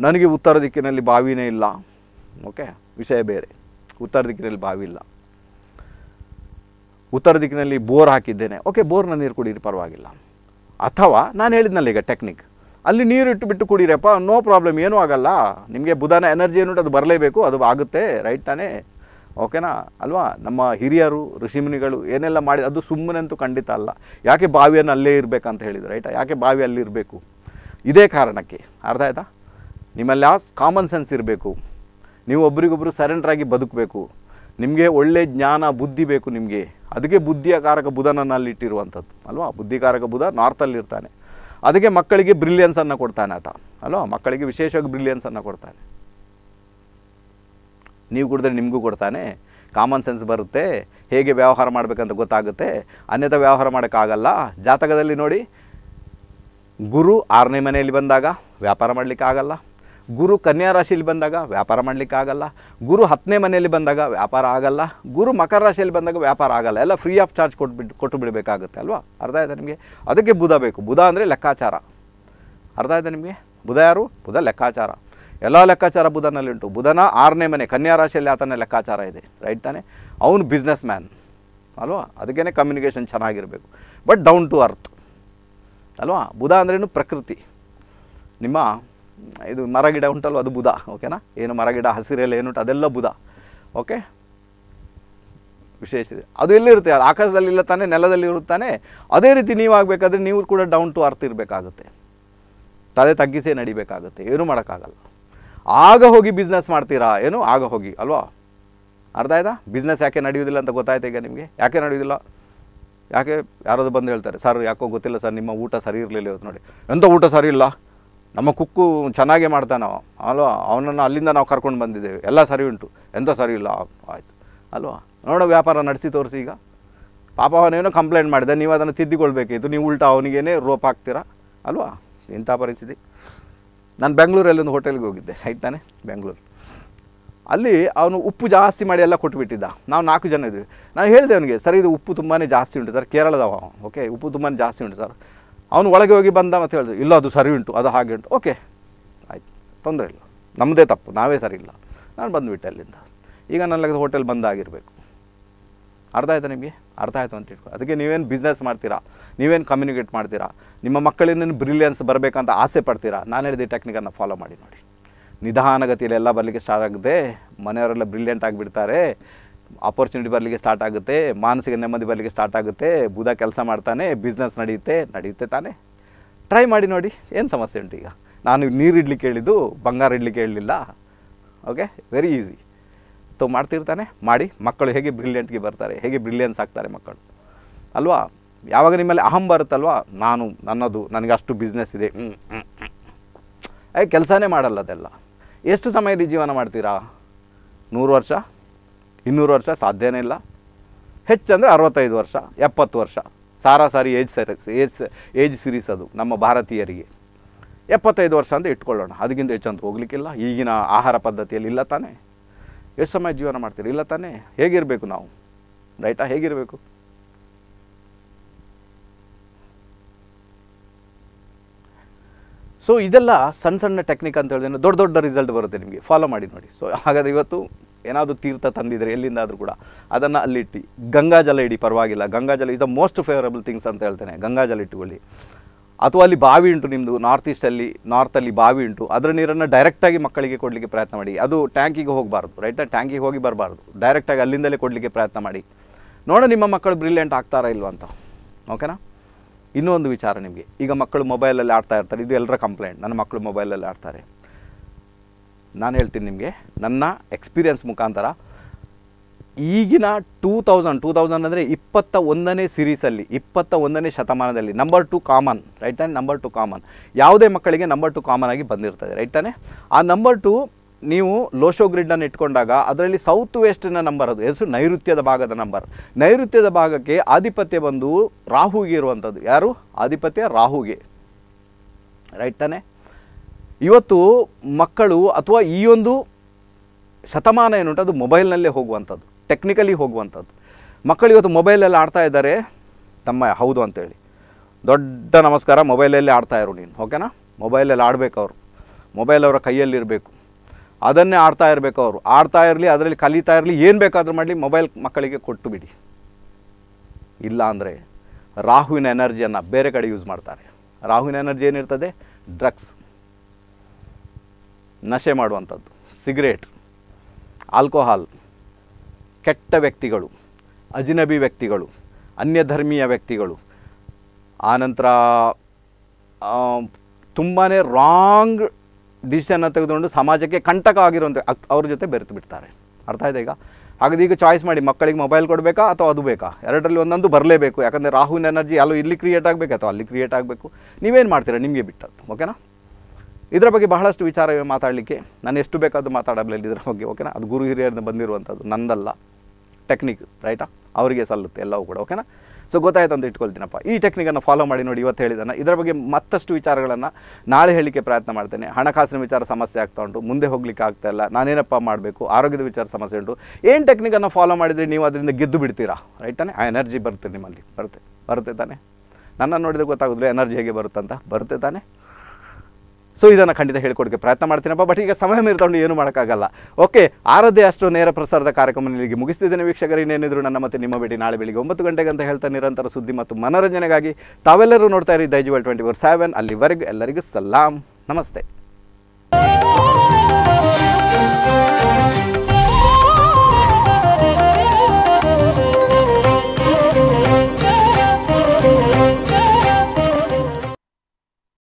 ನನಗೆ ಉತ್ತರ ದಿಕ್ಕಿನಲ್ಲಿ ಬಾವಿನೇ ಇಲ್ಲ ಓಕೆ ವಿಷಯ ಬೇರೆ ಉತ್ತರ ದಿಕ್ಕಿನಲ್ಲಿ ಬಾವಿ ಇಲ್ಲ ಉತ್ತರ ದಿಕ್ಕಿನಲ್ಲಿ ಬೋರ್ ಹಾಕಿದ್ದೇನೆ ಓಕೆ ಬೋರ್ನ ನೀರು ಕುಡೀರಿ ಪರವಾಗಿಲ್ಲ अथवा ನಾನು ಹೇಳಿದ್ನಲ್ಲ ಈಗ ಟೆಕ್ನಿಕ್ ಅಲ್ಲಿ ನೀರು ಇಟ್ಟುಬಿಟ್ಟು ಕುಡಿರಪ್ಪ ನೋ ಪ್ರಾಬ್ಲಮ್ ಏನೂ ಆಗಲ್ಲ ನಿಮಗೆ ಬುಧನ ಎನರ್ಜಿ ಏನು ಅದು ಬರಲೇಬೇಕು ಅದು ಆಗುತ್ತೆ ರೈಟ್ ತಾನೇ ಓಕೆನಾ ಅಲ್ವಾ ನಮ್ಮ ಹಿರಿಯರು ಋಷಿಮುನಿಗಳು ಏನೆಲ್ಲ ಮಾಡಿದ ಅದು ಸುಮ್ಮನೆ ಅಂತೂ ಖಂಡಿತ ಅಲ್ಲ ಯಾಕೆ ಬಾವಿಯನ್ನು ಅಲ್ಲೇ ಇರಬೇಕು ಅಂತ ಹೇಳಿದ್ರು ರೈಟ್ ಯಾಕೆ ಬಾವಿ ಅಲ್ಲಿ ಇರಬೇಕು ಇದೇ ಕಾರಣಕ್ಕೆ ಅರ್ಥ ಆಯ್ತಾ ನಿಮ್ಮಲ್ಲಿ ಕಾಮನ್ ಸೆನ್ಸ್ ಇರಬೇಕು ನೀವು ಒಬ್ಬರಿಗೊಬ್ಬರು ಸರೆಂಡರ್ ಆಗಿ ಬದುಕಬೇಕು ನಿಮಗೆ ಒಳ್ಳೆ ಜ್ಞಾನ ಬುದ್ಧಿ ಬೇಕು ನಿಮಗೆ ಅದಕ್ಕೆ ಬುದ್ಧಿಕಾರಕ ಬುಧನನ್ನ ಅಲ್ಲಿ ಇಟ್ಟಿರುವಂತದ್ದು ಅಲ್ವಾ ಬುದ್ಧಿಕಾರಕ ಬುಧ ನಾರ್ತ್ ಅಲ್ಲಿ ಇರ್ತಾನೆ ಅದಕ್ಕೆ ಮಕ್ಕಳಿಗೆ ಬ್ರಿಲಿಯನ್ಸ್ ಅನ್ನು ಕೊಡ್ತಾನೆ ಆತ ಅಲ್ವಾ ಮಕ್ಕಳಿಗೆ ವಿಶೇಷವಾಗಿ ಬ್ರಿಲಿಯನ್ಸ್ ಅನ್ನು ಕೊಡ್ತಾನೆ ನೀವು ಕುಡಿದ್ರೆ ನಿಮಗೂ ಕೊಡ್ತಾನೆ ಕಾಮನ್ ಸೆನ್ಸ್ ಬರುತ್ತೆ ಹೇಗೆ ವ್ಯವಹಾರ ಮಾಡಬೇಕಂತ ಗೊತ್ತಾಗುತ್ತೆ ಅನ್ಯತಾ ವ್ಯವಹಾರ ಮಾಡಕಾಗಲ್ಲ ಜಾತಕದಲ್ಲಿ ನೋಡಿ ಗುರು 6ನೇ ಮನೆಯಲ್ಲಿ ಬಂದಾಗ ವ್ಯಾಪಾರ ಮಾಡಲಿಕ್ಕೆ ಆಗಲ್ಲ ಗುರು ಕನ್ಯಾ ರಾಶಿಯಲ್ಲಿ ಬಂದಾಗ ವ್ಯಾಪಾರ ಮಾಡಲಿಕ್ಕೆ ಆಗಲ್ಲ ಗುರು 10ನೇ ಮನೆಯಲ್ಲಿ ಬಂದಾಗ ವ್ಯಾಪಾರ ಆಗಲ್ಲ ಗುರು ಮಕರ ರಾಶಿಯಲ್ಲಿ ಬಂದಾಗ ವ್ಯಾಪಾರ ಆಗಲ್ಲ ಎಲ್ಲ ಫ್ರೀ ಆಫ್ ಚಾರ್ಜ್ ಕೊಟ್ಟು ಬಿಡಬೇಕಾಗುತ್ತೆ ಅಲ್ವಾ ಅರ್ಥ ಆಯ್ತಾ ನಿಮಗೆ ಅದಕ್ಕೆ ಬುಧ ಬೇಕು ಬುಧ ಅಂದರೆ ಲೆಕ್ಕಾಚಾರ ಅರ್ಥ ಆಯ್ತಾ ನಿಮಗೆ ಬುಧ ಯಾರು ಬುಧ ಲೆಕ್ಕಾಚಾರ ಎಲ್ಲ ಲೆಕ್ಕಾಚಾರ ಬುಧನಲ್ಲಿ ಉಂಟು ಬುಧನ 6ನೇ ಮನೆ ಕನ್ಯಾ ರಾಶಿಯಲ್ಲಿ ಆತನ ಲೆಕ್ಕಾಚಾರ ಇದೆ ರೈಟ್ ತಾನೆ ಅವನು ಬಿಸ್ನೆಸ್ ಮ್ಯಾನ್ ಅಲ್ವಾ ಅದಕ್ಕೇನೆ ಕಮ್ಯುನಿಕೇಷನ್ ಚೆನ್ನಾಗಿರಬೇಕು ಬಟ್ ಡೌನ್ ಟು ಅರ್ತ್ ಅಲ್ವಾ ಬುಧ ಅಂದ್ರೇನು ಪ್ರಕೃತಿ ನಿಮ್ಮ ಇದು ಮರಗಿಡ ಉಂಟಲ್ವ ಅದು ಬುಧ ಓಕೆನಾ ಏನು ಮರಗಿಡ ಹಸಿರೆಲ್ಲ ಏನುಂಟು ಅದೆಲ್ಲ ಬುಧ ಓಕೆ ವಿಶೇಷ ಇದೆ ಅದು ಎಲ್ಲಿರುತ್ತೆ ಆಕಾಶದಲ್ಲಿ ಇಲ್ಲ ತಾನೆ ನೆಲದಲ್ಲಿ ಇರುತ್ತಾನೆ ಅದೇ ರೀತಿ ನೀವು ಆಗಬೇಕಾದ್ರೆ ನೀವು ಕೂಡ ಡೌನ್ ಟು ಅರ್ತ್ ಇರಬೇಕಾಗುತ್ತೆ ತಲೆ ತಗ್ಗಿಸೇ ನಡಿಬೇಕಾಗುತ್ತೆ ಏನೂ ಮಾಡೋಕ್ಕಾಗಲ್ಲ ಆಗ ಹೋಗಿ ಬಿಸ್ನೆಸ್ ಮಾಡ್ತೀರಾ ಏನು ಆಗ ಹೋಗಿ ಅಲ್ವಾ ಅರ್ಥ ಆಯ್ತಾ ಬಿಸ್ನೆಸ್ ಯಾಕೆ ನಡೆಯೋದಿಲ್ಲ ಅಂತ ಗೊತ್ತಾಯ್ತು ಈಗ ನಿಮಗೆ ಯಾಕೆ ನಡೆಯೋದಿಲ್ಲ ಯಾಕೆ ಯಾರಾದರೂ ಬಂದು ಹೇಳ್ತಾರೆ ಸರ್ ಯಾಕೋ ಗೊತ್ತಿಲ್ಲ ಸರ್ ನಿಮ್ಮ ಊಟ ಸರಿ ಇರಲಿಲ್ಲ ಇವತ್ತು ನೋಡಿ ಎಂಥ ಊಟ ಸರಿ ಇಲ್ಲ ನಮ್ಮ ಕುಕ್ಕು ಚೆನ್ನಾಗೇ ಮಾಡ್ತಾನೆ ಅಲ್ವಾ ಅವನನ್ನು ಅಲ್ಲಿಂದ ನಾವು ಕರ್ಕೊಂಡು ಬಂದಿದ್ದೇವೆ ಎಲ್ಲ ಸರಿ ಉಂಟು ಎಂಥ ಸರಿ ಇಲ್ಲ ಆಯಿತು ಅಲ್ವಾ ನೋಡೋ ವ್ಯಾಪಾರ ನಡೆಸಿ ತೋರಿಸಿ ಈಗ ಪಾಪ ಅವನೇನೋ ಕಂಪ್ಲೇಂಟ್ ಮಾಡಿದೆ ನೀವು ಅದನ್ನು ತಿದ್ದಿಕೊಳ್ಬೇಕಿತ್ತು ನೀವು ಉಲ್ಟಾ ಅವನಿಗೇನೆ ರೋಪ್ ಹಾಕ್ತೀರಾ ಅಲ್ವಾ ಇಂಥ ಪರಿಸ್ಥಿತಿ ನಾನು ಬೆಂಗಳೂರಲ್ಲಿ ಒಂದು ಹೋಟೆಲ್ಗೆ ಹೋಗಿದ್ದೆ ರೈಟ್ ತಾನೆ ಬೆಂಗಳೂರು ಅಲ್ಲಿ ಅವನು ಉಪ್ಪು ಜಾಸ್ತಿ ಮಾಡಿ ಎಲ್ಲ ಕೊಟ್ಟುಬಿಟ್ಟಿದ್ದ ನಾವು 4 ಜನ ಇದ್ದೀವಿ ನಾನು ಹೇಳಿದೆ ಅವನಿಗೆ ಸರ್ ಇದು ಉಪ್ಪು ತುಂಬಾ ಜಾಸ್ತಿ ಉಂಟು ಸರ್ ಕೇರಳದವ ಓಕೆ ಉಪ್ಪು ತುಂಬಾ ಜಾಸ್ತಿ ಉಂಟು ಸರ್ ಅವನು ಒಳಗೆ ಹೋಗಿ ಬಂದ ಮತ್ತು ಹೇಳಿದ್ರು ಇಲ್ಲ ಅದು ಸರಿ ಉಂಟು ಅದು ಹಾಗೆ ಉಂಟು ಓಕೆ ಆಯ್ತು ತೊಂದರೆ ಇಲ್ಲ ನಮ್ಮದೇ ತಪ್ಪು ನಾವೇ ಸರಿ ಇಲ್ಲ ನಾನು ಬಂದುಬಿಟ್ಟೆ ಅಲ್ಲಿಂದ ಈಗ ನನಗೆ ಹೋಟೆಲ್ ಬಂದಾಗಿರಬೇಕು ಅರ್ಥ ಆಯ್ತಾ ನಿಮಗೆ ಅರ್ಥ ಆಯಿತು ಅಂತ ಇಟ್ಕೊ ಅದಕ್ಕೆ ನೀವೇನು ಬಿಸ್ನೆಸ್ ಮಾಡ್ತೀರಾ ನೀವೇನು ಕಮ್ಯುನಿಕೇಟ್ ಮಾಡ್ತೀರಾ ನಿಮ್ಮ ಮಕ್ಕಳೇನೇನು ಬ್ರಿಲಿಯನ್ಸ್ ಬರಬೇಕಂತ ಆಸೆ ಪಡ್ತೀರಾ ನಾನು ಹೇಳಿದ ಟೆಕ್ನಿಕನ್ನು ಫಾಲೋ ಮಾಡಿ ನೋಡಿ ನಿಧಾನಗತಿಯಲ್ಲಿ ಎಲ್ಲ ಬರಲಿಕ್ಕೆ ಸ್ಟಾರ್ಟ್ ಆಗುತ್ತೆ ಮನೆಯವರೆಲ್ಲ ಬ್ರಿಲಿಯಂಟ್ ಆಗಿಬಿಡ್ತಾರೆ ಆಪರ್ಚುನಿಟಿ ಬರಲಿಕ್ಕೆ ಸ್ಟಾರ್ಟ್ ಆಗುತ್ತೆ ಮಾನಸಿಕ ನೆಮ್ಮದಿ ಬರಲಿಕ್ಕೆ ಸ್ಟಾರ್ಟ್ ಆಗುತ್ತೆ ಬುಧ ಕೆಲಸ ಮಾಡ್ತಾನೆ ಬಿಸ್ನೆಸ್ ನಡೆಯುತ್ತೆ ತಾನೇ ಟ್ರೈ ಮಾಡಿ ನೋಡಿ ಏನು ಸಮಸ್ಯೆ ಉಂಟು ಈಗ ನಾನು ನೀರು ಇಡ್ಲಿಕ್ಕೆ ಹೇಳಿದ್ದು ಬಂಗಾರ ಇಡ್ಲಿಕ್ಕೆ ಹೇಳಲಿಲ್ಲ ಓಕೆ ವೆರಿ ಈಸಿ ತೋ ಮಾಡ್ತಿರ್ತಾನೆ ಮಾಡಿ ಮಕ್ಕಳು ಹೇಗೆ ಬ್ರಿಲಿಯಂಟ್ಗೆ ಬರ್ತಾರೆ ಹೇಗೆ ಬ್ರಿಲಿಯನ್ಸ್ ಆಗ್ತಾರೆ ಮಕ್ಕಳು ಅಲ್ವಾ ಯಾವಾಗ ನಿಮ್ಮಲ್ಲಿ ಅಹಂ ಬರುತ್ತಲ್ವಾ ನಾನು ನನ್ನದು ನನಗೆ ಅಷ್ಟು ಬಿಸ್ನೆಸ್ ಇದೆ ಕೆಲಸನೇ ಮಾಡಲ್ಲ ಅದೆಲ್ಲ ಎಷ್ಟು ಸಮಯದಲ್ಲಿ ಜೀವನ ಮಾಡ್ತೀರಾ 100 ವರ್ಷ 200 ವರ್ಷ ಸಾಧ್ಯನೇ ಇಲ್ಲ ಹೆಚ್ಚಂದರೆ 65 ವರ್ಷ 70 ವರ್ಷ ಸಾರಾಸಾರಿ ಏಜ್ ಸೀರೀಸ್ ಅದು ನಮ್ಮ ಭಾರತೀಯರಿಗೆ 75 ವರ್ಷ ಅಂತ ಇಟ್ಕೊಳ್ಳೋಣ ಅದಕ್ಕಿಂತ ಹೆಚ್ಚಂತ ಹೋಗ್ಲಿಕ್ಕಿಲ್ಲ ಈಗಿನ ಆಹಾರ ಪದ್ಧತಿಯಲ್ಲಿ ಇಲ್ಲ ತಾನೇ ಎಷ್ಟು ಸಮಯ ಜೀವನ ಮಾಡ್ತೀರಿ ಇಲ್ಲ ತಾನೇ ಹೇಗಿರಬೇಕು ನಾವು ರೈಟಾ ಹೇಗಿರಬೇಕು ಸೊ ಇದೆಲ್ಲ ಸಣ್ಣ ಸಣ್ಣ ಟೆಕ್ನಿಕ್ ಅಂತ ಹೇಳಿದ್ರೆ ದೊಡ್ಡ ದೊಡ್ಡ ರಿಸಲ್ಟ್ ಬರುತ್ತೆ ನಿಮಗೆ ಫಾಲೋ ಮಾಡಿ ನೋಡಿ ಸೊ ಹಾಗಾದರೆ ಇವತ್ತು ಏನಾದರೂ ತೀರ್ಥ ತಂದಿದ್ರೆ ಎಲ್ಲಿಂದಾದರೂ ಕೂಡ ಅದನ್ನು ಅಲ್ಲಿಟ್ಟು ಗಂಗಾಜಲ ಇಡಿ ಪರವಾಗಿಲ್ಲ ಗಂಗಾಜಲ is the most favourable things ಅಂತ ಹೇಳ್ತೇನೆ ಗಂಗಾಜಲ ಇಟ್ಟುಕೊಳ್ಳಿ ಅಥವಾ ಅಲ್ಲಿ ಬಾವಿ ಉಂಟು ನಿಮ್ಮದು ನಾರ್ತಲ್ಲಿ ಬಾವಿ ಉಂಟು ಅದರ ನೀರನ್ನು ಡೈರೆಕ್ಟಾಗಿ ಮಕ್ಕಳಿಗೆ ಕೊಡಲಿಕ್ಕೆ ಪ್ರಯತ್ನ ಮಾಡಿ ಅದು ಟ್ಯಾಂಕಿಗೆ ಹೋಗಬಾರ್ದು ರೈಟ್ ಟ್ಯಾಂಕಿಗೆ ಹೋಗಿ ಬರಬಾರ್ದು ಡೈರೆಕ್ಟಾಗಿ ಅಲ್ಲಿಂದಲೇ ಕೊಡಲಿಕ್ಕೆ ಪ್ರಯತ್ನ ಮಾಡಿ ನೋಡೋ ನಿಮ್ಮ ಮಕ್ಕಳು ಬ್ರಿಲಿಯಂಟ್ ಆಗ್ತಾರಾ ಇಲ್ವ ಅಂತ ಓಕೆನಾ ಇನ್ನೊಂದು ವಿಚಾರ ನಿಮಗೆ ಈಗ ಮಕ್ಕಳು ಮೊಬೈಲಲ್ಲಿ ಆಡ್ತಾ ಇರ್ತಾರೆ ಇದು ಎಲ್ಲರ ಕಂಪ್ಲೇಂಟ್ ನನ್ನ ಮಕ್ಕಳು ಮೊಬೈಲಲ್ಲಿ ಆಡ್ತಾರೆ ನಾನು ಹೇಳ್ತೀನಿ ನಿಮಗೆ ನನ್ನ ಎಕ್ಸ್ಪೀರಿಯನ್ಸ್ ಮುಖಾಂತರ ಈಗಿನ 2000 ಅಂದರೆ 21ನೇ ಸೀರೀಸಲ್ಲಿ 21ನೇ ಶತಮಾನದಲ್ಲಿ ನಂಬರ್ 2 ಕಾಮನ್ ರೈಟ್ ತಾನೆ ನಂಬರ್ 2 ಕಾಮನ್ ಯಾವುದೇ ಮಕ್ಕಳಿಗೆ ನಂಬರ್ 2 ಕಾಮನ್ ಆಗಿ ಬಂದಿರ್ತದೆ ರೈಟ್ ತಾನೆ ಆ ನಂಬರ್ 2 ನೀವು ಲೋಶೋ ಗ್ರಿಡ್ಡನ್ನು ಇಟ್ಕೊಂಡಾಗ ಅದರಲ್ಲಿ ಸೌತ್ ವೆಸ್ಟಿನ ನಂಬರ್ ಅದು ಹೆಸರು ನೈಋತ್ಯದ ಭಾಗದ ನಂಬರ್ ನೈಋತ್ಯದ ಭಾಗಕ್ಕೆ ಆಧಿಪತ್ಯ ಬಂದು ರಾಹುಗೆ ಇರುವಂಥದ್ದು ಯಾರು ಆಧಿಪತ್ಯ ರಾಹುಗೆ ರೈಟ್ ತಾನೆ ಇವತ್ತು ಮಕ್ಕಳು ಅಥವಾ ಈ ಒಂದು ಶತಮಾನ ಏನುಂಟು ಅದು ಮೊಬೈಲ್ನಲ್ಲೇ ಹೋಗುವಂಥದ್ದು ಟೆಕ್ನಿಕಲಿ ಹೋಗುವಂಥದ್ದು ಮಕ್ಕಳು ಇವತ್ತು ಮೊಬೈಲಲ್ಲಿ ಆಡ್ತಾ ಇದ್ದಾರೆ ತಮ್ಮ ಹೌದು ಅಂತೇಳಿ ದೊಡ್ಡ ನಮಸ್ಕಾರ ಮೊಬೈಲಲ್ಲೇ ಆಡ್ತಾ ಇರು ನೀನು ಓಕೆನಾ ಮೊಬೈಲಲ್ಲಿ ಆಡಬೇಕು ಅವರು ಮೊಬೈಲ್ ಅವರ ಕೈಯಲ್ಲಿರಬೇಕು ಅದನ್ನೇ ಆಡ್ತಾ ಇರಬೇಕು ಅವರು ಆಡ್ತಾ ಇರಲಿ ಅದರಲ್ಲಿ ಕಲಿತಾ ಇರಲಿ ಏನು ಬೇಕಾದರೂ ಮಾಡಲಿ ಮೊಬೈಲ್ ಮಕ್ಕಳಿಗೆ ಕೊಟ್ಟು ಬಿಡಿ ಇಲ್ಲ ಅಂದರೆ ರಾಹುವಿನ ಎನರ್ಜಿಯನ್ನು ಬೇರೆ ಕಡೆ ಯೂಸ್ ಮಾಡ್ತಾರೆ. ರಾಹುವಿನ ಎನರ್ಜಿ ಏನಿರ್ತದೆ? ಡ್ರಗ್ಸ್, ನಶೆ ಮಾಡುವಂಥದ್ದು, ಸಿಗರೇಟ್, ಆಲ್ಕೋಹಾಲ್, ಕೆಟ್ಟ ವ್ಯಕ್ತಿಗಳು, ಅಜಿನಬಿ ವ್ಯಕ್ತಿಗಳು, ಅನ್ಯಧರ್ಮೀಯ ವ್ಯಕ್ತಿಗಳು, ಆನಂತರ ತುಂಬಾ ರಾಂಗ್ ಡಿಸಿಷನ್ನ ತೆಗೆದುಕೊಂಡು ಸಮಾಜಕ್ಕೆ ಕಂಟಕ ಆಗಿರುವಂಥ ಅವ್ರ ಜೊತೆ ಬೆರೆತು ಬಿಡ್ತಾರೆ. ಅರ್ಥ ಆಯ್ತಾ? ಈಗ ಹಾಗಾದ್ರೆ ಈಗ ಚಾಯ್ಸ್ ಮಾಡಿ, ಮಕ್ಕಳಿಗೆ ಮೊಬೈಲ್ ಕೊಡಬೇಕಾ ಅಥವಾ ಅದು ಬೇಕಾ? ಎರಡರಲ್ಲಿ ಒಂದೊಂದು ಬರಲೇಬೇಕು. ಯಾಕಂದರೆ ರಾಹುವಿನ ಎನರ್ಜಿ ಅಲ್ಲೂ ಇಲ್ಲಿ ಕ್ರಿಯೇಟ್ ಆಗಬೇಕು ಅಥವಾ ಅಲ್ಲಿ ಕ್ರಿಯೇಟ್ ಆಗಬೇಕು. ನೀವೇನು ಮಾಡ್ತೀರಾ ನಿಮಗೆ ಬಿಟ್ಟದ್ದು. ಓಕೆನಾ? ಇದರ ಬಗ್ಗೆ ಬಹಳಷ್ಟು ವಿಚಾರ ಮಾತಾಡಲಿಕ್ಕೆ ನಾನು ಎಷ್ಟು ಬೇಕಾದರೂ ಮಾತಾಡಬಲ್ಲ ಇದರ ಬಗ್ಗೆ. ಓಕೆನಾ? ಅದು ಗುರು ಹಿರಿಯರಿಂದ ಬಂದಿರುವಂಥದ್ದು, ನಂದಲ್ಲ, ಟೆಕ್ನಿಕ್ ರೈಟಾ, ಅವರಿಗೆ ಸಲ್ಲುತ್ತೆ ಎಲ್ಲವೂ ಕೂಡ. ಓಕೆನಾ? ಸೊ ಗೊತ್ತಾಯ್ತು ಅಂತ ಇಟ್ಕೊಳ್ತೀನಪ್ಪ. ಈ ಟೆಕ್ನಿಕನ್ನು ಫಾಲೋ ಮಾಡಿ ನೋಡಿ. ಇವತ್ತು ಹೇಳಿದ್ದಾನೆ, ಇದರ ಬಗ್ಗೆ ಮತ್ತಷ್ಟು ವಿಚಾರಗಳನ್ನು ನಾಳೆ ಹೇಳಲಿಕ್ಕೆ ಪ್ರಯತ್ನ ಮಾಡ್ತೇನೆ. ಹಣಕಾಸಿನ ವಿಚಾರ ಸಮಸ್ಯೆ ಆಗ್ತಾ ಉಂಟು, ಮುಂದೆ ಹೋಗ್ಲಿಕ್ಕೆ ಆಗ್ತಾಯಿಲ್ಲ, ನಾನೇನಪ್ಪ ಮಾಡಬೇಕು, ಆರೋಗ್ಯದ ವಿಚಾರ ಸಮಸ್ಯೆ ಉಂಟು, ಏನು ಟೆಕ್ನಿಕನ್ನು ಫಾಲೋ ಮಾಡಿದರೆ ನೀವು ಅದರಿಂದ ಗೆದ್ದು ಬಿಡ್ತೀರಾ? ರೈಟ್ ತಾನೆ? ಆ ಎನರ್ಜಿ ಬರುತ್ತೆ ನಿಮ್ಮಲ್ಲಿ, ಬರುತ್ತೆ ತಾನೆ? ನನ್ನ ನೋಡಿದರೆ ಗೊತ್ತಾಗೋದಿಲ್ಲ ಎನರ್ಜಿ ಹೇಗೆ ಬರುತ್ತಂತ, ಬರುತ್ತೆ ತಾನೆ? ಸೊ ಇದನ್ನು ಖಂಡಿತ ಹೇಳಿಕೊಡೋಕ್ಕೆ ಪ್ರಯತ್ನ ಮಾಡ್ತೀನಪ್ಪ. ಬಟ್ ಈಗ ಸಮಯ ಮೀರ್ಕೊಂಡು ಏನು ಮಾಡೋಕ್ಕಾಗಲ್ಲ. ಓಕೆ, ಆರಾಧ್ಯ ಅಷ್ಟು ನೇರ ಪ್ರಸಾರದ ಕಾರ್ಯಕ್ರಮದಲ್ಲಿ ಮುಗಿಸ್ತಿದ್ದೇನೆ ವೀಕ್ಷಕರು. ಇನ್ನೇನಿದ್ರು ನನ್ನ ಮತ್ತೆ ನಿಮ್ಮ ಭೇಟಿ ನಾಳೆ ಬೆಳಿಗ್ಗೆ 9 ಗಂಟೆಗೆ ಅಂತ ಹೇಳ್ತಾ, ನಿರಂತರ ಸುದ್ದಿ ಮತ್ತು ಮನೋರಂಜನೆಗಾಗಿ ತಾವೆಲ್ಲರೂ ನೋಡ್ತಾ ಇರಿ ದೈಜುವಲ್ 24/7. ಅಲ್ಲಿವರೆಗೂ ಎಲ್ಲರಿಗೂ ಸಲಾಂ, ನಮಸ್ತೆ.